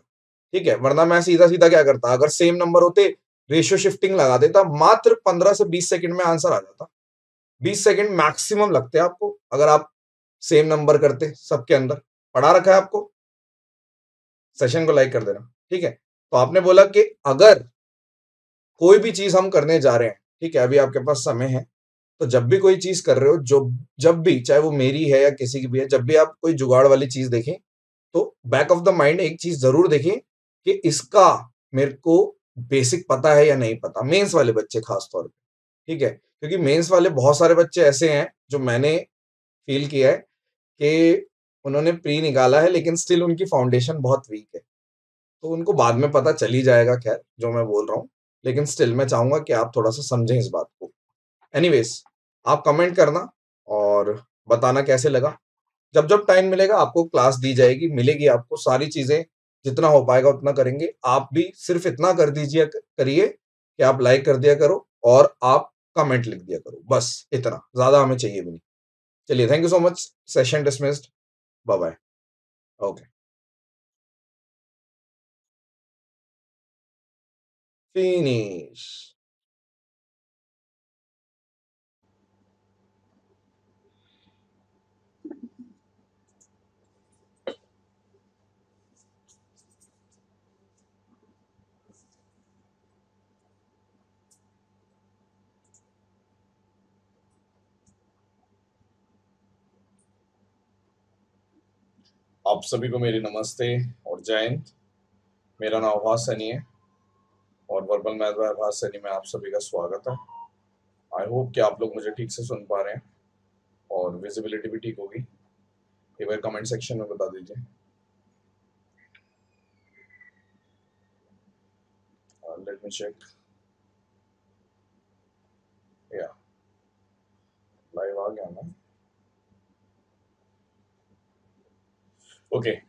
ठीक है। वरना मैं सीधा सीधा क्या करता, अगर सेम नंबर होते रेशियो शिफ्टिंग लगा देता, मात्र पंद्रह से बीस सेकंड में आंसर आ जाता। बीस सेकंड मैक्सिमम लगते हैं आपको अगर आप सेम नंबर करते सबके अंदर। पढ़ा रखा है आपको, सेशन को लाइक कर देना, ठीक है। तो आपने बोला कि अगर कोई भी चीज हम करने जा रहे हैं, ठीक है, अभी आपके पास समय है, तो जब भी कोई चीज कर रहे हो, जो जब भी, चाहे वो मेरी है या किसी की भी है, जब भी आप कोई जुगाड़ वाली चीज देखें तो बैक ऑफ द माइंड एक चीज जरूर देखें कि इसका मेरे को बेसिक पता है या नहीं पता। मेंस वाले बच्चे खासतौर पे, ठीक है, क्योंकि मेंस वाले बहुत सारे बच्चे ऐसे हैं जो मैंने फील किया है कि उन्होंने प्री निकाला है लेकिन स्टिल उनकी फाउंडेशन बहुत वीक है, तो उनको बाद में पता चल ही जाएगा, खैर जो मैं बोल रहा हूँ, लेकिन स्टिल मैं चाहूंगा कि आप थोड़ा सा समझें इस बात को। एनीवेज, आप कमेंट करना और बताना कैसे लगा। जब जब टाइम मिलेगा आपको क्लास दी जाएगी, मिलेगी आपको, सारी चीजें जितना हो पाएगा उतना करेंगे। आप भी सिर्फ इतना कर दीजिए करिए कि आप लाइक कर दिया करो और आप कमेंट लिख दिया करो, बस इतना, ज्यादा हमें चाहिए भी नहीं। चलिए, thank you so much, session dismissed, bye bye, okay. Finish. आप सभी को मेरी नमस्ते और जय हिंद। मेरा नाम अभास सैनी है और verbal math by Abhas Saini में आप सभी का स्वागत है। आई होप कि आप लोग मुझे ठीक से सुन पा रहे हैं और विजिबिलिटी भी ठीक होगी। एक बार कमेंट सेक्शन में बता दीजिए। लेट मी चेक, या लाइव आ गया ना? Okay, okay.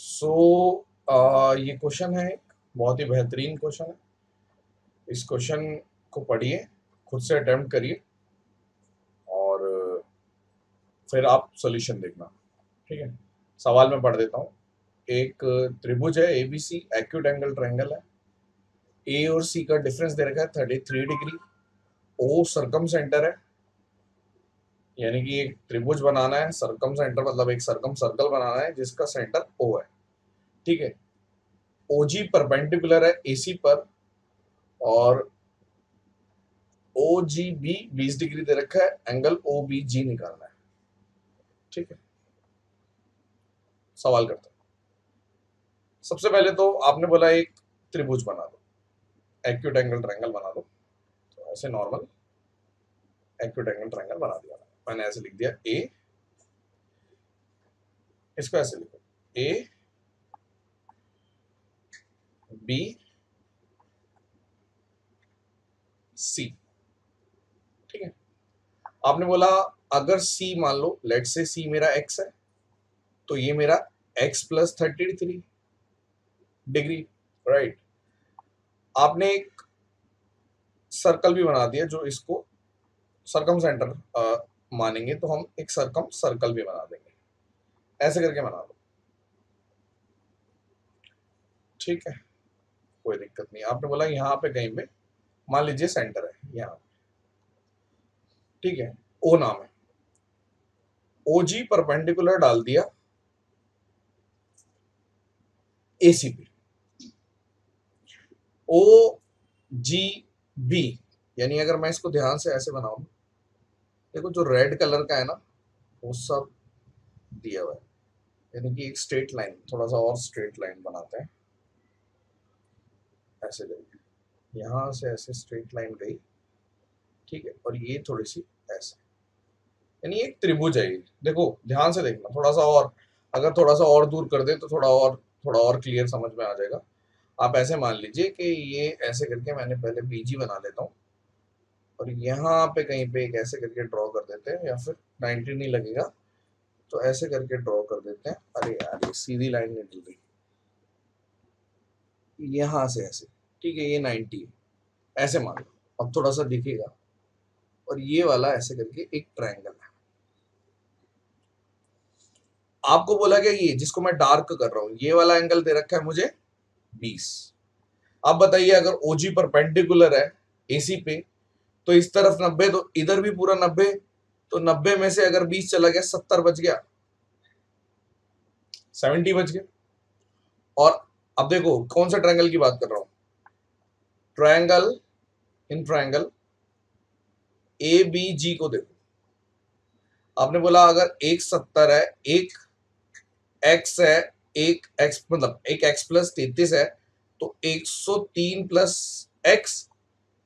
So so, uh, ये क्वेश्चन है, एक बहुत ही बेहतरीन क्वेश्चन है। इस क्वेश्चन को पढ़िए, खुद से अटेम्प्ट करिए और फिर आप सॉल्यूशन देखना, ठीक है। सवाल मैं पढ़ देता हूँ। एक त्रिभुज है A B C, acute angle triangle है। ए और सी का डिफरेंस दे रखा है thirty three degree. O circumcentre है, यानी कि एक त्रिभुज बनाना है, सर्कम सेंटर मतलब एक सर्कम सर्कल बनाना है जिसका सेंटर ओ है, ठीक है। ओ जी परपेंडिकुलर है ए सी पर और ओ जी बी बीस डिग्री दे रखा है, एंगल ओ बी जी निकालना है, ठीक है। सवाल करते हैं। सबसे पहले तो आपने बोला एक त्रिभुज बना दो, एक्यूट एंगल ट्रायंगल बना दो, तो ऐसे नॉर्मल एक्यूट एंगल ट्रायंगल बना दिया। मैंने ऐसे लिख दिया ए, इसको ऐसे लिखो ए बी सी, ठीक है। आपने बोला अगर सी, मान लो लेट से सी मेरा एक्स है, तो ये मेरा X plus thirty three degree, right. आपने एक सर्कल भी बना दिया, जो इसको सर्कम सेंटर आ, मानेंगे तो हम एक सर्कम सर्कल भी बना देंगे, ऐसे करके बना दो। ठीक है, कोई दिक्कत नहीं। आपने बोला यहाँ पे कहीं पे मान लीजिए सेंटर है यहाँ पे, ठीक है, ओ नाम है, ओ जी परपेंडिकुलर डाल दिया ए सी पे, ओ जी बी, यानी अगर मैं इसको ध्यान से ऐसे बनाऊं, देखो जो रेड कलर का है ना वो सब दिया हुआ है, यानी कि एक स्ट्रेट लाइन, थोड़ा सा और स्ट्रेट लाइन बनाते हैं ऐसे करके, यहाँ से ऐसे स्ट्रेट लाइन गई, ठीक है, और ये थोड़ी सी ऐसे, यानी एक त्रिभुज है। देखो ध्यान से देखना, थोड़ा सा और, अगर थोड़ा सा और दूर कर दे तो थोड़ा और थोड़ा और क्लियर समझ में आ जाएगा। आप ऐसे मान लीजिए कि ये ऐसे करके मैंने पहले बीजी बना लेता हूँ और यहाँ पे कहीं पे एक ऐसे करके ड्रॉ कर देते हैं, या फिर नाइनटी नहीं लगेगा तो ऐसे करके ड्रॉ कर देते हैं। अरे यार ये सीधी लाइन निकल गई यहाँ से ऐसे, ठीक है, ये नाइनटी है ऐसे मान लो, अब थोड़ा सा दिखेगा, और ये वाला ऐसे करके एक ट्रायंगल है। आपको बोला गया ये जिसको मैं डार्क कर रहा हूं, ये वाला एंगल दे रखा है मुझे बीस। आप बताइए अगर ओजी परपेंडिकुलर है एसी पे तो इस तरफ नब्बे, तो इधर भी पूरा नब्बे, तो नब्बे में से अगर बीस चला गया सत्तर बच गया, सत्तर बच गया। और अब देखो कौन सा ट्रायंगल की बात कर रहा हूं, triangle in triangle A B G को देखो। आपने बोला अगर एक सत्तर है, एक एक्स है, एक एक्स मतलब एक एक्स प्लस तैतीस है, तो एक सौ तीन प्लस एक्स,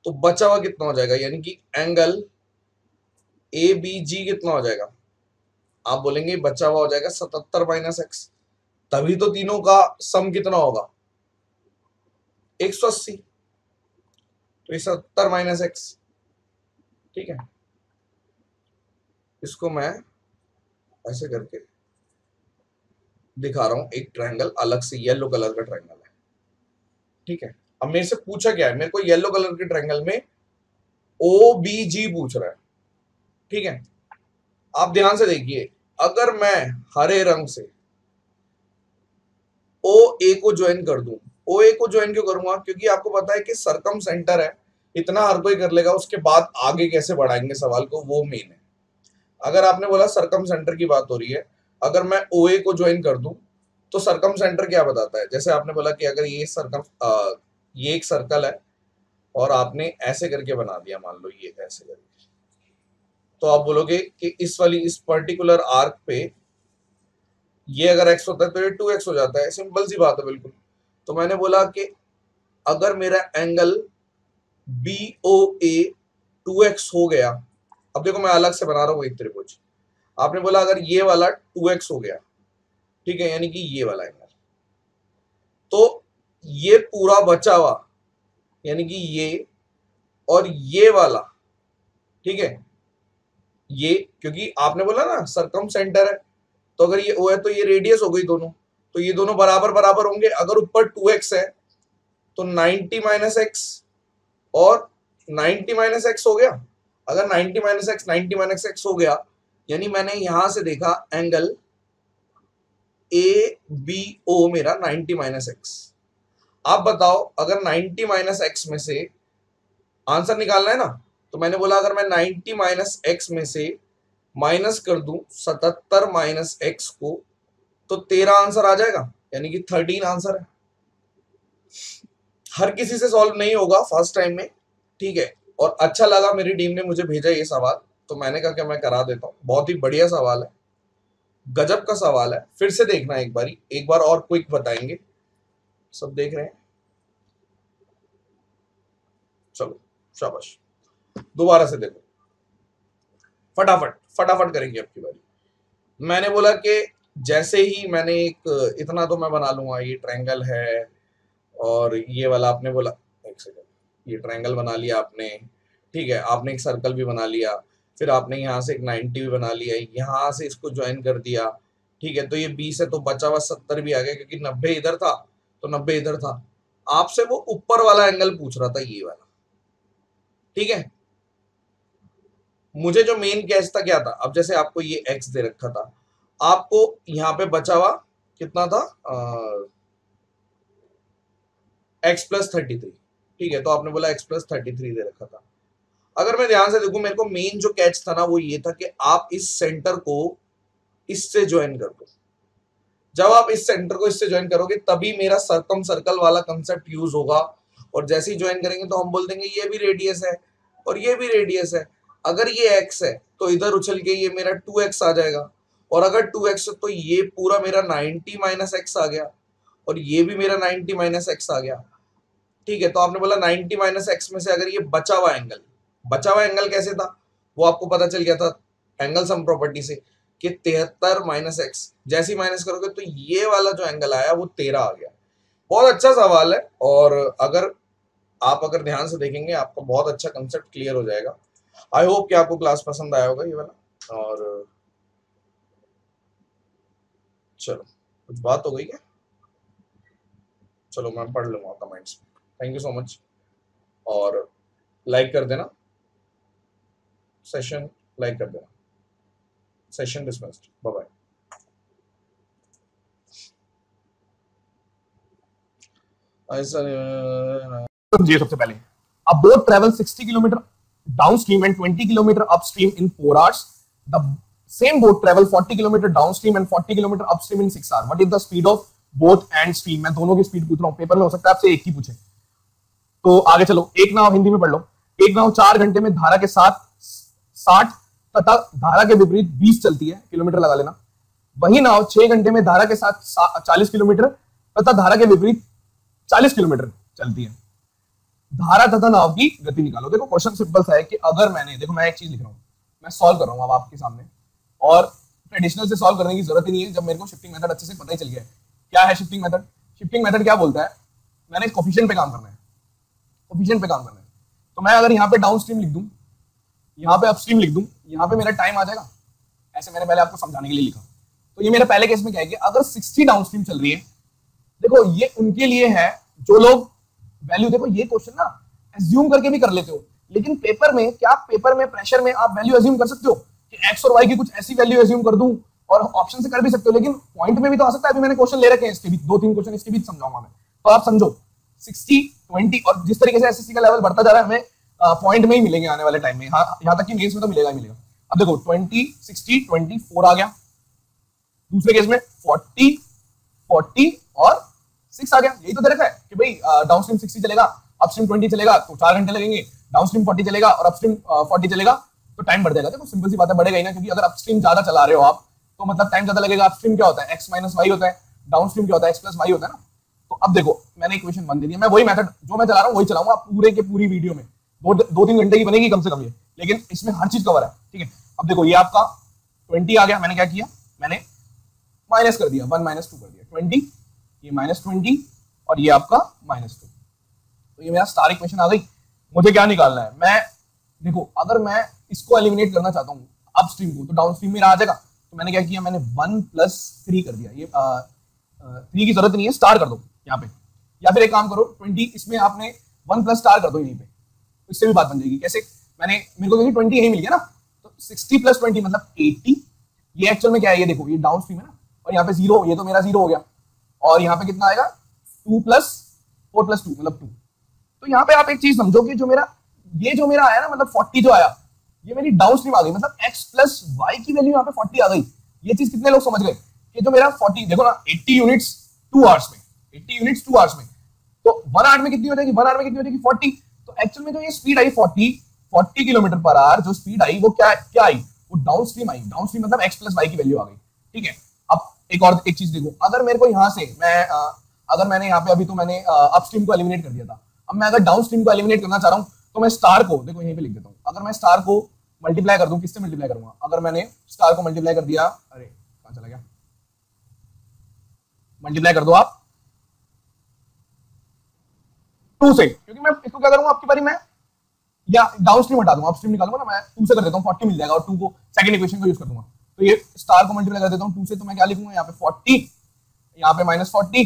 तो बचा हुआ कितना हो जाएगा, यानी कि एंगल ए बी जी कितना हो जाएगा, आप बोलेंगे बचा हुआ हो जाएगा सतहत्तर माइनस एक्स, तभी तो तीनों का सम कितना होगा एक सौ अस्सी, तो सतहत्तर माइनस एक्स, ठीक है। इसको मैं ऐसे करके दिखा रहा हूं, एक ट्रायंगल अलग से येलो कलर का ट्रायंगल है, ठीक है। अब मेरे से पूछा क्या है, मेरे को येलो कलर के ट्रायंगल में ओ बी जी पूछ रहा है, ठीक है। आप ध्यान से देखिए, अगर मैं हरे रंग से ओ ए को ज्वाइन कर दूं, ओ ए को ज्वाइन क्यों करूंगा, क्योंकि आपको पता है कि सरकम सेंटर है, इतना हर कोई कर लेगा, उसके बाद आगे कैसे बढ़ाएंगे सवाल को वो मेन है। अगर आपने बोला सरकम सेंटर की बात हो रही है, अगर मैं ओ ए को ज्वाइन कर दूं तो सरकम सेंटर क्या बताता है, जैसे आपने बोला कि अगर ये सरकम आ, ये एक सर्कल है और आपने ऐसे करके बना दिया, मान लो ये ऐसे करके, तो आप बोलोगे कि इस वाली इस पर्टिकुलर आर्क पे ये अगर एक्स होता है तो ये टू एक्स हो जाता है, सिंपल सी बात है बिल्कुल। तो मैंने बोला कि अगर मेरा angle B O A two X हो गया, अब देखो मैं अलग से बना रहा हूँ एक त्रिभुज, आपने बोला अगर ये वाला टू एक्स हो गया, ठीक है, यानी कि ये वाला एंगल, तो ये पूरा बचा हुआ, यानी कि ये और ये वाला, ठीक है, ये क्योंकि आपने बोला ना सरकम सेंटर है, तो अगर ये O है तो ये रेडियस हो गई दोनों, तो ये दोनों बराबर बराबर होंगे। अगर ऊपर टू एक्स है तो नाइनटी माइनस एक्स और नाइनटी माइनस एक्स हो गया, अगर ninety minus X ninety minus X हो गया, यानी मैंने यहां से देखा एंगल ए बी ओ मेरा नाइनटी माइनस एक्स। आप बताओ अगर नाइनटी माइनस एक्स में से आंसर निकालना है ना, तो मैंने बोला अगर मैं नाइनटी माइनस एक्स में से माइनस कर दूं सतहत्तर माइनस एक्स को, तो तेरह आंसर आ जाएगा, यानी कि थर्टीन आंसर है। हर किसी से सॉल्व नहीं होगा फर्स्ट टाइम में, ठीक है, और अच्छा लगा मेरी टीम ने मुझे भेजा ये सवाल, तो मैंने कहा कि मैं करा देता हूँ। बहुत ही बढ़िया सवाल है, गजब का सवाल है, फिर से देखना एक बारी, एक बार और क्विक बताएंगे, सब देख रहे हैं, चलो शाबाश। दोबारा से देखो, फटाफट फटाफट करेंगे आपकी बारी। मैंने बोला कि जैसे ही मैंने एक इतना तो मैं बना लूंगा, ये ट्रायंगल है और ये वाला आपने बोला एक सेकंड, ये ट्रायंगल बना लिया आपने, ठीक है, आपने एक सर्कल भी बना लिया, फिर आपने यहाँ से एक नाइनटी भी बना लिया, यहाँ से इसको ज्वाइन कर दिया, ठीक है, तो ये बीस है, तो बचा हुआ सत्तर भी आ गया, क्योंकि नब्बे इधर था तो नब्बे इधर था। आपसे वो ऊपर वाला एंगल पूछ रहा था, ये वाला, ठीक है। मुझे जो मेन कैच था क्या था, अब जैसे आपको ये एक्स दे रखा था, आपको यहाँ पे बचा हुआ कितना था, एक्स प्लस थर्टी थ्री ठीक है, तो आपने बोला एक्स प्लस थर्टी थ्री दे रखा था। अगर मैं ध्यान से देखूं मेरे को मेन जो कैच था ना वो ये था कि आप इस सेंटर को इससे ज्वाइन कर दो। जब आप इस सेंटर को इससे ज्वाइन करोगे तभी मेरा सर्कम सर्कल वाला कंसेप्ट यूज होगा, और जैसे ही ज्वाइन करेंगे तो हम बोल देंगे ये भी रेडियस है और ये भी रेडियस है। अगर ये एक्स है तो इधर उछल के ये मेरा टू एक्स आ जाएगा, और अगर टू एक्स है तो ये पूरा मेरा नाइन्टी माइनस एक्स आ गया, और ये भी मेरा नाइन्टी माइनस एक्स आ गया ठीक है। तो आपने बोला नाइन्टी माइनस एक्स में से अगर ये बचा हुआ एंगल, बचा हुआ एंगल कैसे था वो आपको पता चल गया था एंगल सम प्रॉपर्टी से कि तिहत्तर माइनस एक्स, जैसी माइनस करोगे तो ये वाला जो एंगल आया वो तेरह आ गया। बहुत अच्छा सवाल है, और अगर आप अगर ध्यान से देखेंगे आपका बहुत अच्छा कंसेप्ट क्लियर हो जाएगा। आई होप कि आपको क्लास पसंद आया होगा ये वाला। और चलो कुछ बात हो गई क्या? चलो मैं पढ़ लूंगा comments. Thank you so much, और लाइक कर देना, सेशन लाइक कर देना। Session dismissed, bye bye. समझिए सबसे पहले, अब boat travel sixty kilometre downstream and twenty kilometre upstream in four hours. The same boat travel forty kilometer downstream and forty kilometer upstream in six hours. What is the speed of both and stream? मैं दोनों की स्पीड पूछ रहा हूँ, पेपर में हो सकता है आपसे एक ही पूछे। तो आगे चलो, एक नाव हिंदी में पढ़ लो। एक नाव चार घंटे में धारा के साथ साठ तथा धारा के विपरीत बीस चलती है, किलोमीटर लगा लेना। वही नाव छह घंटे में धारा के साथ चालीस किलोमीटर तथा धारा के विपरीत चालीस किलोमीटर चलती है। धारा तथा नाव की गति निकालो। देखो क्वेश्चन सिंपल सा है कि अगर मैंने, देखो मैं एक चीज लिख रहा हूँ, मैं सॉल्व कर रहा हूँ अब आपके सामने, और ट्रेडिशनल से सॉल्व करने की जरूरत ही नहीं है जब मेरे को शिफ्टिंग मेथड अच्छे से पता ही चल गया है। क्या है शिफ्टिंग मेथड? शिफ्टिंग मेथड क्या बोलता है, मैंने कोफिशिएंट पे काम करना है, कोफिशिएंट पे काम करना है। तो मैं अगर यहाँ पे डाउन स्ट्रीम लिख दूँ, यहाँ पे अपस्ट्रीम लिख दूँ, यहाँ पे मेरा टाइम आ जाएगा। ऐसे मैंने पहले आपको समझाने के लिए लिखा। तो ये मेरा पहले केस में क्या है कि अगर सिक्सटी डाउन स्ट्रीम चल रही है, देखो ये उनके लिए है जो लोग वैल्यू, देखो ये क्वेश्चन ना एज्यूम करके भी कर लेते हो, लेकिन पेपर में क्या, पेपर में प्रेशर में आप वैल्यू एज्यूम कर सकते हो कि एक्स और वाई की कुछ ऐसी वैल्यू एज्यूम कर दूं, और ऑप्शन से कर भी सकते हो, लेकिन पॉइंट में भी तो आ सकता है। अभी मैंने क्वेश्चन ले रखे हैं इसके बीच, दो तीन क्वेश्चन इसके बीच समझाऊंगा मैं, तो आप समझो सिक्सटी ट्वेंटी, और जिस तरीके से एसएससी का लेवल बढ़ता जा रहा है हमें पॉइंट में ही मिलेंगे आने वाले टाइम में, यहाँ तक कि मेंस में तो मिलेगा ही मिलेगा। अब देखो ट्वेंटी सिक्सटी ट्वेंटी फोर आ गया, दूसरे केस में फोर्टी फोर्टी और सिक्स आ गया। यही तो दे रखा है कि भाई डाउनस्ट्रीम सिक्सटी चलेगा, अपस्ट्रीम ट्वेंटी चलेगा तो चार घंटे लगेंगे, डाउनस्ट्रीम फोर्टी चलेगा और अपस्ट्रीम फोर्टी चलेगा तो टाइम बढ़ जाएगा। देखो सिंपल सी बात है, बढ़ेगा ही ना, क्योंकि अगर अपस्ट्रीम ज्यादा चला रहे हो आप तो मतलब टाइम ज्यादा लगेगा। अपस्ट्रीम क्या होता है, एक्स माइनस वाई होता है, डाउनस्ट्रीम क्या होता है, एक्स प्लस वाई होता है ना। तो अब देखो मैंने इक्वेशन वन दे दिया, मैं वही मेथड जो मैं चला रहा हूँ वही चलाऊंगा पूरे के पूरी वीडियो में, दो दो तीन घंटे की बनेगी कम से कम ये, लेकिन इसमें हर चीज कवर है ठीक है। अब देखो ये आपका ट्वेंटी आ गया, मैंने क्या किया, मैंने माइनस कर दिया, वन माइनस टू कर दिया, ट्वेंटी ये माइनस ट्वेंटी और ये आपका माइनस टू। तो ये मेरा स्टार इक्वेशन आ गई। मुझे क्या निकालना है, मैं देखो अगर मैं इसको एलिमिनेट करना चाहता हूँ अपस्ट्रीम को तो डाउनस्ट्रीम में आ जाएगा। तो मैंने क्या किया, मैंने वन प्लस थ्री कर दिया, ये आ, आ, थ्री की जरूरत नहीं है, स्टार कर दो यहाँ पे, या फिर एक काम करो ट्वेंटी इसमें आपने वन प्लस स्टार कर दो यहीं पे, तो इससे भी बात बन जाएगी। कैसे, मैंने मेरे को क्योंकि ट्वेंटी यही मिल गया ना, तो सिक्सटी प्लस ट्वेंटी मतलब एटी। ये एक्चुअल में क्या है, ये देखो ये डाउनस्ट्रीम है ना, और यहाँ पे जीरो, ये तो मेरा जीरो हो गया, और यहाँ पे कितना आएगा two plus four plus two मतलब टू। तो यहाँ पे आप एक चीज समझो कि जो मेरा ये जो मेरा आया ना, मतलब चालीस जो आया ये मेरी डाउनस्ट्रीम आ गई, मतलब x प्लस y की वैल्यू यहाँ पे चालीस आ गई। ये चीज कितने लोग समझ गए कि जो मेरा चालीस देखो ना, अस्सी यूनिट्स टू आवर्स में, अस्सी यूनिट्स टू आवर्स में, तो वन आवर में कितनी हो जाएगी, वन आवर में कितनी हो जाएगी चालीस। तो एक्चुअल में जो ये स्पीड आई चालीस चालीस किलोमीटर पर आवर जो स्पीड आई वो क्या क्या आई, वो डाउनस्ट्रीम आई, डाउनस्ट्रीम मतलब एक्स प्लस वाई की वैल्यू आ गई ठीक है। अब एक और एक चीज देखो, अगर मेरे को यहाँ से मैं आ, अगर मैंने यहाँ पे अभी तो मैंने अपस्ट्रीम को एलिमिनेट कर दिया था, अब मैं अगर डाउनस्ट्रीम को एलिमिनेट करना चाह रहा हूँ तो मैं स्टार को देखो यहीं पे लिख देता हूँ। अगर मैं स्टार को मल्टीप्लाई कर दूं, किससे मल्टीप्लाई करूंगा, अगर मैंने स्टार को मल्टीप्लाई कर दिया, अरे कहाँ चला गया, मल्टीप्लाई कर दो आप टू से, क्योंकि मैं इसको क्या करूंगा आपकी बारी में, या डाउनस्ट्रीम हटा दूंगा अपस्ट्रीम निकालूंगा ना, मैं टू से कर देता हूँ, फोर्टी मिल जाएगा, और टू को सेकंड इक्वेशन को यूज कर दूंगा। तो ये स्टार को मल्टीप्लाई कर देता हूँ टू से, तो मैं क्या लिखूंगा यहाँ पे फोर्टी, यहाँ पे माइनस फोर्टी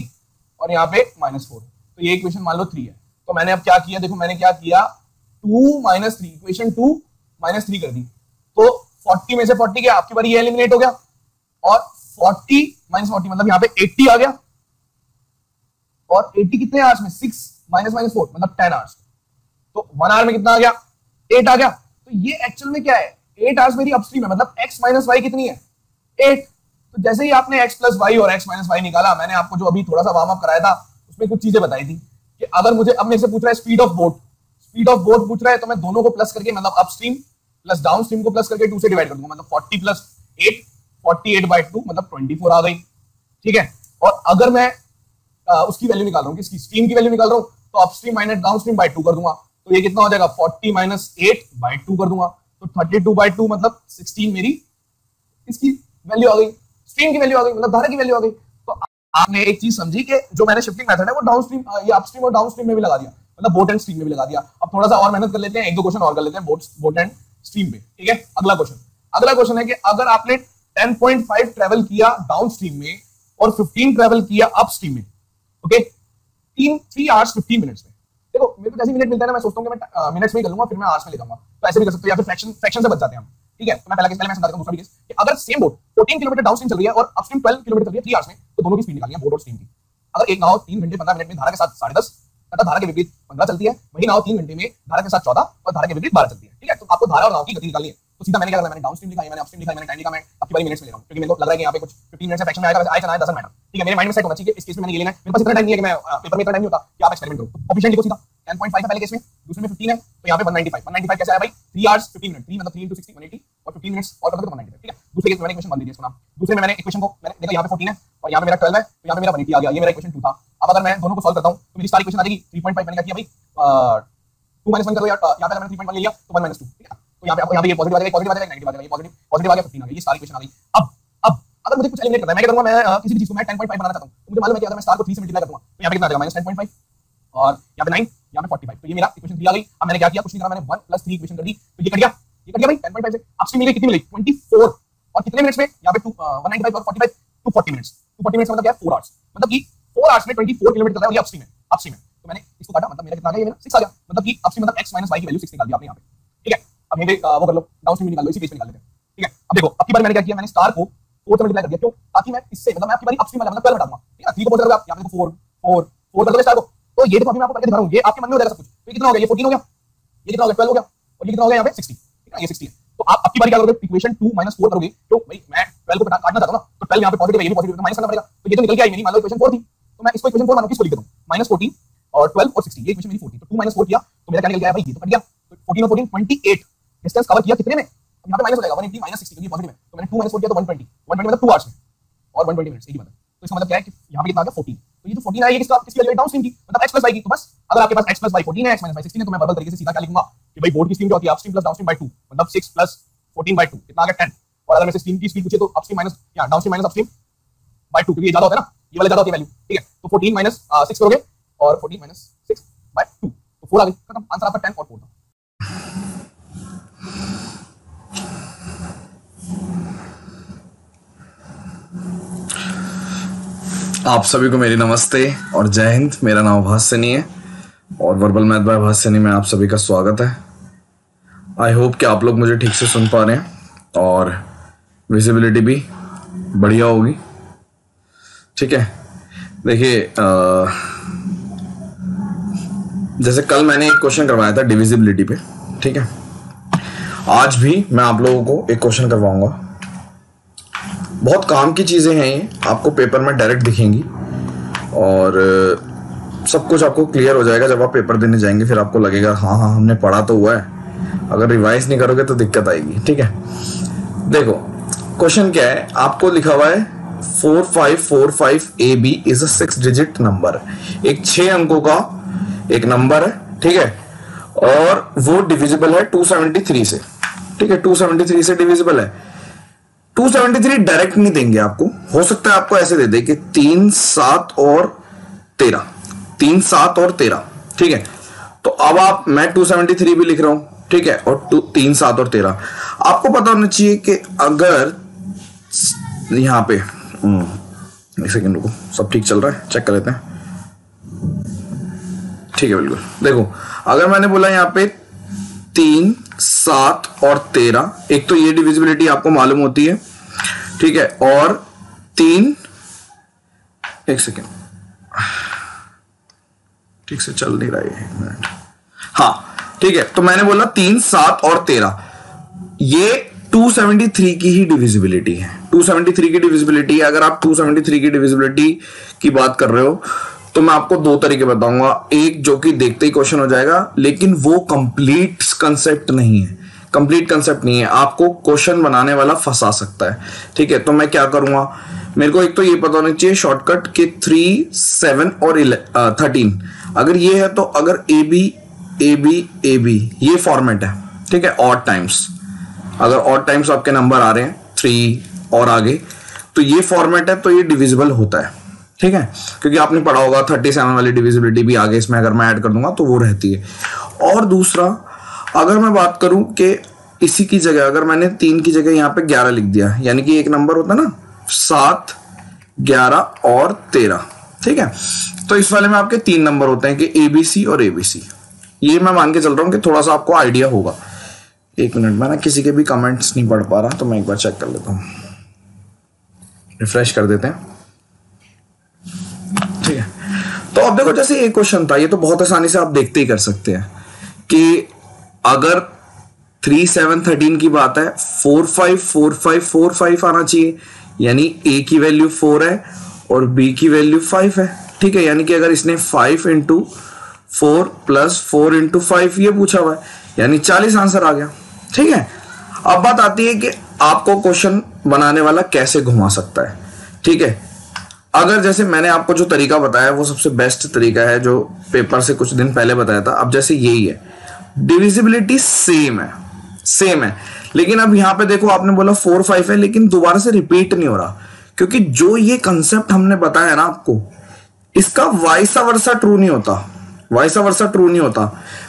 और यहाँ पे माइनस फोर। तो ये इक्वेशन मान लो थ्री है। तो मैंने अब क्या किया, देखो मैंने क्या किया two minus three, equation two minus three कर दी, तो फोर्टी में से फोर्टी गया, आपकी बारी ये एलिमिनेट हो गया, और फोर्टी माइनस फोर्टी मतलब यहाँ पे एटी आ गया, और एटी कितने आवर्स में, सिक्स माइनस माइनस फोर मतलब टेन आवर्स, तो वन आवर में कितना आ गया, एट आ गया। तो ये एक्चुअल में क्या है, एट आवर्स मेरी अपस्ट्रीम है, मतलब एक्स माइनस वाई कितनी है, एट। तो जैसे ही आपने एक्स प्लस वाई और एक्स माइनस वाई निकाला, मैंने आपको जो अभी थोड़ा सा वार्म अप कराया था उसमें कुछ चीजें बताई थी कि अगर मुझे अब मेरे से पूछ रहा है speed of boat, speed of boat पूछ रहा है तो मैं दोनों को प्लस करके मतलब अपस्ट्रीम प्लस डाउन स्ट्रीम को प्लस करके टू से डिवाइड कर दूंगा, मतलब forty plus eight, forty eight by two मतलब ट्वेंटी फोर आ गई, ठीक है। और अगर मैं आ, उसकी वैल्यू निकाल रहा हूँ, किसकी, स्ट्रीम की वैल्यू निकाल रहा हूँ, तो upstream minus downstream by two कर दूंगा, तो ये कितना हो जाएगा forty minus eight by two कर दूंगा, तो थर्टी टू बाई टू मतलब सिक्सटीन मेरी इसकी वैल्यू आ गई, स्ट्रीम की वैल्यू आ गई मतलब धारा की वैल्यू आ गई। तो आपने एक चीज समझी कि जो मैंने शिफ्टिंग मेथड है वो डाउन स्ट्रीम या अपस्ट्रीम और डाउन स्ट्रीम में भी लगा दिया, मतलब बोट एंड स्ट्रीम में भी लगा दिया। अब थोड़ा सा और मेहनत कर लेते हैं, एक दो क्वेश्चन और कर लेते हैं बोट बोट एंड स्ट्रीम पे, ठीक है। अगला क्वेश्चन अगला क्वेश्चन है कि अगर आपने टेन पॉइंट फाइव ट्रेवल किया डाउन स्ट्रीम में और फिफ्टीन ट्रेवल किया अप स्ट्रीम में, ओके, तीन थ्री आवर्स फिफ्टीन मिनट्स में। देखो मेरे को जैसे मिनट मिलता है ना, मैं सोचता हूँ कि मैं मिनट्स में ही कर लूंगा फिर मैं आवर्स में लिखूंगा, तो ऐसे भी कर सकते हो या फिर फ्रैक्शन फ्रैक्शन से बच जाते हैं हम, ठीक है। तो मैं पहला केस पहले मैं समझाता हूं, दूसरा केस कि अगर same boat fourteen kilometre downstream चल रही है और अपस्ट्रीम ट्वेल्व किलोमीटर चल रही है थ्री आवर्स में, तो दोनों की स्पीड निकालनी है बोट और स्ट्रीम की। अगर एक नाव तीन घंटे पंद्रह मिनट में धारा के साथ साढ़े दस तथा धारा के विपरीत पंद्रह चलती है, वही नाव तीन घंटे में धारा के साथ चौदह और धारा के विपरीत बारह चलती है, ठीक है। तो आपको धारा और नाव की गति निकालनी है, तो सीधा मैंने क्या कहा, मैंने डाउन स्ट्रीम लिखा, मैंने अपस्ट्रीम लिखा, मैंने टाइम लिखा, मैं आपकी बारी मिनट्स में ले रहा हूं क्योंकि मेरे को लग रहा है कि यहां पे कुछ फिफ्टीन मिनट से फ्रैक्शन में आएगा, आएगा आएगा डजंट मैटर, ठीक है। मेरे माइंड में सेट होना चाहिए कि इस केस में मैंने ये लेना है, मेरे पास इतना टाइम नहीं है कि मैं पेपर में इतना टाइम नहीं होता कि आप एक्सपेरिमेंट करो। कोएफिशिएंट लिखो सीधा टेन पॉइंट फाइव है पहले केस में, दूसरे में फिफ्टीन है, तो यहां पे one ninety five one ninety five कैसे आया भाई, three hours fifteen minute, three मतलब three into sixty one eighty और फिफ्टीन मिनट्स और मतलब वन नाइंटी फाइव, ठीक है। दूसरे केस में मैंने क्वेश्चन वन दे दिया इसको नाम, दूसरे में मैंने इक्वेशन को मैंने देखा यहां पे फोर्टीन है और यहां पे मेरा ट्वेल्व है, तो यहां पे मेरा वन एटी आ गया, ये मेरा इक्वेशन टू था। अब अगर मैं दोनों को सॉल्व करता हूं तो मेरी सारी इक्वेशन आ जाएगी थ्री पॉइंट फाइव, मैंने क्या किया भाई टू माइनस वन कर दिया, यहां पे मैंने थ्री पॉइंट वन ले लिया तो वन माइनस टू, ठीक है। तो यहां पे यहां पे ये पॉजिटिव आ जाएगा, पॉजिटिव आ जाएगा, नेगेटिव आ जाएगा, ये पॉजिटिव पॉजिटिव आ गया, फिफ्टीन आ गई, ये सारी इक्वेशन आ गई। अब अब अगर मुझे कुछ एलिमिनेट करना है, मैं क्या करूंगा, मैं किसी भी चीज को मैं टेन पॉइंट फाइव बनाना चाहता हूं, तो मुझे मालूम है कि अगर मैं स्टार को थ्री से मल्टीप्लाई करूंगा तो यहां पे कितना आएगा माइनस टेन पॉइंट फाइव और यहां पे नाइन, यहां पे फोर्टी फाइव, तो ये मेरा इक्वेशन थ्री आ गई। अब मैंने क्या किया, कुछ नहीं करा, मैंने वन प्लस थ्री इक्वेशन कर दी, तो ये कट गया, ये कट गया भाई टेन पॉइंट फाइव से। अपस्ट्रीम मिली कितनी मिली ट्वेंटी फोर और कितने मिनट्स में, यहां पे वन नाइंटी फाइव और forty five two forty minutes, two forty minutes मतलब क्या फोर आवर्स, मतलब कि फोर आवर्स में ट्वेंटी फोर किलोमीटर चल रहा है और ये अपस्ट्रीम है, अपस्ट्रीम है। तो मैंने इसको काटा, मतलब मेरा कितना आ गया, ये मेरा सिक्स आ गया, मतलब कि अपस्ट्रीम मतलब x माइनस y की वैल्यू सिक्स निकाल दी आपने यहां पे, ठीक है। अब ये वो कर लो, डाउनस्ट्रीम निकाल लो, इसी पेज पे निकाल लेते हैं, ठीक है। अब देखो अब की बार मैंने क्या किया, मैंने स्टार को फोर से मल्टीप्लाई कर दिया, क्यों, ताकि मैं इससे मतलब मैं आपकी बारी अपस्ट्रीम वाला मतलब ट्वेल्व हटा दूंगा, ठीक है। थ्री को फोर से करोगे आप, यहां पे देखो फोर फोर फोर कर दो स्टार को, तो ये देखो अभी मैं आपको करके दिखा रहा हूं, ये आपके मन में हो जाएगा सब कुछ। तो कितना हो गया, ये फोर्टीन हो गया, ये कितना हो गया ट्वेल्व हो गया और ये कितना हो गया यहां पे सिक्सटी, ठीक है, ये सिक्सटी है। तो आप आपकी बारी क्या करोगे, इक्वेशन टू माइनस फोर करोगे, तो भाई मैं ट्वेल्व को काटना चाहता हूं ना, तो ट्वेल्व यहां पे पॉजिटिव है, ये भी पॉजिटिव है, माइनस करना पड़ेगा, तो ये तो निकल के आई मेरी, मान लो इक्वेशन फोर थी, तो मैं इसको इक्वेशन फोर मानूं, किसको लिख देता हूं माइनस फोर्टीन और ट्वेल्व और सिक्सटी, ये इक्वेशन मेरी फोर्टीन, तो टू माइनस फोर किया तो मेरा क्या निकल गया भाई, ये तो कट गया, तो फोर्टीन और fourteen twenty eight, distance cover किया कितने में, यहां पे माइनस हो जाएगा वन एटी माइनस सिक्सटी क्योंकि पॉजिटिव है, तो मैंने टू माइनस फोर किया तो वन ट्वेंटी वन ट्वेंटी मतलब टू आवर्स में और वन ट्वेंटी मिनट्स, यही मतलब। तो इसका मतलब क्या है कि यहां पे कितना आ गया फोर्टीन, तो ये जो फोर्टीन है ये किसका, किसकी वैल्यू है, डाउन स्ट्रीम की, मतलब x प्लस y की। तो बस अगर आपके पास x प्लस y फोर्टीन है, x माइनस y सिक्सटीन है, तो मैं बबल तरीके से सीधा क्या लिखूंगा कि भाई बोर्ड की स्ट्रीम जो होती है upstream plus downstream by two, मतलब six plus fourteen by two कितना आ गया टेन। और अगर मैं स्ट्रीम की स्पीड पूछे तो अपस्ट्रीम माइनस या downstream minus upstream by two, क्योंकि ये ज्यादा होता है ना, ये वाला ज्यादा होती है वैल्यू, ठीक है। तो फोर्टीन माइनस सिक्स करोगे और fourteen minus six by two, तो फोर आ गया, खत्म, आंसर आपका टेन और फोर था। आप सभी को मेरी नमस्ते और जय हिंद। मेरा नाम अभास सैनी है और verbal math by Abhas Saini में आप सभी का स्वागत है। आई होप कि आप लोग मुझे ठीक से सुन पा रहे हैं और विजिबिलिटी भी बढ़िया होगी, ठीक है। देखिए जैसे कल मैंने एक क्वेश्चन करवाया था डिविजिबिलिटी पे, ठीक है, आज भी मैं आप लोगों को एक क्वेश्चन करवाऊंगा। बहुत काम की चीज़ें हैं ये, आपको पेपर में डायरेक्ट दिखेंगी और सब कुछ आपको क्लियर हो जाएगा जब आप पेपर देने जाएंगे, फिर आपको लगेगा हाँ हाँ हमने पढ़ा तो हुआ है, अगर रिवाइज नहीं करोगे तो दिक्कत आएगी, ठीक है। देखो क्वेश्चन क्या है, आपको लिखा हुआ है four five four five A B is a six digit number, एक छः अंकों का एक नंबर है, ठीक है, और वो डिविजिबल है टू सेवेंटी थ्री से, ठीक है, टू सेवेंटी थ्री से डिविजिबल है। टू सेवेंटी थ्री डायरेक्ट नहीं देंगे आपको, हो सकता है आपको ऐसे दे दे कि तीन सात और तेरह, तीन सात और तेरह, ठीक है। तो अब आप मैं टू सेवेंटी थ्री भी लिख रहा हूं, ठीक है, और टू तीन सात और तेरह, आपको पता होना चाहिए कि अगर यहां पे एक सेकंड रुको, सब ठीक चल रहा है, चेक कर लेते हैं, ठीक है, बिल्कुल। देखो अगर मैंने बोला यहाँ पे तीन सात और तेरह, एक तो ये डिविजिबिलिटी आपको मालूम होती है, ठीक है, और तीन एक सेकेंड ठीक से चल नहीं रहे हैं। हाँ ठीक है, तो मैंने बोला तीन सात और तेरह ये दो सौ तिहत्तर की ही डिविजिबिलिटी है, दो सौ तिहत्तर की डिविजिबिलिटी है। अगर आप दो सौ तिहत्तर की डिविजिबिलिटी की बात कर रहे हो तो मैं आपको दो तरीके बताऊंगा, एक जो कि देखते ही क्वेश्चन हो जाएगा लेकिन वो कंप्लीट कंसेप्ट नहीं है, कंप्लीट कंसेप्ट नहीं है, आपको क्वेश्चन बनाने वाला फंसा सकता है। ठीक है, तो मैं क्या करूंगा, मेरे को एक तो ये पता होना चाहिए शॉर्टकट के थ्री सेवन और थर्टीन अगर ये है तो अगर A B A B A B ये फॉर्मेट है, ठीक है, ऑड टाइम्स, अगर ऑड टाइम्स आपके नंबर आ रहे हैं थ्री और आगे तो ये फॉर्मेट है तो ये डिविजिबल होता है। ठीक है, क्योंकि आपने पढ़ा होगा थर्टी सेवन वाली डिविजिबिलिटी भी आगे इसमें अगर मैं ऐड कर दूंगा तो वो रहती है। और दूसरा अगर मैं बात करूं कि इसी की जगह अगर मैंने तीन की जगह यहाँ पे ग्यारह लिख दिया, यानी कि एक नंबर होता है ना सात ग्यारह और तेरह, ठीक है, तो इस वाले में आपके तीन नंबर होते हैं कि ए बी सी और ए बी सी, ये मैं मान के चल रहा हूँ कि थोड़ा सा आपको आइडिया होगा। एक मिनट, मैं ना किसी के भी कमेंट्स नहीं पढ़ पा रहा तो मैं एक बार चेक कर लेता हूँ, रिफ्रेश कर देते हैं। ठीक है, तो अब देखो जैसे एक क्वेश्चन था, ये तो बहुत आसानी से आप देखते ही कर सकते हैं कि अगर थ्री सेवन थर्टीन की बात है four five four five four five आना चाहिए, यानी ए की वैल्यू फोर है और बी की वैल्यू फाइव है। ठीक है, यानी कि अगर इसने five into four plus four into five ये पूछा हुआ है, यानी चालीस आंसर आ गया। ठीक है, अब बात आती है कि आपको क्वेश्चन बनाने वाला कैसे घुमा सकता है। ठीक है, अगर जैसे मैंने आपको जो तरीका बताया वो सबसे बेस्ट तरीका है जो पेपर से कुछ दिन पहले बताया था, अब जैसे यही है, डिविजिबिलिटी सेम है, सेम है, लेकिन अब यहाँ पे देखो आपने बोला फोर फाइव है लेकिन दोबारा से रिपीट नहीं हो रहा, क्योंकि जो ये कंसेप्ट हमने बताया ना आपको इसका वाइसा वर्सा ट्रू नहीं होता, वाइसा वर्सा ट्रू नहीं होता।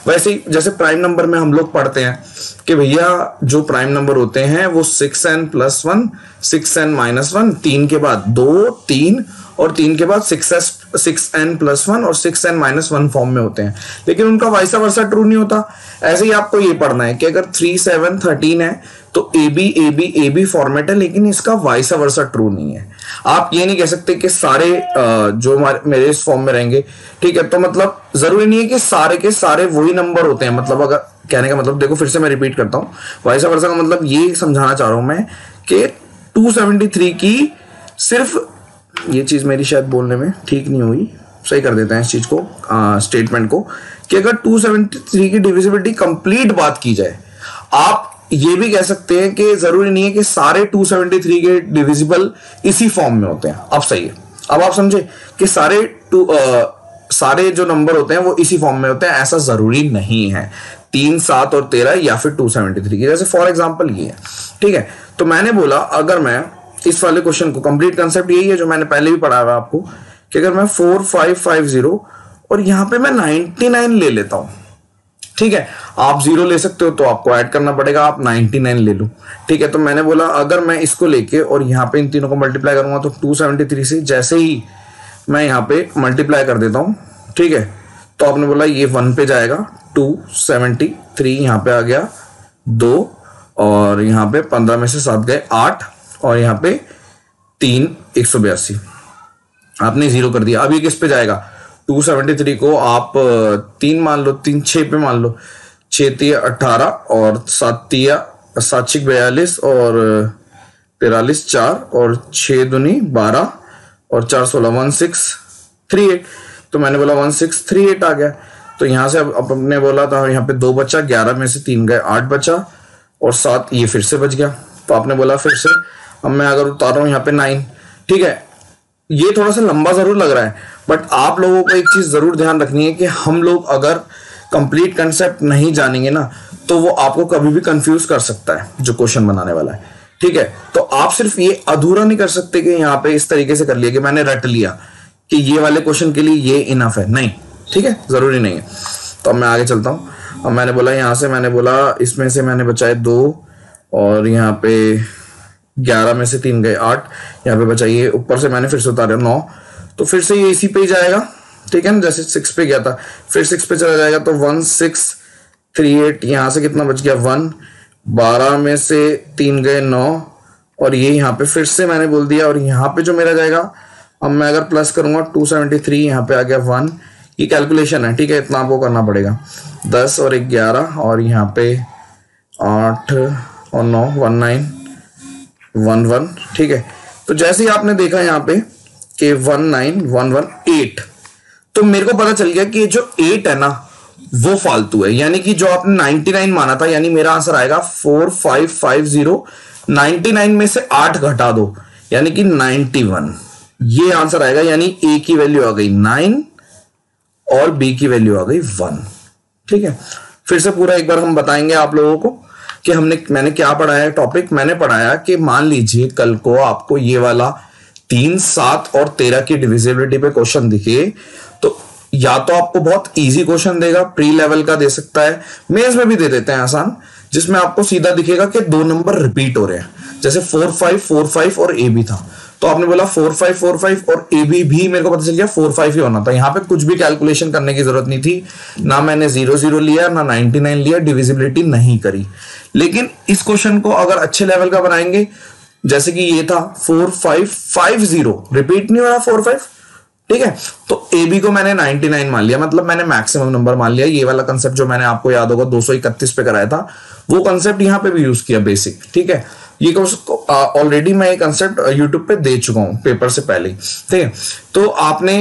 वैसे ही जैसे प्राइम नंबर में हम लोग पढ़ते हैं कि भैया जो प्राइम नंबर होते हैं वो six N plus one six N minus one तीन के बाद दो तीन और तीन के बाद six S six N plus one और six N minus one form में होते हैं, लेकिन उनका वाइसा वर्सा ट्रू नहीं होता। ऐसे ही आपको ये पढ़ना है कि अगर थ्री सेवन थर्टीन है तो A B A B A B format है लेकिन इसका वाइसा वर्सा ट्रू नहीं है। आप ये नहीं कह सकते कि सारे जो मेरे इस फॉर्म में रहेंगे, ठीक है, तो मतलब जरूरी नहीं है कि सारे के सारे वही नंबर होते हैं। मतलब अगर कहने का मतलब देखो फिर से मैं रिपीट करता हूँ, वाइसा वर्सा का मतलब ये समझाना चाह रहा हूँ मैं कि टू सेवेंटी थ्री की सिर्फ ये चीज़ मेरी शायद बोलने में ठीक नहीं हुई, सही कर देते हैं इस चीज़ को, स्टेटमेंट को, कि अगर दो सौ तिहत्तर की डिविजिबिलिटी कंप्लीट बात की जाए, आप ये भी कह सकते हैं कि ज़रूरी नहीं है कि सारे दो सौ तिहत्तर के डिविजिबल इसी फॉर्म में होते हैं। अब सही है, अब आप समझे कि सारे टू आ, सारे जो नंबर होते हैं वो इसी फॉर्म में होते हैं, ऐसा ज़रूरी नहीं है। तीन सात और तेरह या फिर दो सौ तिहत्तर की, जैसे फॉर एग्जाम्पल ये है। ठीक है, तो मैंने बोला अगर मैं इस वाले क्वेश्चन को, कंप्लीट कंसेप्ट यही है जो मैंने पहले भी पढ़ा हुआ आपको, कि अगर मैं फोर फाइव फाइव जीरो और यहाँ पे मैं नाइनटी नाइन ले लेता हूँ। ठीक है, आप जीरो ले सकते हो तो आपको ऐड करना पड़ेगा, आप नाइनटी नाइन ले लो। ठीक है, तो मैंने बोला अगर मैं इसको लेके और यहाँ पे इन तीनों को मल्टीप्लाई करूंगा तो टू सेवेंटी थ्री से जैसे ही मैं यहाँ पे मल्टीप्लाई कर देता हूँ, ठीक है, तो आपने बोला ये वन पे जाएगा, टू सेवेंटी थ्री यहाँ पे आ गया दो और यहाँ पे पंद्रह में से सात गए आठ और यहाँ पे तीन एक सौ बयासी आपने जीरो कर दिया। अब ये किस पे जाएगा, दो सौ तिहत्तर को आप तीन मान लो, तीन छः पे मान लो, छः तिया अट्ठारह और सात तिया सात छिक बयालीस और तिरालीस चार और छः दुनी बारह और चार सोलह वन सिक्स थ्री एट, तो मैंने बोला वन सिक्स थ्री एट आ गया। तो यहाँ से अब अपने बोला था यहाँ पे दो बचा, ग्यारह में से तीन गए आठ बचा और सात ये फिर से बच गया, तो आपने बोला फिर से अब मैं अगर उतार हूँ यहाँ पे नाइन। ठीक है, ये थोड़ा सा लंबा जरूर लग रहा है बट आप लोगों को एक चीज़ ज़रूर ध्यान रखनी है कि हम लोग अगर कंप्लीट कंसेप्ट नहीं जानेंगे ना तो वो आपको कभी भी कंफ्यूज कर सकता है जो क्वेश्चन बनाने वाला है। ठीक है, तो आप सिर्फ ये अधूरा नहीं कर सकते कि यहाँ पे इस तरीके से कर लिया कि मैंने रट लिया कि ये वाले क्वेश्चन के लिए ये इनफ है, नहीं, ठीक है, ज़रूरी नहीं है। तो अब मैं आगे चलता हूँ, अब मैंने बोला यहाँ से मैंने बोला इसमें से मैंने बचाए दो और यहाँ पे ग्यारह में से तीन गए आठ, यहाँ पे बचाइए ऊपर से मैंने फिर से उतारा नौ, तो फिर से ये इसी पे ही जाएगा। ठीक है ना, जैसे सिक्स पे गया था फिर सिक्स पे चला जाएगा, तो वन सिक्स थ्री एट, यहाँ से कितना बच गया वन, बारह में से तीन गए नौ और ये यहाँ पे फिर से मैंने बोल दिया और यहाँ पे जो मेरा जाएगा, अब मैं अगर प्लस करूँगा टू सेवेंटी थ्री यहाँ पे आ गया वन, ये कैलकुलेशन है, ठीक है, इतना आपको करना पड़ेगा। दस और ग्यारह और यहाँ पे आठ और नौ, वन नाइन वन वन, ठीक है। तो जैसे ही आपने देखा यहाँ पे कि one nine one one eight, तो मेरे को पता चल गया कि जो एट है ना वो फालतू है, यानी कि जो आपने नाइनटी नाइन माना था, यानी मेरा आंसर आएगा four five five zero, ninety nine में से आठ घटा दो यानी कि नाइनटी वन, ये आंसर आएगा। यानी ए की वैल्यू आ गई नाइन और बी की वैल्यू आ गई वन, ठीक है। फिर से पूरा एक बार हम बताएंगे आप लोगों को कि हमने मैंने क्या पढ़ाया टॉपिक। मैंने पढ़ाया कि मान लीजिए कल को आपको ये वाला तीन सात और तेरह की डिविजिबिलिटी पे क्वेश्चन दिखे, तो या तो आपको बहुत इजी क्वेश्चन देगा, प्री लेवल का दे सकता है, मेंस में भी दे देते हैं आसान, जिसमें आपको सीधा दिखेगा कि दो नंबर रिपीट हो रहे हैं, जैसे फोर फाइव फोर फाइव और ए बी था, तो आपने बोला फोर फाइव फोर फाइव और ए बी भी मेरे को पता चल गया फोर फाइव ही होना था। यहाँ पे कुछ भी कैलकुलेशन करने की जरूरत नहीं थी, ना मैंने जीरो जीरो लिया ना नाइनटी नाइन लिया, डिविजिबिलिटी नहीं करी। लेकिन इस क्वेश्चन को अगर अच्छे लेवल का बनाएंगे, जैसे कि ये था four five five zero, repeat नहीं हो रहा फोर फाइव, ठीक है, तो ए बी को मैंने नाइनटी नाइन मान लिया, मतलब मैंने मैक्सिमम नंबर मान लिया। ये वाला कंसेप्ट जो मैंने आपको याद होगा दो सौ इकतीस पे कराया था, वो कंसेप्ट यहाँ पे भी यूज किया बेसिक, ठीक है। ये ऑलरेडी मैं ये कंसेप्ट यूट्यूब पे दे चुका हूँ पेपर से पहले, ठीक है। तो आपने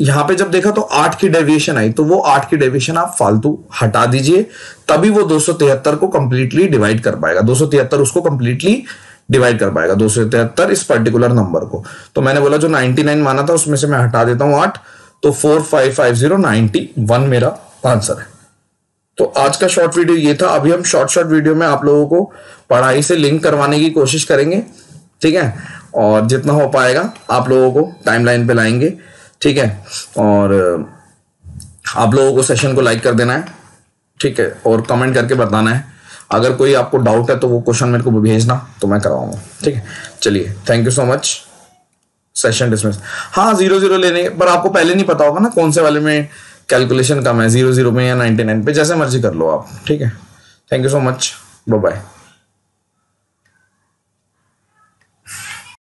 यहाँ पे जब देखा तो आठ की डेविएशन आई, तो वो आठ की डेविएशन आप फालतू हटा दीजिए, तभी वो दो सौ तिहत्तर को कंप्लीटली डिवाइड कर पाएगा, दो सौ तिहत्तर उसको कंप्लीटली डिवाइड कर पाएगा, दो सौ तिहत्तर इस पर्टिकुलर नंबर को। तो मैंने बोला जो नाइनटी नाइन माना था उसमें से मैं हटा देता हूं आठ, तो four five five zero ninety one मेरा आंसर है। तो आज का शॉर्ट वीडियो ये था। अभी हम शॉर्ट शॉर्ट वीडियो में आप लोगों को पढ़ाई से लिंक करवाने की कोशिश करेंगे, ठीक है, और जितना हो पाएगा आप लोगों को टाइम लाइन पे लाएंगे, ठीक है। और आप लोगों को सेशन को लाइक कर देना है, ठीक है, और कमेंट करके बताना है। अगर कोई आपको डाउट है तो वो क्वेश्चन मेरे को भेजना, तो मैं करवाऊंगा, ठीक है। चलिए, thank you so much, session dismiss. हाँ, जीरो जीरो लेने पर आपको पहले नहीं पता होगा ना कौन से वाले में कैलकुलेशन कम है, जीरो जीरो में या नाइनटी नाइन पे, जैसे मर्जी कर लो आप, ठीक है। Thank you so much, bye bye.